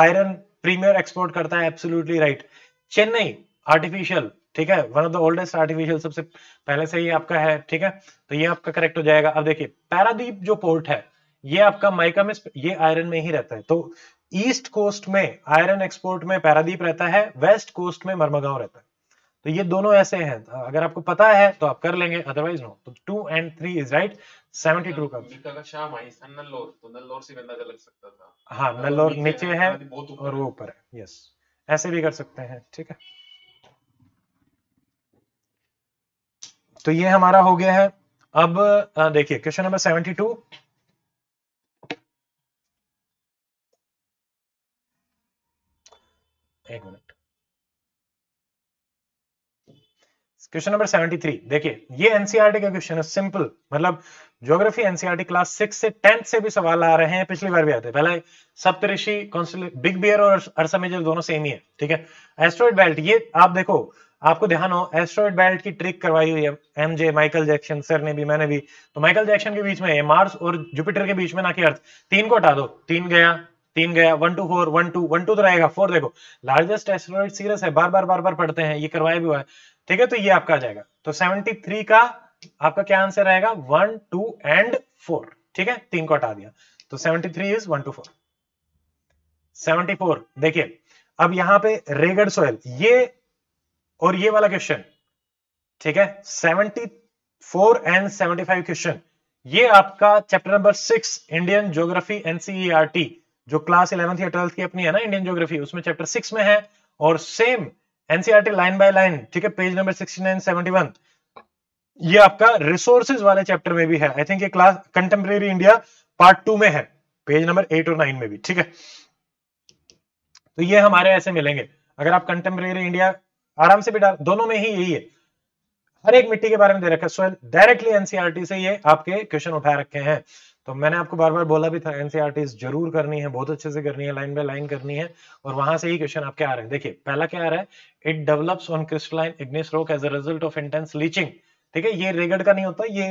आयरन प्रीमियर एक्सपोर्ट करता है, एब्सोल्युटली राइट। चेन्नई आर्टिफिशियल, ठीक है, one of the oldest artificial, सबसे पहले से ही आपका है, ठीक है। तो ये आपका करेक्ट हो जाएगा। अब देखिए पारादीप जो पोर्ट है, ये आपका माइका में, ये आयरन में ही रहता है, तो ईस्ट कोस्ट में आयरन एक्सपोर्ट में पारादीप रहता है, वेस्ट कोस्ट में मरमागांव रहता है। तो ये दोनों ऐसे हैं, अगर आपको पता है तो आप कर लेंगे, अदरवाइज नो। तो two and three is right. Seventy two का हाँ, नल्लोर नीचे है और वो ऊपर है, यस, ऐसे भी कर सकते हैं, ठीक है। तो ये हमारा हो गया है। अब देखिए क्वेश्चन नंबर सेवेंटी टू, एक minute, question number seventy three देखिए। ये एनसीईआरटी का क्वेश्चन है, सिंपल, मतलब ज्योग्राफी एनसीईआरटी क्लास सिक्स से टेंथ से भी सवाल आ रहे हैं, पिछली बार भी आते हैं। पहले सप्तऋषि, कॉन्स्टेलेशन, बिग बियर और अर्शमेजर दोनों सेम ही है, ठीक है। एस्टेरॉयड बेल्ट, ये आप देखो, आपको ध्यान हो, एस्टेरॉयड बेल्ट की ट्रिक करवाई हुई है एमजे, माइकल जैक्सन सर ने भी, मैंने भी। तो माइकल जैक्सन के बीच में है, मार्स और जुपिटर के बीच में, ना कि अर्थ। तीन को हटा दो, तीन गया, तीन गया, one two four, one two one two तो रहेगा, फोर देखो लार्जेस्ट एस्टेरॉइड सीरस है, बार बार बार बार पढ़ते हैं, ये करवाया भी हुआ है, ठीक है। तो ये आपका आ जाएगा, तो सेवेंटी थ्री का आपका क्या आंसर रहेगा, वन टू एंड फोर, ठीक है, तीन को हटा दिया, तो seventy three is one two four. Seventy four देखिए, अब यहाँ पे रेगड सोयल ये और ये वाला क्वेश्चन, ठीक है, seventy four and seventy five question, ये आपका chapter number six Indian geography NCERT जो क्लास इलेवेंथ या ट्वेल्थ की अपनी है ना इंडियन ज्योग्राफी, उसमें चैप्टर सिक्स में है, और same NCERT line by line, ठीक है, page number sixty nine, seventy one, ये आपका रिसोर्सेज वाले चैप्टर में भी है। आई थिंक ये class contemporary India part two में है, पेज नंबर एट और नाइन में भी, ठीक है। तो ये हमारे ऐसे मिलेंगे, अगर आप कंटेम्प्रेरी इंडिया आराम से भी डाल, दोनों में ही यही है, हर एक मिट्टी के बारे में दे रखा है, सोयल डायरेक्टली एनसीईआरटी से ये आपके क्वेश्चन उठा रखे हैं। तो मैंने आपको बार बार बोला भी था, एनसीईआरटी जरूर करनी है, बहुत अच्छे से करनी है, लाइन बाय लाइन करनी है, और वहां से ही क्वेश्चन आपके आ रहे हैं। देखिए पहला क्या आ रहा है, it develops on crystalline igneous rock as a result of intense leaching, ठीक है, ये रेगड का नहीं होता, ये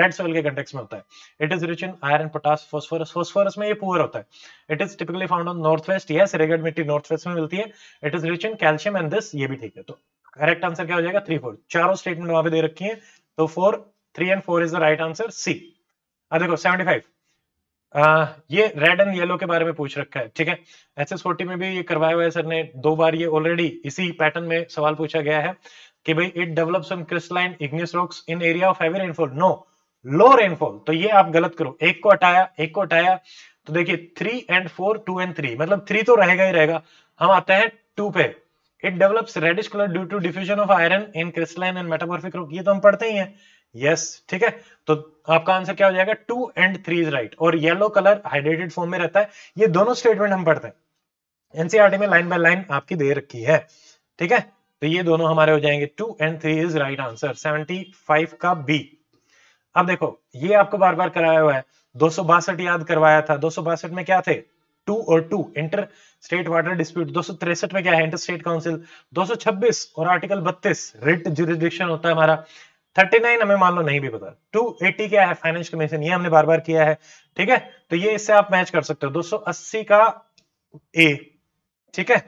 रेड सोयल के कंटेक्स में होता है। It is rich in iron, potash, phosphorus, phosphorus में ये पुअर होता है। It is typically found on north west, yes regur मिट्टी नॉर्थ वेस्ट में मिलती है। It is rich in calcium and this, ये भी ठीक है। तो करेक्ट आंसर क्या हो जाएगा, थ्री फोर, चारों स्टेटमेंट वहां पे दे रखी है, तो four, three and four is the right answer C. अब देखो सेवेंटी फाइव ये रेड एंड येलो के बारे में पूछ रखा है, ठीक है, एस एस फोर्टी में भी ये करवाया हुआ है सर ने, दो बार ये ऑलरेडी इसी पैटर्न में सवाल पूछा गया है कि भाई it develops on crystalline igneous rocks in area of heavy rainfall, no low rainfall, तो ये आप गलत करो, एक को हटाया, एक को हटाया, तो देखिए three and four, two and three, मतलब थ्री तो रहेगा ही रहेगा। हम आते हैं टू पे, it develops reddish colour due to diffusion of iron in crystalline and metamorphic rock, ये तो हम पढ़ते ही हैं, यस, ठीक है। तो आपका आंसर क्या हो जाएगा, two and three is right, और येलो कलर हाइड्रेटेड फॉर्म में रहता है, ये दोनों स्टेटमेंट हम पढ़ते हैं, एनसीईआरटी में लाइन बाय लाइन आपकी दे रखी है, ठीक है। तो ये दोनों हमारे हो जाएंगे, two and three is right answer seventy five का बी। अब देखो ये आपको बार बार कराया हुआ है, दो सौ बासठ याद करवाया था, दो सौ बासठ में क्या थे, टू और two, inter state water dispute. दो सौ तिरसठ में क्या है, इंटर स्टेट काउंसिल। दो सौ छब्बीस और आर्टिकल बत्तीस रिट ज्यूरिडिक्शन होता है हमारा। थर्टी नाइन हमें मान लो नहीं भी पता। टू एटी क्या है, फाइनेंस कमीशन, ये हमने बार बार किया है, ठीक है। तो ये इससे आप मैच कर सकते हो। दो सौ अस्सी का ए, ठीक है,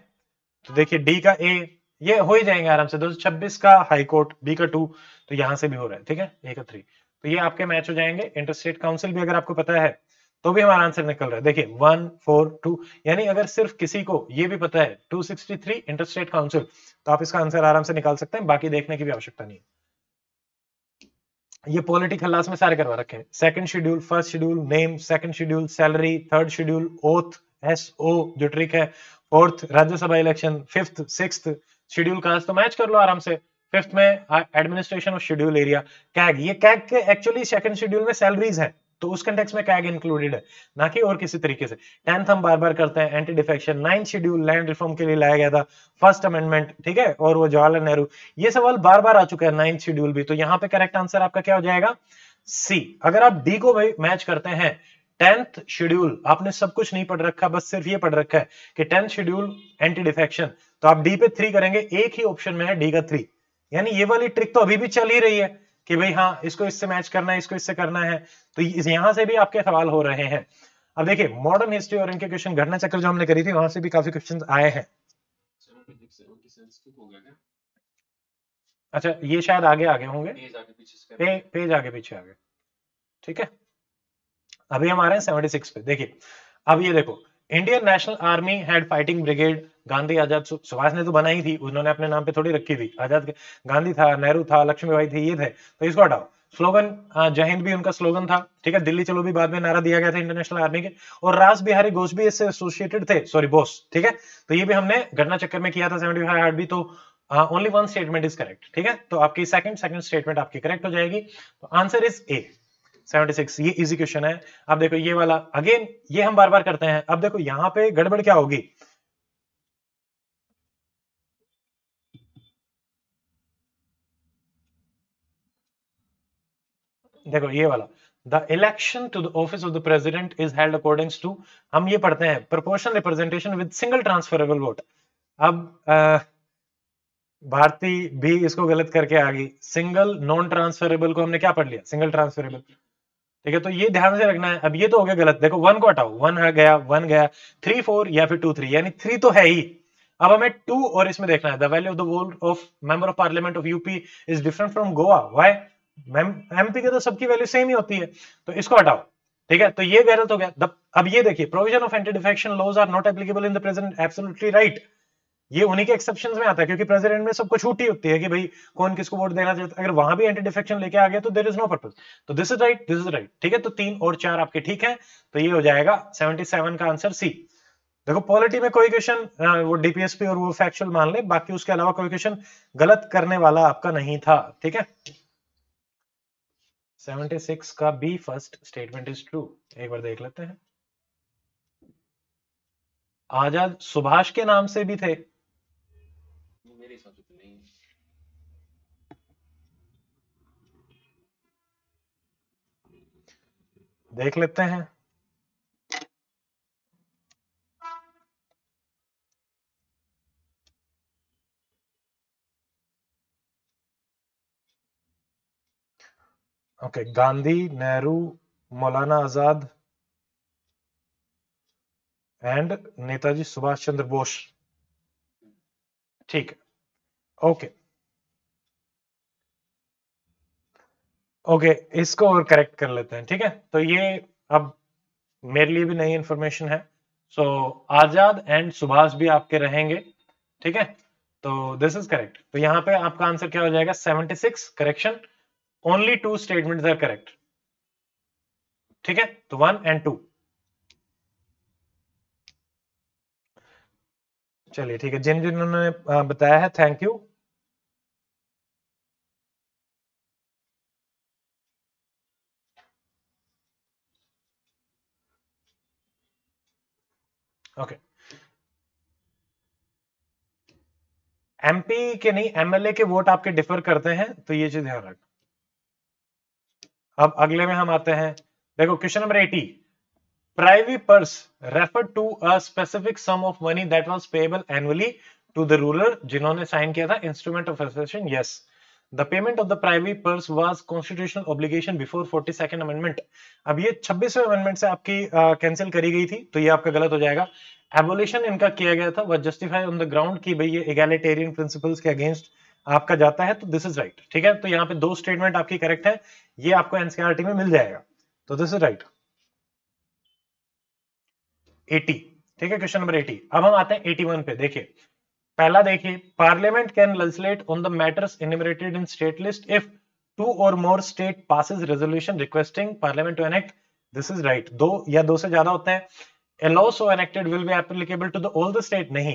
तो देखिए डी का ए, ये हो ही जाएंगे आराम से। दो सौ छब्बीस का हाई कोर्ट, बी का टू, तो यहां से भी हो रहा है, ठीक है, ए का थ्री, तो ये आपके मैच हो जाएंगे। इंटरस्टेट काउंसिल भी अगर आपको पता है तो भी हमारा आंसर निकल रहा है। देखिए वन फोर टू, यानी अगर सिर्फ किसी को ये भी पता है two sixty three interstate council, तो आप इसका आंसर आराम से निकाल सकते हैं, बाकी देखने की भी आवश्यकता नहीं है। ये पॉलिटिकल क्लास में सारे करवा रखे हैं। Second schedule, first schedule, name, second schedule, salary, third schedule, oath S O जो ट्रिक है, fourth Rajya Sabha election, fifth sixth schedule caste, तो मैच कर लो आराम से। फिफ्थ में administration of schedule area, CAG, ये कैग के एक्चुअली सेकंड शेड्यूल में सैलरीज हैं, तो उस कंटेक्स्ट में कैग इंक्लूडेड है, ना कि और किसी तरीके से। टेंथ हम बार बार करते हैं, anti defection. Ninth schedule land reform के लिए लाया गया था, फर्स्ट अमेंडमेंट, ठीक है, और वो जवाहरलाल नेहरू, ये सवाल बार बार आ चुका है, नाइन्थ शेड्यूल भी। तो यहाँ पे करेक्ट आंसर आपका क्या हो जाएगा, सी। अगर आप डी को मैच करते हैं, टेंथ शेड्यूल आपने सब कुछ नहीं पढ़ रखा, बस सिर्फ ये पढ़ रखा है कि टेंथ शेड्यूल एंटी डिफेक्शन, तो आप डी पे थ्री करेंगे, एक ही ऑप्शन में है डी का थ्री, यानी ये वाली ट्रिक तो अभी भी चल ही रही है कि भाई हाँ इसको इससे मैच करना है, इसको इससे करना है, तो यहां से भी आपके सवाल हो रहे हैं। अब देखिए मॉडर्न हिस्ट्री और इनके क्वेश्चन, घटना चक्र जो हमने करी थी वहां से भी काफी क्वेश्चन आए हैं। अच्छा ये शायद आगे आगे होंगे, पेज आगे पीछे आगे, ठीक है। अभी हमारे सेवेंटी सिक्स पे देखिए। अब ये देखो, Indian national army had fighting brigade, Gandhi, Azad, Subhash ने तो बनाई थी, उन्होंने अपने नाम पे थोड़ी रखी थी। आजाद, गांधी था, नेहरू था, लक्ष्मीबाई थी, ये थे, तो इसको हटाओ। स्लोगन जय हिंद भी उनका स्लोगन था, ठीक है। दिल्ली चलो भी बाद में नारा दिया गया था इंटरनेशनल आर्मी के, और रास बिहारी घोष भी इससे एसोसिएटेड थे, सॉरी बोस, ठीक है। तो ये भी हमने घटना चक्कर में किया था सेवेंटी फाइव आर्ट भी। तो only one statement is correct, ठीक है। तो आपकी सेकंड सेकंड स्टेटमेंट आपकी करेक्ट हो जाएगी। तो answer is A seventy six. ये इजी क्वेश्चन है। अब देखो ये वाला अगेन, ये हम बार बार करते हैं। अब देखो यहाँ पे गड़बड़ क्या होगी, देखो ये वाला, the election to the office of the president is held according to, हम ये पढ़ते हैं proportional representation with single transferable vote. अब आ, भारती भी इसको गलत करके आ गई। सिंगल नॉन ट्रांसफरेबल को हमने क्या पढ़ लिया, सिंगल ट्रांसफरेबल, ठीक है, तो ये ध्यान से रखना है। अब ये तो हो गया गलत, देखो वन को हटाओ, वन गया वन गया थ्री फोर या फिर टू थ्री, यानी थ्री तो है ही। अब हमें टू और इसमें देखना है the value of the vote of member of parliament of UP is different from Goa. Why? MP के तो सबकी वैल्यू सेम ही होती है, तो इसको हटाओ। ठीक है, तो ये गलत हो गया। द, अब ये देखिए provision of anti defection laws are not applicable in the present, absolutely right. ये उन्हीं के एक्सेप्शंस में आता है क्योंकि प्रेसिडेंट में सबको छूट ही होती है कि भाई कौन किसको वोट देना चाहिए। अगर वहां भी एंटी डिफेक्शन लेके आ गया तो देयर इज नो पर्पस। तो this is right, this is right. ठीक है, तो तीन और चार आपके ठीक है, तो ये हो जाएगा सतहत्तर का आंसर सी। देखो पॉलिटी में कोई क्वेश्चन वो डीपीएसपी और वो फैक्चुअल मान ले, बाकी उसके अलावा कोई क्वेश्चन गलत करने वाला आपका नहीं था। ठीक है, छिहत्तर का B first statement is true, एक बार देख लेते हैं। आजाद सुभाष के नाम से भी थे, देख लेते हैं। Okay okay, Gandhi, Nehru, Maulana Azad and Netaji Subhash Chandra Bose. ठीक है, ओके ओके इसको और करेक्ट कर लेते हैं। ठीक है, तो ये अब मेरे लिए भी नई इंफॉर्मेशन है। So so, Azad and Subhash भी आपके रहेंगे। ठीक है, तो दिस इज करेक्ट। तो यहाँ पे आपका आंसर क्या हो जाएगा छिहत्तर। Correction, only two statements are correct. ठीक है, तो वन एंड टू। चलिए ठीक है, जिन जिन्होंने बताया है thank you. Okay okay. MP के नहीं एमएलए के वोट आपके डिफर करते हैं, तो ये चीज ध्यान रखना। अब अगले में हम आते हैं, देखो क्वेश्चन नंबर अस्सी, privy purse referred to a specific sum of money that was payable annually to the ruler जिन्होंने साइन किया था instrument of association. Yes, the payment of the privy purse was constitutional obligation before forty second amendment. अब ये छब्बीसवें अमेंडमेंट से आपकी कैंसिल uh, करी गई थी, तो ये आपका गलत हो जाएगा। एबोलिशन इनका किया गया था, was justify on the ground कि भाई ये इगैलिटेरियन प्रिंसिपल्स के अगेंस्ट आपका जाता है, तो दिस इज राइट। ठीक है, तो यहाँ पे दो स्टेटमेंट आपकी करेक्ट है, ये आपको एनसीईआरटी में मिल जाएगा, तो दिस इज राइट। अस्सी, ठीक है, क्वेश्चन नंबर अस्सी। अब हम आते हैं इक्यासी पे। देखिए पहला, देखिए parliament can legislate on the matters enumerated in state list if two और more state passes resolution requesting parliament to enact. This is right. दो या दो से ज्यादा होते हैं। A law so enacted will be applicable to the all the state, नहीं,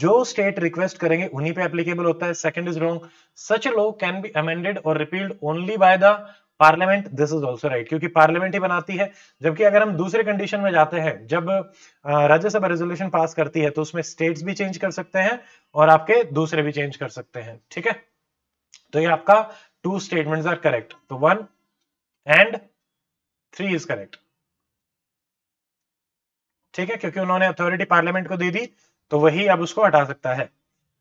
जो state request करेंगे उन्हीं पे applicable होता है। Second is wrong, such a law can be amended or repealed only by the parliament. This is also right, क्योंकि parliament ही बनाती है। जबकि अगर हम दूसरे condition में जाते हैं, जब राज्यसभा resolution पास करती है तो उसमें states भी change कर सकते हैं और आपके दूसरे भी change कर सकते हैं। ठीक है, तो ये आपका two statements are correct, तो one and three is correct। ठीक है, क्योंकि उन्होंने अथॉरिटी पार्लियामेंट को दे दी, तो वही अब उसको हटा सकता है।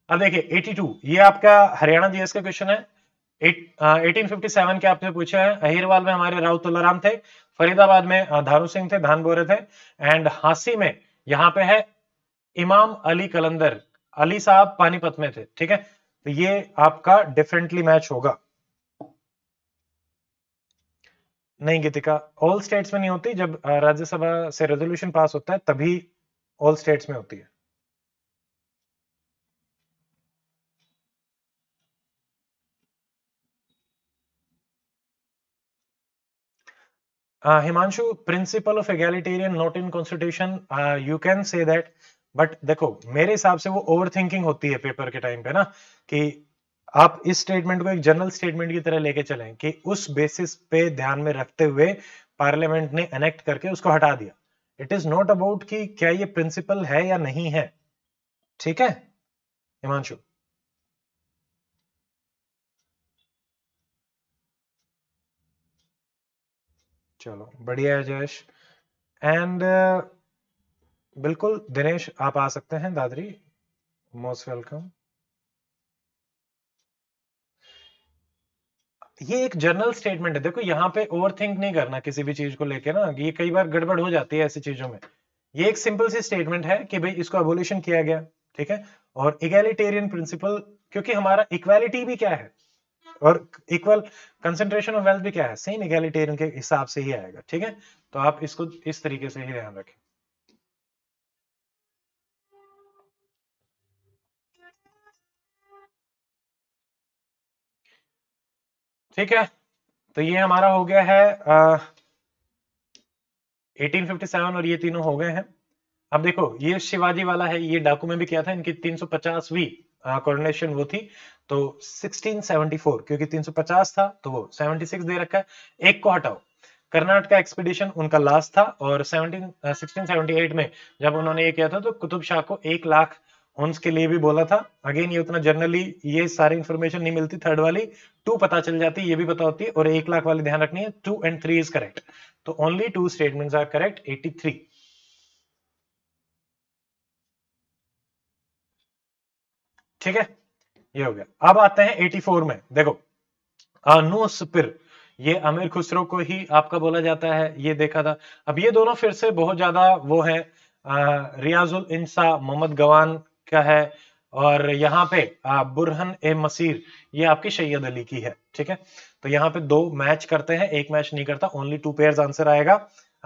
अब देखिए बयासी, ये आपका हरियाणा जीएस का क्वेश्चन है। अठारह सौ सत्तावन के आपसे पूछा है। अहिरवाल में हमारे राव तुलाराम थे, फरीदाबाद में धारू सिंह थे, धान बोरे थे, एंड हांसी में यहाँ पे है इमाम अली कलंदर, अली साहब पानीपत में थे। ठीक है, तो ये आपका डिफरेंटली मैच होगा। नहीं गीतिका, ऑल स्टेट्स में नहीं होती, जब राज्यसभा से रेजोल्यूशन पास होता है तभी ऑल स्टेट्स में होती है। Himanshu, principle of egalitarian not in constitution, you can say that, but देखो मेरे हिसाब से वो ओवर थिंकिंग होती है पेपर के टाइम पे ना, कि आप इस स्टेटमेंट को एक जनरल स्टेटमेंट की तरह लेके चलें कि उस बेसिस पे ध्यान में रखते हुए पार्लियामेंट ने एनेक्ट करके उसको हटा दिया। इट इज नॉट अबाउट कि क्या ये प्रिंसिपल है या नहीं है। ठीक है हिमांशु, चलो बढ़िया है जयेश एंड uh, बिल्कुल दिनेश आप आ सकते हैं दादरी, मोस्ट वेलकम। ये एक जनरल स्टेटमेंट है। देखो यहाँ पे ओवरथिंक नहीं करना किसी भी चीज को लेके ना, ये कई बार गड़बड़ हो जाती है ऐसी चीजों में। ये एक सिंपल सी स्टेटमेंट है कि भाई इसको एवोल्यूशन किया गया, ठीक है। और इक्वालिटेरियन प्रिंसिपल, क्योंकि हमारा इक्वालिटी भी क्या है और इक्वल कंसेंट्रेशन ऑफ वेल्थ भी क्या है, सेम इक्वालिटेरियन के हिसाब से ही आएगा, ठीक है। तो आप इसको इस तरीके से ही ध्यान रखें। ठीक है, तो ये हमारा हो गया है आ, अठारह सौ सत्तावन और ये तीनों हो गए हैं। अब देखो ये शिवाजी वाला है, ये डाकू में भी किया था, इनकी तीन सौ पचासवीं कोरोनेशन वो थी, तो सोलह सौ चौहत्तर, क्योंकि तीन सौ पचास था तो वो छिहत्तर दे रखा है। एक को हटाओ, कर्नाटक का एक्सपीडिशन उनका लास्ट था, और सोलह सौ अठहत्तर में जब उन्होंने ये किया था तो कुतुब शाह को एक लाख उन्स के लिए भी बोला था। अगेन ये उतना जनरली ये सारी इंफॉर्मेशन नहीं मिलती, थर्ड वाली टू पता चल जाती है, ये भी पता होती है, और एक लाख वाली ध्यान रखनी है। Two and three is correct, तो only two statements are correct. तिरासी ठीक है, ये हो गया। अब आते हैं चौरासी में। देखो अनुस्पिर, ये अमीर खुसरो को ही आपका बोला जाता है, ये देखा था। अब ये दोनों फिर से बहुत ज्यादा वो है, रियाजुल इंसा मोहम्मद गवान क्या है, और यहाँ पे बुरहन ए मसीर ये आपकी सैयद अली की है, ठीक है। तो यहाँ पे दो मैच करते हैं, एक मैच नहीं करता, ओनली टू पेयर्स आंसर आएगा।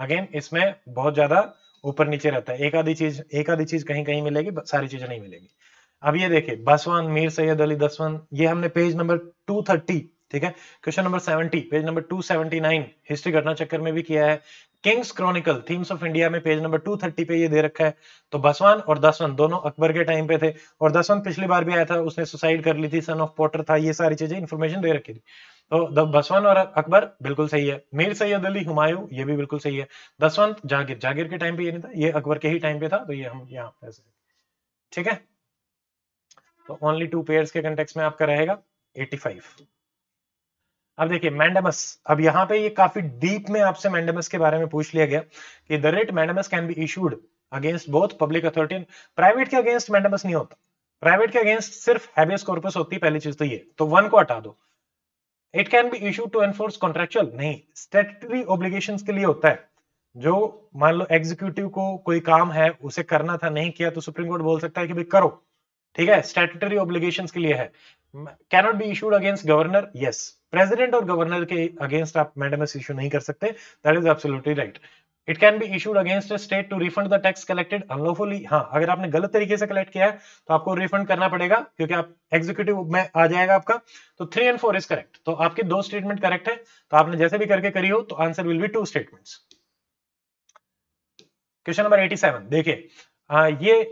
अगेन इसमें बहुत ज्यादा ऊपर नीचे रहता है, एक आधी चीज एक आधी चीज कहीं कहीं मिलेगी, सारी चीजें नहीं मिलेगी। अब ये देखिए बसवान मीर सैयद अली दसवान, ये हमने पेज नंबर टू थर्टी, ठीक है, question number seventy, page number two seventy nine, history घटना चक्कर में भी किया है। Kings chronicle themes of India में पेज नंबर टू थर्टी पे ये दे रखा है। तो बसवान और दसवान दोनों अकबर के टाइम पे थे, और दसवान पिछली बार भी आया था, उसने सुसाइड कर ली थी, सन ऑफ पॉटर था, ये सारी चीजें इन्फॉर्मेशन दे रखी थी। तो बसवान और अकबर बिल्कुल सही है। मीर सैयद अली हुमायूं ये भी बिल्कुल सही है। दसवान जागीर, जागीर के टाइम पे ये नहीं था, ये अकबर के ही टाइम पे था, तो ये हम यहाँ ऐसे, ठीक है। तो ओनली टू पेयर्स के कंटेक्स्ट में आपका रहेगा एटी फाइव। अब देखिए मैंडेमस, अब यहाँ पे ये काफी डीप में आपसे मैंडेमस के बारे में पूछ लिया गया कि the writ mandamus can be issued against both public authority. Private के अगेंस्ट मैंडेमस नहीं होता, प्राइवेट के अगेंस्ट सिर्फ हैबियस कॉर्पस होती है, पहली चीज तो ये। तो वन को हटा दो। It can be issued to enforce contractual, नहीं, स्टैट्यूटरी ऑब्लिगेशंस के लिए होता है। जो मान लो एग्जीक्यूटिव को कोई काम है, उसे करना था, नहीं किया, तो सुप्रीम कोर्ट बोल सकता है कि भाई करो, ठीक है, स्टैट्यूटरी ऑब्लिगेशंस के लिए है। Cannot be issued against governor, yes, president और गवर्नर के अगेंस्ट आप मैंडेमस इशू नहीं कर सकते, that is absolutely right. It can be issued against a state to refund the tax collected unlawfully, हाँ, अगर आपने गलत तरीके से कलेक्ट किया है तो आपको रिफंड करना पड़ेगा, क्योंकि आप एग्जीक्यूटिव में आ जाएगा आपका। तो three and four is correct, तो आपके दो स्टेटमेंट करेक्ट है। तो आपने जैसे भी करके करी हो, तो answer will be two statements. Question number सत्तासी देखिए, ये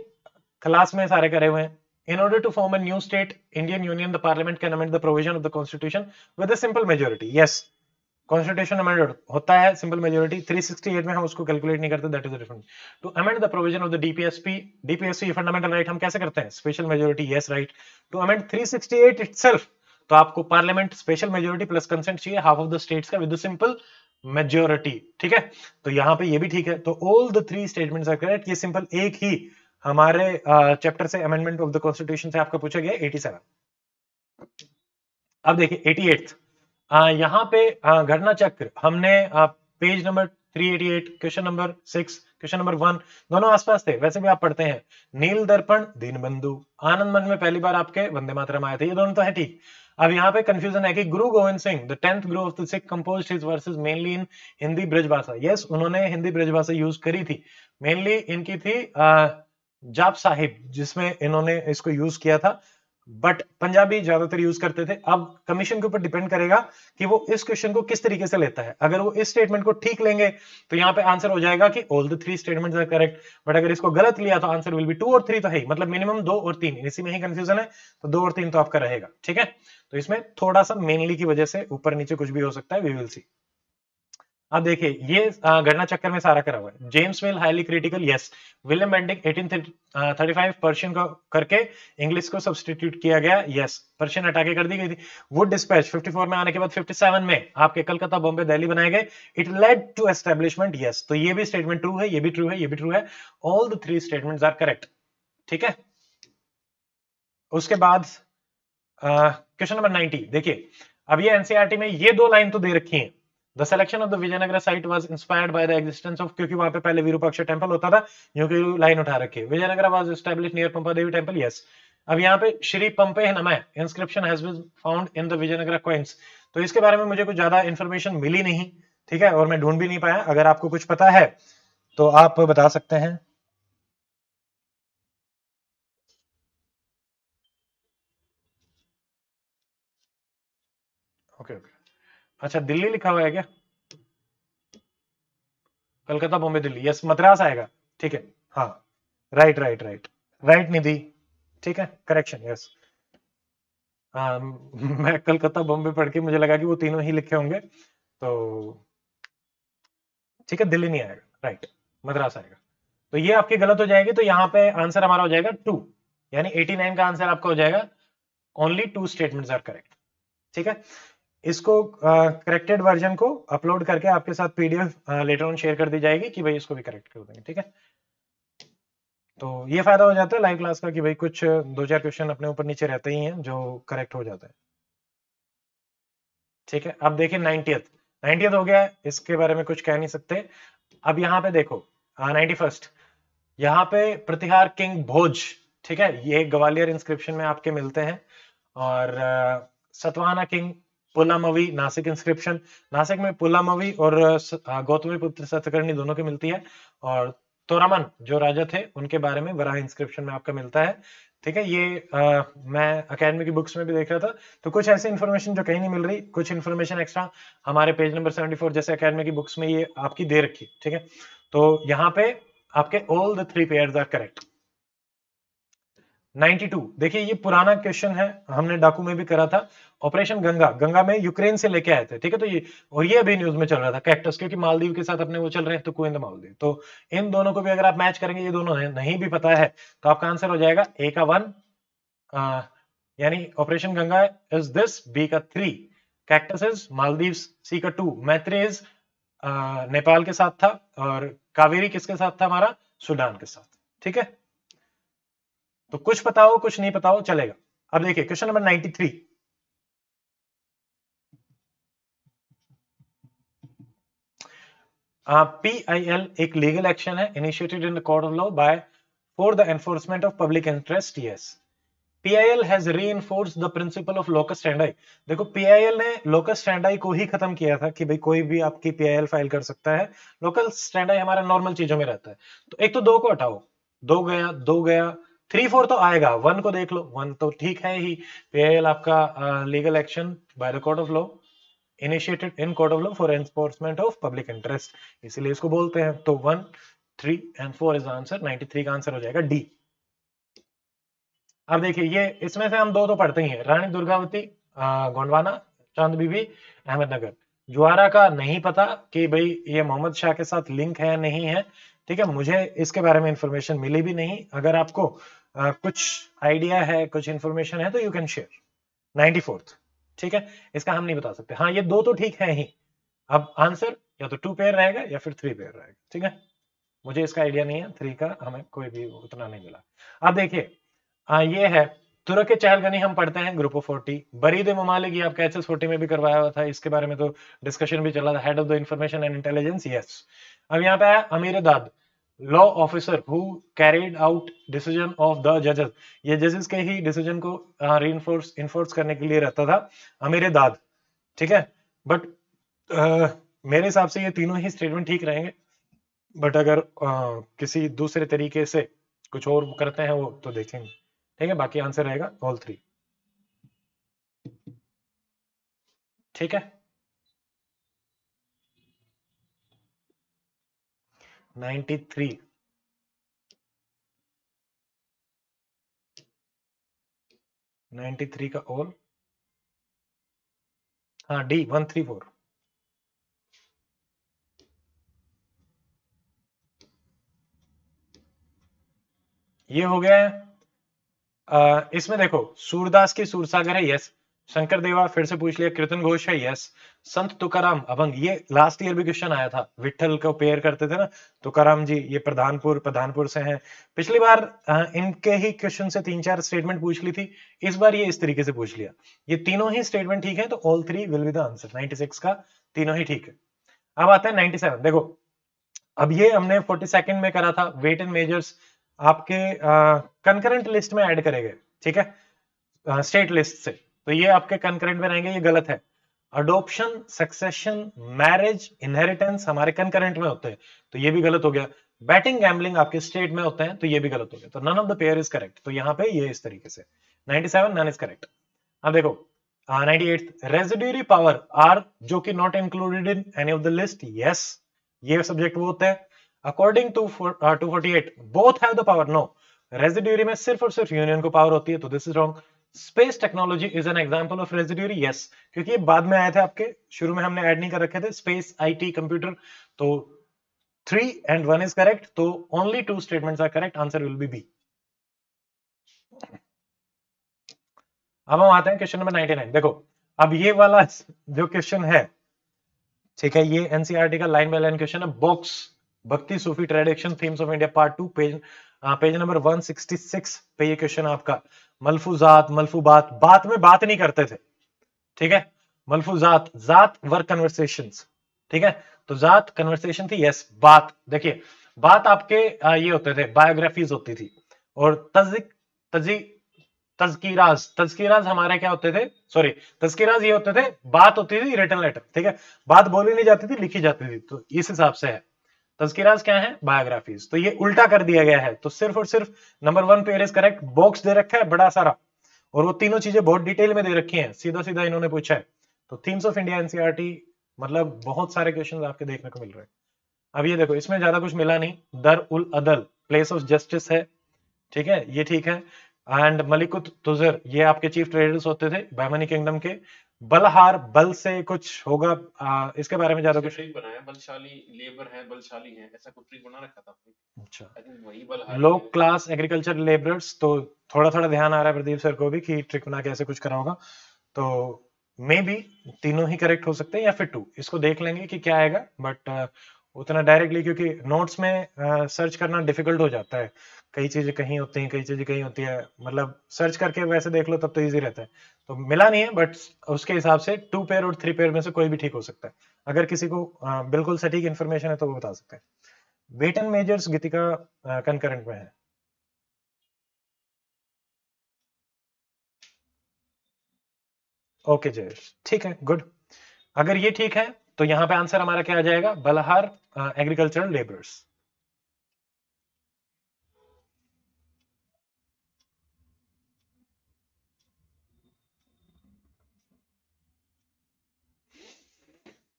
क्लास में सारे करे हुए हैं। In order to form a new state, Indian Union, the Parliament can amend the provision of the Constitution with a simple majority. Yes, Constitution amended होता है simple majority। तीन सौ अड़सठ में हम उसको calculate नहीं करते, that is different. To amend the provision of the D P S P, D P S P fundamental right हम कैसे करते हैं? Special majority, yes, right. To amend तीन सौ अड़सठ itself, तो आपको Parliament special majority plus consent चाहिए half of the states का with a simple majority, ठीक है? तो यहाँ पे ये भी ठीक है। तो all the three statements are correct। ये simple एक ही हमारे चैप्टर uh, से अमेंडमेंट ऑफ द कॉन्स्टिट्यूशन से आपका पूछा गया सत्तासी। अब देखिए अठासी, uh, यहाँ पे uh, घटना चक्र हमने uh, पेज नंबर तीन सौ अठासी, question number six, question number one, दोनों आसपास थे, वैसे भी आप पढ़ते हैं। नील दर्पण, दीनबंधु, आनंद मन में पहली बार आपके वंदे मातरम आए थे, ये दोनों तो है ठीक। अब यहाँ पे कंफ्यूजन है कि Guru Gobind Singh the tenth guru of the Sikh composed his verses mainly in Hindi Brajbhasha, yes, उन्होंने हिंदी ब्रजभाषा यूज करी थी, मेनली इनकी थी uh, जाप साहिब, जिसमें इन्होंने इसको यूज किया था, बट पंजाबी ज्यादातर यूज करते थे। अब कमीशन के ऊपर डिपेंड करेगा कि वो इस क्वेश्चन को किस तरीके से लेता है। अगर वो इस स्टेटमेंट को ठीक लेंगे तो यहाँ पे आंसर हो जाएगा कि all the three statements are correct, but अगर इसको गलत लिया तो आंसर विल बी टू और थ्री, तो है, मतलब मिनिमम दो और तीन, इसी में ही कंफ्यूजन है। तो दो और तीन तो आपका रहेगा, ठीक है। तो इसमें थोड़ा सा मेनली की वजह से ऊपर नीचे कुछ भी हो सकता है, वी विल सी। अब देखिए ये घटना चक्कर में सारा करा हुआ है। James Well highly critical, yes. William Bentinck अठारह सौ पैंतीस पर्शियन को करके इंग्लिश को सब्स्टिट्यूट किया गया, यस, पर्शियन हटा के कर दी गई थी। वुड डिस्पैच चौवन में आने के बाद सत्तावन में आपके कलकत्ता, बॉम्बे, दिल्ली बनाए गए। It led to establishment, yes, तो ये भी स्टेटमेंट ट्रू है, ये भी ट्रू है, ये भी ट्रू है। All the three statements are correct, ठीक है। उसके बाद क्वेश्चन नंबर नाइनटी देखिए, अब ये एनसीईआरटी में ये दो लाइन तो दे रखी है, the selection of the Vijayanagar site was inspired by the existence of, क्योंकि वहां पे पहले विरूपाक्ष टेंपल होता था, यूं की लाइन उठा रखी है, Vijayanagar was established near Pampa Devi temple, yes. अब यहाँ पे श्री पंपे नमः inscription has been found in the Vijayanagar coins, तो इसके बारे में मुझे कुछ ज्यादा इन्फॉर्मेशन मिली नहीं, ठीक है, और मैं ढूंढ भी नहीं पाया। अगर आपको कुछ पता है तो आप बता सकते हैं। ओके ओके, अच्छा दिल्ली लिखा हुआ है क्या? कलकत्ता, बॉम्बे, दिल्ली, यस, मद्रास आएगा, ठीक है, हाँ, right right right right Nidhi, ठीक है, करेक्शन, यस। आ, मैं कलकत्ता बॉम्बे पढ़ के मुझे लगा कि वो तीनों ही लिखे होंगे, तो ठीक है, दिल्ली नहीं आएगा, राइट, मद्रास आएगा, तो ये आपके गलत हो जाएगी। तो यहाँ पे आंसर हमारा हो जाएगा टू, यानी एटी नाइन का आंसर आपका हो जाएगा, only two statements are correct, ठीक है। इसको करेक्टेड uh, वर्जन को अपलोड करके आपके साथ पीडीएफ लेटर ऑन शेयर कर दी जाएगी कि भाई इसको भी करेक्ट कर देंगे, ठीक है। तो ये फायदा हो जाता है लाइव क्लास का कि भाई कुछ दो चार क्वेश्चन अपने ऊपर नीचे रहते ही हैं जो करेक्ट हो जाता है, ठीक है। अब देखिए नाइनटीथ नाइनटीथ हो गया, इसके बारे में कुछ कह नहीं सकते। अब यहाँ पे देखो नाइनटी फर्स्ट यहाँ पे प्रतिहार किंग भोज, ठीक है, ये ग्वालियर इंस्क्रिप्शन में आपके मिलते हैं, और uh, Satavahana king पुलामवी Nasik inscription, Nasik में पुलामवी और गौतमीपुत्र सतकर्णी दोनों की मिलती है, और तोरामन जो राजा थे उनके बारे में वराह इंस्क्रिप्शन में आपका मिलता है, ठीक है। ये आ, मैं अकेडमी की बुक्स में भी देख रहा था, तो कुछ ऐसी इन्फॉर्मेशन जो कहीं नहीं मिल रही, कुछ इन्फॉर्मेशन एक्स्ट्रा हमारे पेज नंबर सेवेंटी फोर जैसे अकेडमी की बुक्स में ये आपकी दे रखी, ठीक है। तो यहाँ पे आपके all the three pairs are correct. Ninety two देखिए ये पुराना क्वेश्चन है, हमने डाकू में भी करा था, ऑपरेशन गंगा, गंगा में यूक्रेन से लेके आए थे, ठीक है। तो ये और ये अभी न्यूज में चल रहा था कैक्टस, क्योंकि मालदीव के साथ अपने वो चल रहे हैं, तो कू इन द मालदीव, तो इन दोनों को भी अगर आप मैच करेंगे, ये दोनों नहीं भी पता है, तो आपका आंसर हो जाएगा ए का वन, यानी operation Ganga is this, B का three cactus is Maldives, C का टू मैत्री इज नेपाल के साथ था, और कावेरी किसके साथ था हमारा, सूडान के साथ, ठीक है। तो कुछ पता हो कुछ नहीं पता हो चलेगा। अब देखिए question number ninety three, PIL एक लीगल एक्शन है initiated in the court of law by for the enforcement of public interest, yes. PIL has reinforced the principle of locus standi, देखो पीआईएल ने लोकस स्टैंडाई को ही खत्म किया था कि भाई कोई भी आपकी पीआईएल फाइल कर सकता है, लोकस स्टैंडाई हमारा नॉर्मल चीजों में रहता है। तो एक तो दो को हटाओ, दो गया दो गया, थ्री फोर तो आएगा, वन को देख लो, वन तो ठीक है ही, पीआईएल आपका legal action by the court of law initiated in court of law for enforcement of public interest, इसीलिए इसको बोलते हैं। तो one three and four is answer, ninety three का आंसर हो जाएगा डी। अब देखिए ये इसमें से हम दो तो पढ़ते ही हैं, रानी दुर्गावती गोंडवाना, चांद बीबी अहमदनगर, ज्वारा का नहीं पता कि भाई ये मोहम्मद शाह के साथ लिंक है नहीं है, ठीक है, मुझे इसके बारे में इंफॉर्मेशन मिली भी नहीं। अगर आपको Uh, कुछ आइडिया है कुछ इंफॉर्मेशन है तो you can share. Ninety fourth ठीक है, इसका हम नहीं बता सकते, हाँ ये दो तो ठीक है ही। अब आंसर या तो टू पेयर रहेगा या फिर थ्री पेयर रहेगा, ठीक है, मुझे इसका आइडिया नहीं है, थ्री का हमें कोई भी उतना नहीं मिला। अब देखिए ये है तुर्क चहलगनी, हम पढ़ते हैं ग्रुप ऑफ फोर्टी, बरीद ममालिक ये आपका एच एस फोर्टी में भी करवाया हुआ था, इसके बारे में तो डिस्कशन भी चला था, head of the information and intelligence, yes. अब यहाँ पे आया Amir Dad, law officer who carried out decision of the जजेस, ये जजेस के ही डिसीजन को रीइंफोर्स इंफोर्स करने के लिए रहता था अमीर दाद, ठीक है। बट uh, मेरे हिसाब से ये तीनों ही स्टेटमेंट ठीक रहेंगे, बट अगर uh, किसी दूसरे तरीके से कुछ और करते हैं वो तो देखेंगे, ठीक है, बाकी आंसर रहेगा ऑल थ्री, ठीक है। नाइनटी थ्री नाइनटी थ्री का ऑल, हाँ डी वन थ्री फोर। ये हो गया है, इसमें देखो सूरदास की सूरसागर है, यस, शंकर देवा फिर से पूछ लिया, कृतन घोष है यस, संत तुकाराम अभंग, ये लास्ट ईयर भी क्वेश्चन आया था, विट्ठल को पेयर करते थे ना तुकाराम जी, ये प्रधानपुर प्रधानपुर से हैं, पिछली बार इनके ही क्वेश्चन से तीन चार स्टेटमेंट पूछ ली थी, इस बार ये इस तरीके से पूछ लिया, ये तीनों ही स्टेटमेंट ठीक है तो all three will be the answer, ninety six का तीनों ही ठीक है। अब आता है नाइनटी सेवन, देखो अब ये हमने फोर्टी सेकेंड में करा था, वेट एंड मेजर्स आपके कंकरेंट लिस्ट में ऐड करेंगे, ठीक है स्टेट लिस्ट से, तो ये आपके कंकरेंट में रहेंगे, ये गलत है। अडॉप्शन, सक्सेशन, मैरिज, इनहेरिटेंस हमारे कंकरेंट में होते हैं, तो ये भी गलत हो गया। बैटिंग, गैम्बलिंग आपके स्टेट में होते हैं, तो ये भी गलत हो गया, तो none of the pair is correct, तो यहाँ पे ये इस तरीके से ninety seven none is correct. अब देखो ninety eight, residuary power are जो कि not included in any of the list, yes ये सब्जेक्ट वो होता है। According to two forty eight, both have the power, no, residuary में सिर्फ और सिर्फ यूनियन को पावर होती है, तो this is wrong. Space technology is an example of residuary, yes, क्योंकि ये बाद में आए थे आपके, शुरू में हमने ऐड नहीं कर रखे थे। स्पेस, आईटी, कंप्यूटर, तो three and one is correct, तो only two statements are correct, answer will be B. अब हम आते हैं क्वेश्चन नंबर नाइनटी नाइन, देखो अब ये वाला जो क्वेश्चन है, ठीक है, ये एनसीईआरटी का लाइन बाय लाइन क्वेश्चन है, बॉक्स भक्ति Sufi tradition themes of India part two, page page number one sixty six पे ये क्वेश्चन आपका। मलफूजात, मलफूबात, बात में बात नहीं करते थे, ठीक है, मलफूजात, जात वर कन्वर्सेशंस, ठीक है, तो जात कन्वर्सेशन थी, यस। बात, देखिए बात आपके ये होते थे, बायोग्राफीज होती थी, और तजिक तजी तज़कीराज, तज़कीराज हमारे क्या होते थे, सॉरी तज़कीराज ये होते थे, बात होती थी रिटन लेटर, ठीक है, बात बोली नहीं जाती थी, लिखी जाती थी, तो इस हिसाब से है। तज़कीराज क्या है, बायोग्राफीज, तो ये उल्टा कर दिया गया है, तो सिर्फ और सिर्फ number one pair is correct. Box दे रखा है बड़ा सारा, और वो तीनों चीजें बहुत डिटेल में दे रखी हैं, सीधा सीधा इन्होंने पूछा है, तो थीम्स ऑफ इंडिया एनसीईआरटी, मतलब बहुत सारे क्वेश्चन आपके देखने को मिल रहे हैं। अब ये देखो इसमें ज्यादा कुछ मिला नहीं, दर उल अदल प्लेस ऑफ जस्टिस है, ठीक है ये ठीक है। एंड मलिकुत तुजर, ये आपके चीफ ट्रेडर्स होते थे बैमनी किंगडम के। बलहार, बल से कुछ होगा, आ, इसके बारे में ज्यादा कुछ बनाया, बलशाली लेबर है, बलशाली है, ऐसा कुछ ट्रिक बना रखा था आपने। अच्छा, लो क्लास एग्रीकल्चर लेबरर्स, तो थोड़ा थोड़ा ध्यान आ रहा है प्रदीप सर को भी कि ट्रिक बना के ऐसे कुछ करा होगा, तो मे बी तीनों ही करेक्ट हो सकते हैं या फिर टू, इसको देख लेंगे कि क्या आएगा, बट उतना डायरेक्टली क्योंकि नोट्स में सर्च करना डिफिकल्ट हो जाता है, कई चीजें कहीं होती हैं, कई चीजें कहीं होती है, मतलब सर्च करके वैसे देख लो तब तो इजी रहता है, तो मिला नहीं है, बट उसके हिसाब से टू पेयर और थ्री पेयर में से कोई भी ठीक हो सकता है, अगर किसी को आ, बिल्कुल सटीक इन्फॉर्मेशन है तो वो बता सकते हैं। Weight and measures Geetika concurrent में है, ओके जयेश, ठीक है गुड। अगर ये ठीक है तो यहाँ पे आंसर हमारा क्या आ जाएगा, बलहार एग्रीकल्चरल लेबरर्स।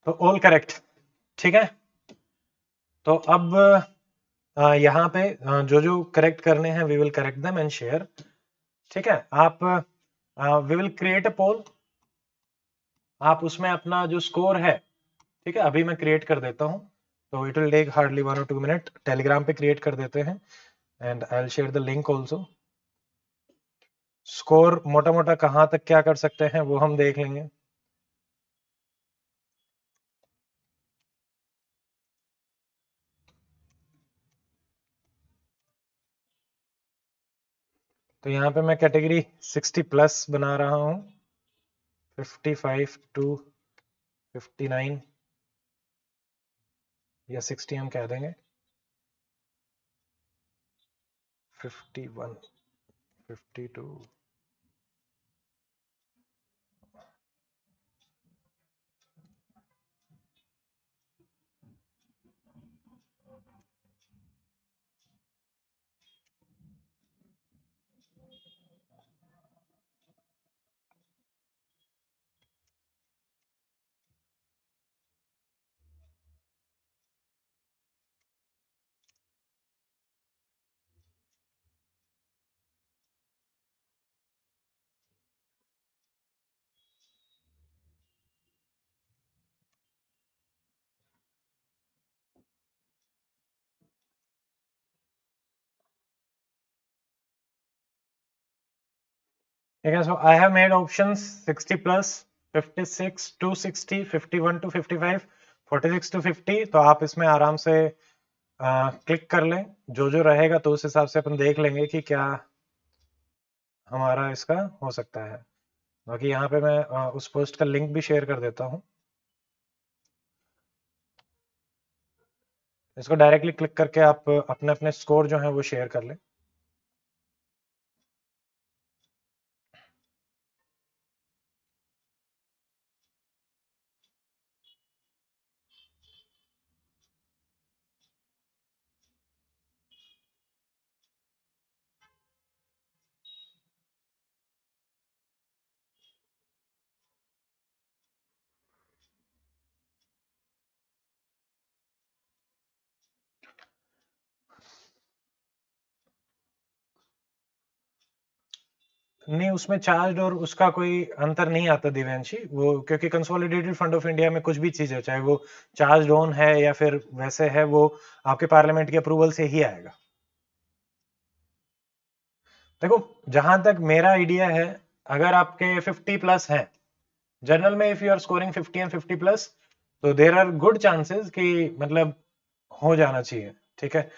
तो ऑल करेक्ट, ठीक है। तो अब आ, यहाँ पे आ, जो जो करेक्ट करने हैं we will correct them and share, ठीक है। आप आ, we will create a poll, आप उसमें अपना जो स्कोर है, ठीक है अभी मैं क्रिएट कर देता हूं, तो it will take hardly one और टू मिनट, टेलीग्राम पे क्रिएट कर देते हैं, and I will share the link also. Score मोटा मोटा कहाँ तक क्या कर सकते हैं वो हम देख लेंगे, तो यहाँ पे मैं कैटेगरी सिक्सटी प्लस बना रहा हूँ, fifty five to fifty nine या सिक्सटी हम कह देंगे, फिफ्टी वन, फिफ्टी टू, ठीक है, so I have made options sixty plus, fifty six to sixty, fifty one to fifty five, forty six to fifty. तो आप इसमें आराम से आ, क्लिक कर लें, जो जो रहेगा तो उस हिसाब से अपन देख लेंगे कि क्या हमारा इसका हो सकता है। बाकी यहाँ पे मैं आ, उस पोस्ट का लिंक भी शेयर कर देता हूँ। इसको डायरेक्टली क्लिक करके आप अपने अपने स्कोर जो है वो शेयर कर लें। नहीं, उसमें चार्ज और उसका कोई अंतर नहीं आता दिव्यांशी, वो क्योंकि कंसोलिडेटेड फंड ऑफ इंडिया में कुछ भी चीज है, चाहे वो चार्ज ऑन है या फिर वैसे है, वो आपके पार्लियामेंट के अप्रूवल से ही आएगा। देखो, जहां तक मेरा आइडिया है, अगर आपके फिफ्टी प्लस है जनरल में, if you are scoring fifty and fifty plus, तो देयर आर गुड चांसेस कि मतलब हो जाना चाहिए। ठीक है,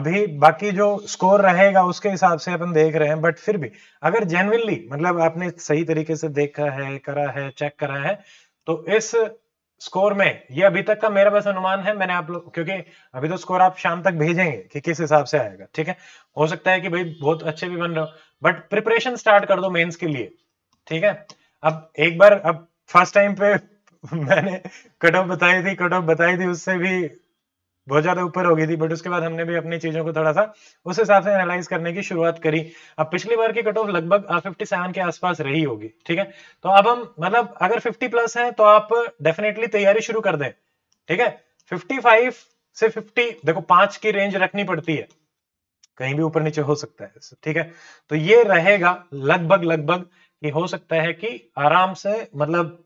अभी बाकी जो स्कोर रहेगा उसके हिसाब से अपन देख रहे हैं, बट फिर भी अगर जेन्युइनली मतलब आपने सही तरीके से देखा है, करा है, चेक करा है, तो इस स्कोर में, ये अभी तक का मेरा बस अनुमान है, मैंने आप लोग, क्योंकि अभी तो स्कोर आप शाम तक भेजेंगे कि किस हिसाब से आएगा। ठीक है, हो सकता है कि भाई बहुत अच्छे भी बन रहे हो, बट प्रिपरेशन स्टार्ट कर दो मेन्स के लिए। ठीक है, अब एक बार, अब फर्स्ट टाइम पे मैंने कट ऑफ बताई थी, कट ऑफ बताई थी उससे भी बहुत ज्यादा ऊपर हो गई थी, बट उसके बाद हमने भी अपनी चीजों को थोड़ा सा उस हिसाब से एनालाइज करने की शुरुआत करी। अब पिछली बार की कट ऑफ लगभग फिफ्टी सेवन के आसपास रही होगी। ठीक है, तो अब हम मतलब अगर फिफ्टी प्लस है तो आप डेफिनेटली तैयारी शुरू कर दें। ठीक है, फिफ्टी फाइव से फिफ्टी, देखो पांच की रेंज रखनी पड़ती है, कहीं भी ऊपर नीचे हो सकता है। ठीक है, तो ये रहेगा लगभग लगभग, ये हो सकता है कि आराम से, मतलब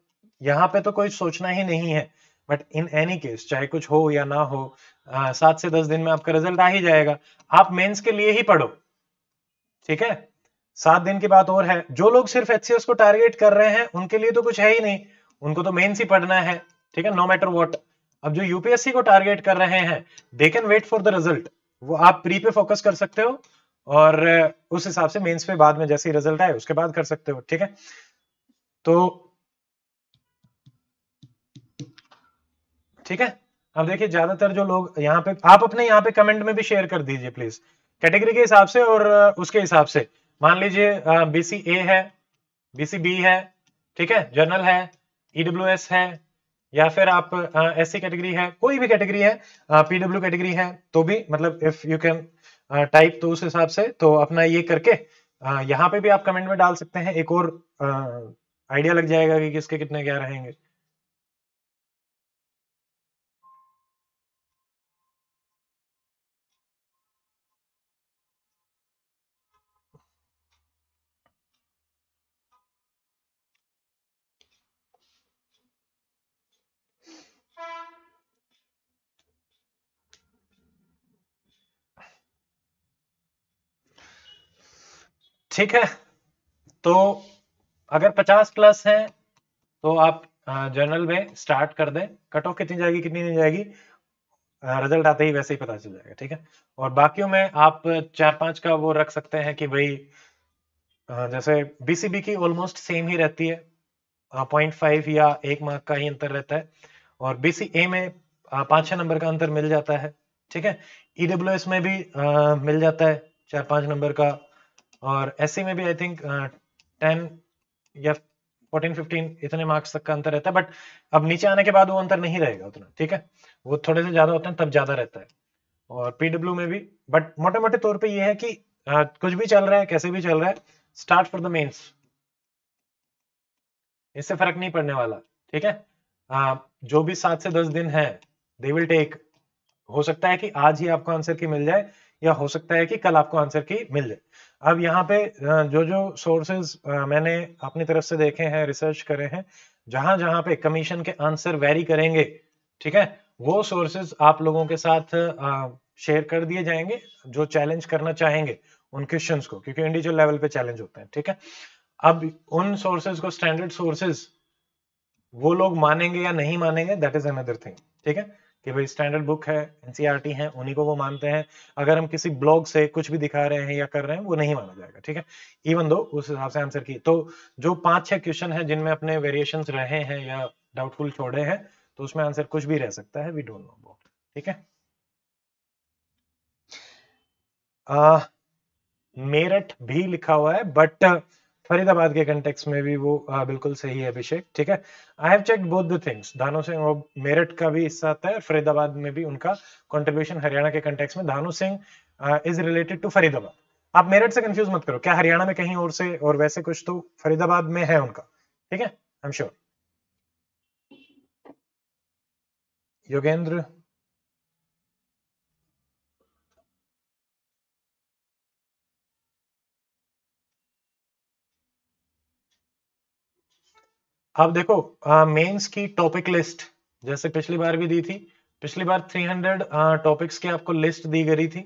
यहाँ पे तो कोई सोचना ही नहीं है, बट इन एनी केस चाहे कुछ हो या ना हो, आ, सात से दस दिन में आपका रिजल्ट आ ही जाएगा। आप मेंस के लिए ही पढ़ो। ठीक है, सात दिन की बात और है, जो लोग सिर्फ एचसीएस को टारगेट कर रहे हैं उनके लिए तो कुछ है ही नहीं, उनको तो मेंस ही पढ़ना है। ठीक है, नो मैटर व्हाट। अब जो यूपीएससी को टारगेट कर रहे हैं, they can wait for the result, वो आप प्री पे फोकस कर सकते हो और उस हिसाब से मेन्स पे बाद में जैसे रिजल्ट आए उसके बाद कर सकते हो। ठीक है, तो ठीक है, अब देखिए ज्यादातर जो लोग यहाँ पे, आप अपने यहाँ पे कमेंट में भी शेयर कर दीजिए प्लीज, कैटेगरी के हिसाब से और उसके हिसाब से। मान लीजिए बीसी ए है, बीसी बी है, ठीक है, जनरल है, ईडब्ल्यूएस है, या फिर आप एससी कैटेगरी है, कोई भी कैटेगरी है, पीडब्ल्यू कैटेगरी है, तो भी मतलब इफ यू कैन टाइप, तो उस हिसाब से तो अपना ये करके आ, यहाँ पे भी आप कमेंट में डाल सकते हैं। एक और आइडिया लग जाएगा कि किसके कितने क्या रहेंगे। ठीक है, तो अगर फिफ्टी प्लस है तो आप जनरल में स्टार्ट कर दें। कट ऑफ कितनी जाएगी कितनी नहीं जाएगी रिजल्ट आते ही वैसे ही पता चल जाएगा। ठीक है, और बाकियों में आप चार पांच का वो रख सकते हैं कि भाई जैसे बीसीबी की ऑलमोस्ट सेम ही रहती है, पॉइंट फाइव या एक मार्क का ही अंतर रहता है, और बीसीए में पांच छह नंबर का अंतर मिल जाता है। ठीक है, ईडब्ल्यूएस में भी आ, मिल जाता है चार पांच नंबर का, और एससी में भी आई थिंक टेन या फोर्टीन फिफ्टीन इतने मार्क्स तक का अंतर रहता है, बट अब नीचे आने के बाद वो अंतर नहीं रहेगा उतना। ठीक है, वो थोड़े से ज्यादा होते हैं तब ज्यादा रहता है, और पीडब्ल्यू में भी, बट मोटे मोटे तौर पे ये है कि आ, कुछ भी चल रहा है, कैसे भी चल रहा है, स्टार्ट फॉर द मेंस, इससे फर्क नहीं पड़ने वाला। ठीक है, आ, जो भी सात से दस दिन है दे विल टेक, हो सकता है कि आज ही आपको आंसर की मिल जाए या हो सकता है कि कल आपको आंसर की मिल जाए। अब यहाँ पे जो जो सोर्सेज मैंने अपनी तरफ से देखे हैं, रिसर्च करे हैं, जहां जहां पे कमीशन के आंसर वेरी करेंगे, ठीक है, वो सोर्सेज आप लोगों के साथ शेयर कर दिए जाएंगे जो चैलेंज करना चाहेंगे उन क्वेश्चंस को, क्योंकि इंडिविजुअल लेवल पे चैलेंज होते हैं। ठीक है, अब उन सोर्सेज को स्टैंडर्ड सोर्सेज वो लोग मानेंगे या नहीं मानेंगे, दैट इज अनदर थिंग। ठीक है कि भाई स्टैंडर्ड बुक है, एनसीईआरटी है, उन्हीं को वो मानते हैं। अगर हम किसी ब्लॉग से कुछ भी दिखा रहे हैं या कर रहे हैं वो नहीं माना जाएगा। ठीक है, इवन दो उस हिसाब से आंसर की। तो जो पांच छह क्वेश्चन है जिनमें अपने वेरिएशंस रहे हैं या डाउटफुल छोड़े हैं, तो उसमें आंसर कुछ भी रह सकता है, वी डोंट नो अबाउट। ठीक है, uh, मेरठ भी लिखा हुआ है बट फरीदाबाद के कंटेक्स्ट में भी वो आ, बिल्कुल सही है अभिषेक। ठीक है, I have checked both the things. Dhanu Singh वो मेरठ का भी हिस्सा आता है, फरीदाबाद में भी उनका कंट्रीब्यूशन हरियाणा के कंटेक्स्ट में। Dhanu Singh is related to Faridabad. आप मेरठ से कंफ्यूज मत करो, क्या हरियाणा में कहीं और से और वैसे कुछ तो फरीदाबाद में है उनका। ठीक है, आई एम श्योर। योगेंद्र आप देखो मेंस की टॉपिक लिस्ट जैसे पिछली बार भी दी थी। पिछली बार तीन सौ टॉपिक्स की आपको लिस्ट दी गई थी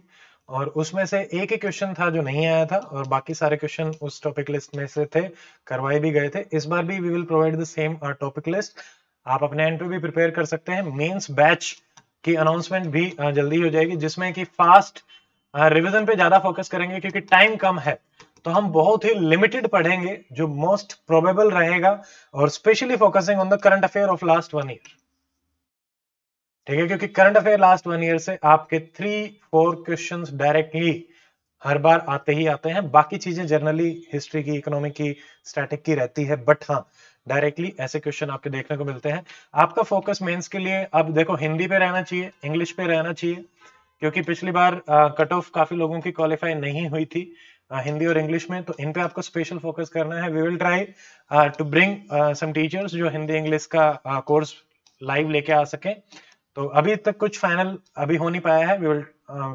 और उसमें से एक ही क्वेश्चन था जो नहीं आया था और बाकी सारे क्वेश्चन उस टॉपिक लिस्ट में से थे, करवाए भी गए थे। इस बार भी we will provide the same topic list. आप अपने एंड पे भी प्रिपेयर कर सकते हैं। मेंस बैच की अनाउंसमेंट भी uh, जल्दी हो जाएगी, जिसमें कि फास्ट रिविजन uh, पे ज्यादा फोकस करेंगे क्योंकि टाइम कम है। तो हम बहुत ही लिमिटेड पढ़ेंगे जो मोस्ट प्रोबेबल रहेगा और specially focusing on the current affair of last one year. ठीक है, क्योंकि current affair last one year से आपके थ्री फोर क्वेश्चंस डायरेक्टली हर बार आते ही आते हैं। बाकी चीजें जनरली हिस्ट्री की, इकोनॉमी की, स्टैटिक की रहती है, बट हाँ डायरेक्टली ऐसे क्वेश्चन आपके देखने को मिलते हैं। आपका फोकस मेंस के लिए अब देखो हिंदी पे रहना चाहिए, इंग्लिश पे रहना चाहिए, क्योंकि पिछली बार कट ऑफ काफी लोगों की क्वालिफाई नहीं हुई थी हिंदी और इंग्लिश में, तो इन पे आपको स्पेशल फोकस करना है। We will try to bring some teachers जो हिंदी इंग्लिश का कोर्स लाइव लेके आ सके। तो अभी तक कुछ फाइनल अभी हो नहीं पाया है। We will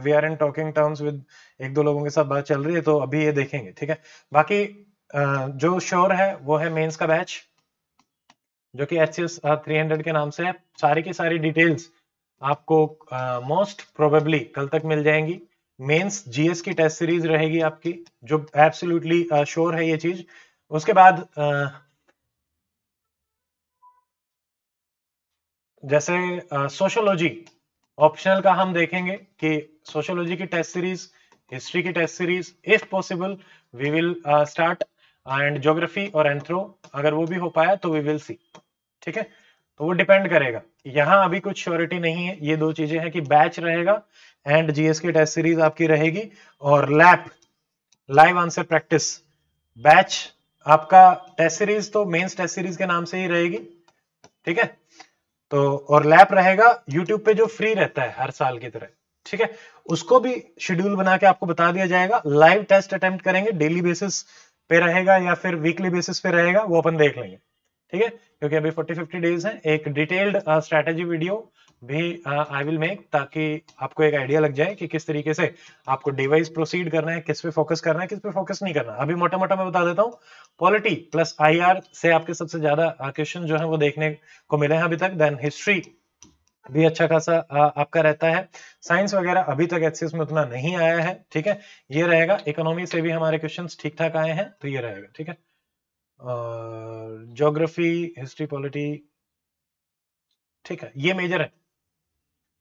we are in talking terms with एक दो लोगों के साथ बात चल रही है, तो अभी ये देखेंगे। ठीक है, बाकी uh, जो श्योर है वो है मेन्स का बैच जो कि H C S three hundred के नाम से है। सारी की सारी डिटेल्स आपको मोस्ट uh, प्रोबेबली कल तक मिल जाएंगी। मेंस जीएस की टेस्ट सीरीज रहेगी आपकी, जो एब्सोल्युटली श्योर है ये चीज। उसके बाद जैसे सोशियोलॉजी ऑप्शनल का हम देखेंगे कि सोशियोलॉजी की टेस्ट सीरीज, हिस्ट्री की test series, if possible we will start, and geography और एंथ्रो अगर वो भी हो पाया तो वी विल सी। ठीक है, तो वो डिपेंड करेगा। यहाँ अभी कुछ श्योरिटी नहीं है। ये दो चीजें हैं कि बैच रहेगा एंड जीएस की टेस्ट सीरीज आपकी रहेगी और lab, live answer practice. Batch आपका टेस्ट सीरीज तो मेंस टेस्ट सीरीज के नाम से ही रहेगी। ठीक है, तो और लैब रहेगा यूट्यूब पे जो फ्री रहता है हर साल की तरह। ठीक है, उसको भी शेड्यूल बना के आपको बता दिया जाएगा। लाइव टेस्ट अटेम्प्ट करेंगे, डेली बेसिस पे रहेगा या फिर वीकली बेसिस पे रहेगा, वो अपन देख लेंगे। ठीक है, क्योंकि अभी चालीस पचास डेज हैं। एक डिटेल्ड स्ट्रेटजी वीडियो भी आई विल मेक ताकि आपको एक आइडिया लग जाए कि किस तरीके से आपको डिवाइस प्रोसीड करना है, किस पे फोकस करना है, किस पे फोकस नहीं करना। अभी मोटा मोटा मैं बता देता हूँ। पॉलिटी प्लस आईआर से आपके सबसे ज्यादा क्वेश्चन जो है वो देखने को मिले हैं अभी तक। देन हिस्ट्री भी अच्छा खासा आपका रहता है। साइंस वगैरह अभी तक एक्सेस में उतना नहीं आया है। ठीक है, ये रहेगा। इकोनॉमी से भी हमारे क्वेश्चन ठीक ठाक आए हैं, तो ये रहेगा। ठीक है, ज्योग्राफी, हिस्ट्री, पॉलिटी, ठीक है, ये मेजर है।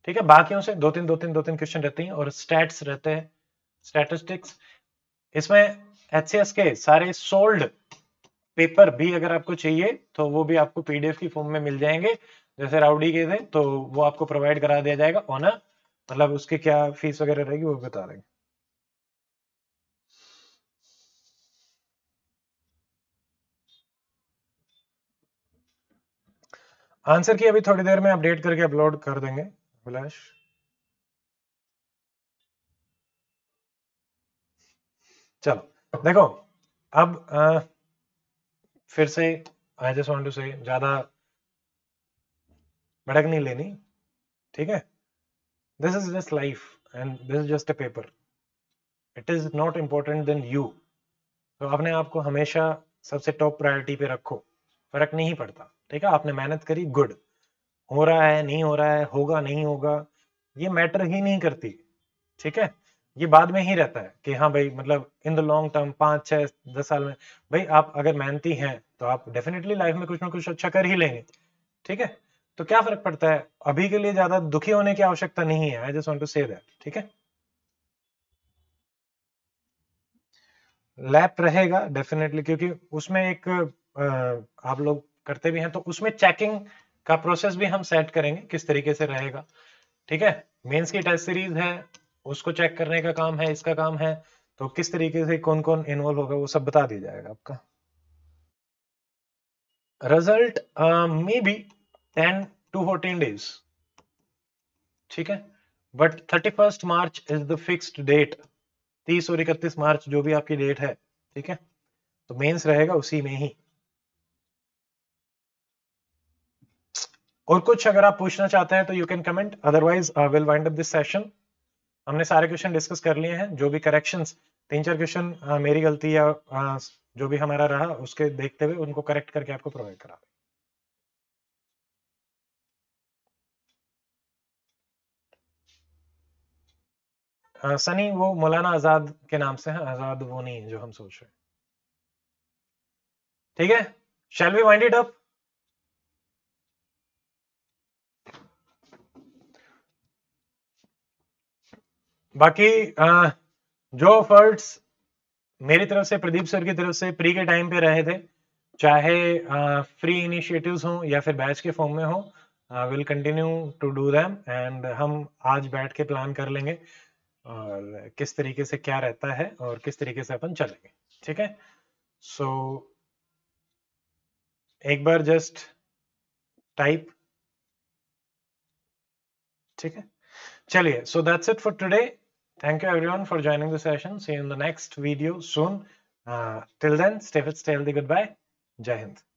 ठीक है, बाकियों से दो तीन दो तीन दो तीन क्वेश्चन रहते हैं और स्टैट्स रहते हैं, स्टैटिस्टिक्स। इसमें एचसीएस के सारे सोल्ड पेपर भी अगर आपको चाहिए तो वो भी आपको पीडीएफ की फॉर्म में मिल जाएंगे। जैसे राउडी के थे तो वो आपको प्रोवाइड करा दिया जाएगा ऑन अ, मतलब उसकी क्या फीस वगैरह रहेगी वो बता देंगे। आंसर की अभी थोड़ी देर में अपडेट करके अपलोड कर देंगे अभिलाष। चलो देखो, अब आ, फिर से आई जस्ट वांट टू से ज्यादा भड़क नहीं लेनी। ठीक है, this is just life and this is just a paper, it is not important then you. तो अपने आप को हमेशा सबसे टॉप प्रायोरिटी पे रखो, फर्क नहीं पड़ता। ठीक है, आपने मेहनत करी, गुड। हो रहा है नहीं हो रहा है, होगा नहीं होगा, ये मैटर ही नहीं करती। ठीक है, ये बाद में ही रहता है कि हाँ भाई मतलब इन द लॉन्ग टर्म पाँच छः दस साल में भाई आप अगर मेहनती हैं तो आप डेफिनेटली लाइफ में कुछ ना कुछ अच्छा कर ही लेंगे। ठीक है, तो क्या फर्क पड़ता है, अभी के लिए ज्यादा दुखी होने की आवश्यकता नहीं है। I just want to say that. ठीक है, लैप रहेगा डेफिनेटली, क्योंकि उसमें एक आ, आप लोग करते भी हैं तो उसमें चेकिंग का प्रोसेस भी हम सेट करेंगे किस तरीके से रहेगा। ठीक है, मेंस की टेस्ट सीरीज है, उसको चेक करने का काम है, इसका काम है, तो किस तरीके से कौन कौन इन्वॉल्व होगा वो सब बता दिया जाएगा। आपका result may be ten to fourteen days. ठीक है, but thirty first March is the fixed date, तीस और इकतीस मार्च जो भी आपकी डेट है। ठीक है, तो मेंस रहेगा उसी में ही। और कुछ अगर आप पूछना चाहते हैं तो you can comment, otherwise I will wind up this session. हमने सारे क्वेश्चन डिस्कस कर लिए हैं, जो भी करेक्शंस, तीन चार क्वेश्चन मेरी गलती या आ, जो भी हमारा रहा उसके देखते हुए उनको करेक्ट करके आपको प्रोवाइड करा। आ, सनी वो मौलाना आजाद के नाम से है, आजाद वो नहीं है जो हम सोच रहे हैं। ठीक है, shall we wind it up. बाकी आ, जो एफर्ट्स मेरी तरफ से, प्रदीप सर की तरफ से प्री के टाइम पे रहे थे, चाहे आ, फ्री इनिशिएटिव्स हो या फिर बैच के फॉर्म में हो, will continue to do them. And हम आज बैठ के प्लान कर लेंगे और किस तरीके से क्या रहता है और किस तरीके से अपन चलेंगे। ठीक है, सो so, एक बार जस्ट टाइप। ठीक है, चलिए, so that's it for today. Thank you everyone for joining the session. See you in the next video soon. Uh, till then, stay fit, stay healthy. Goodbye. Jai Hind.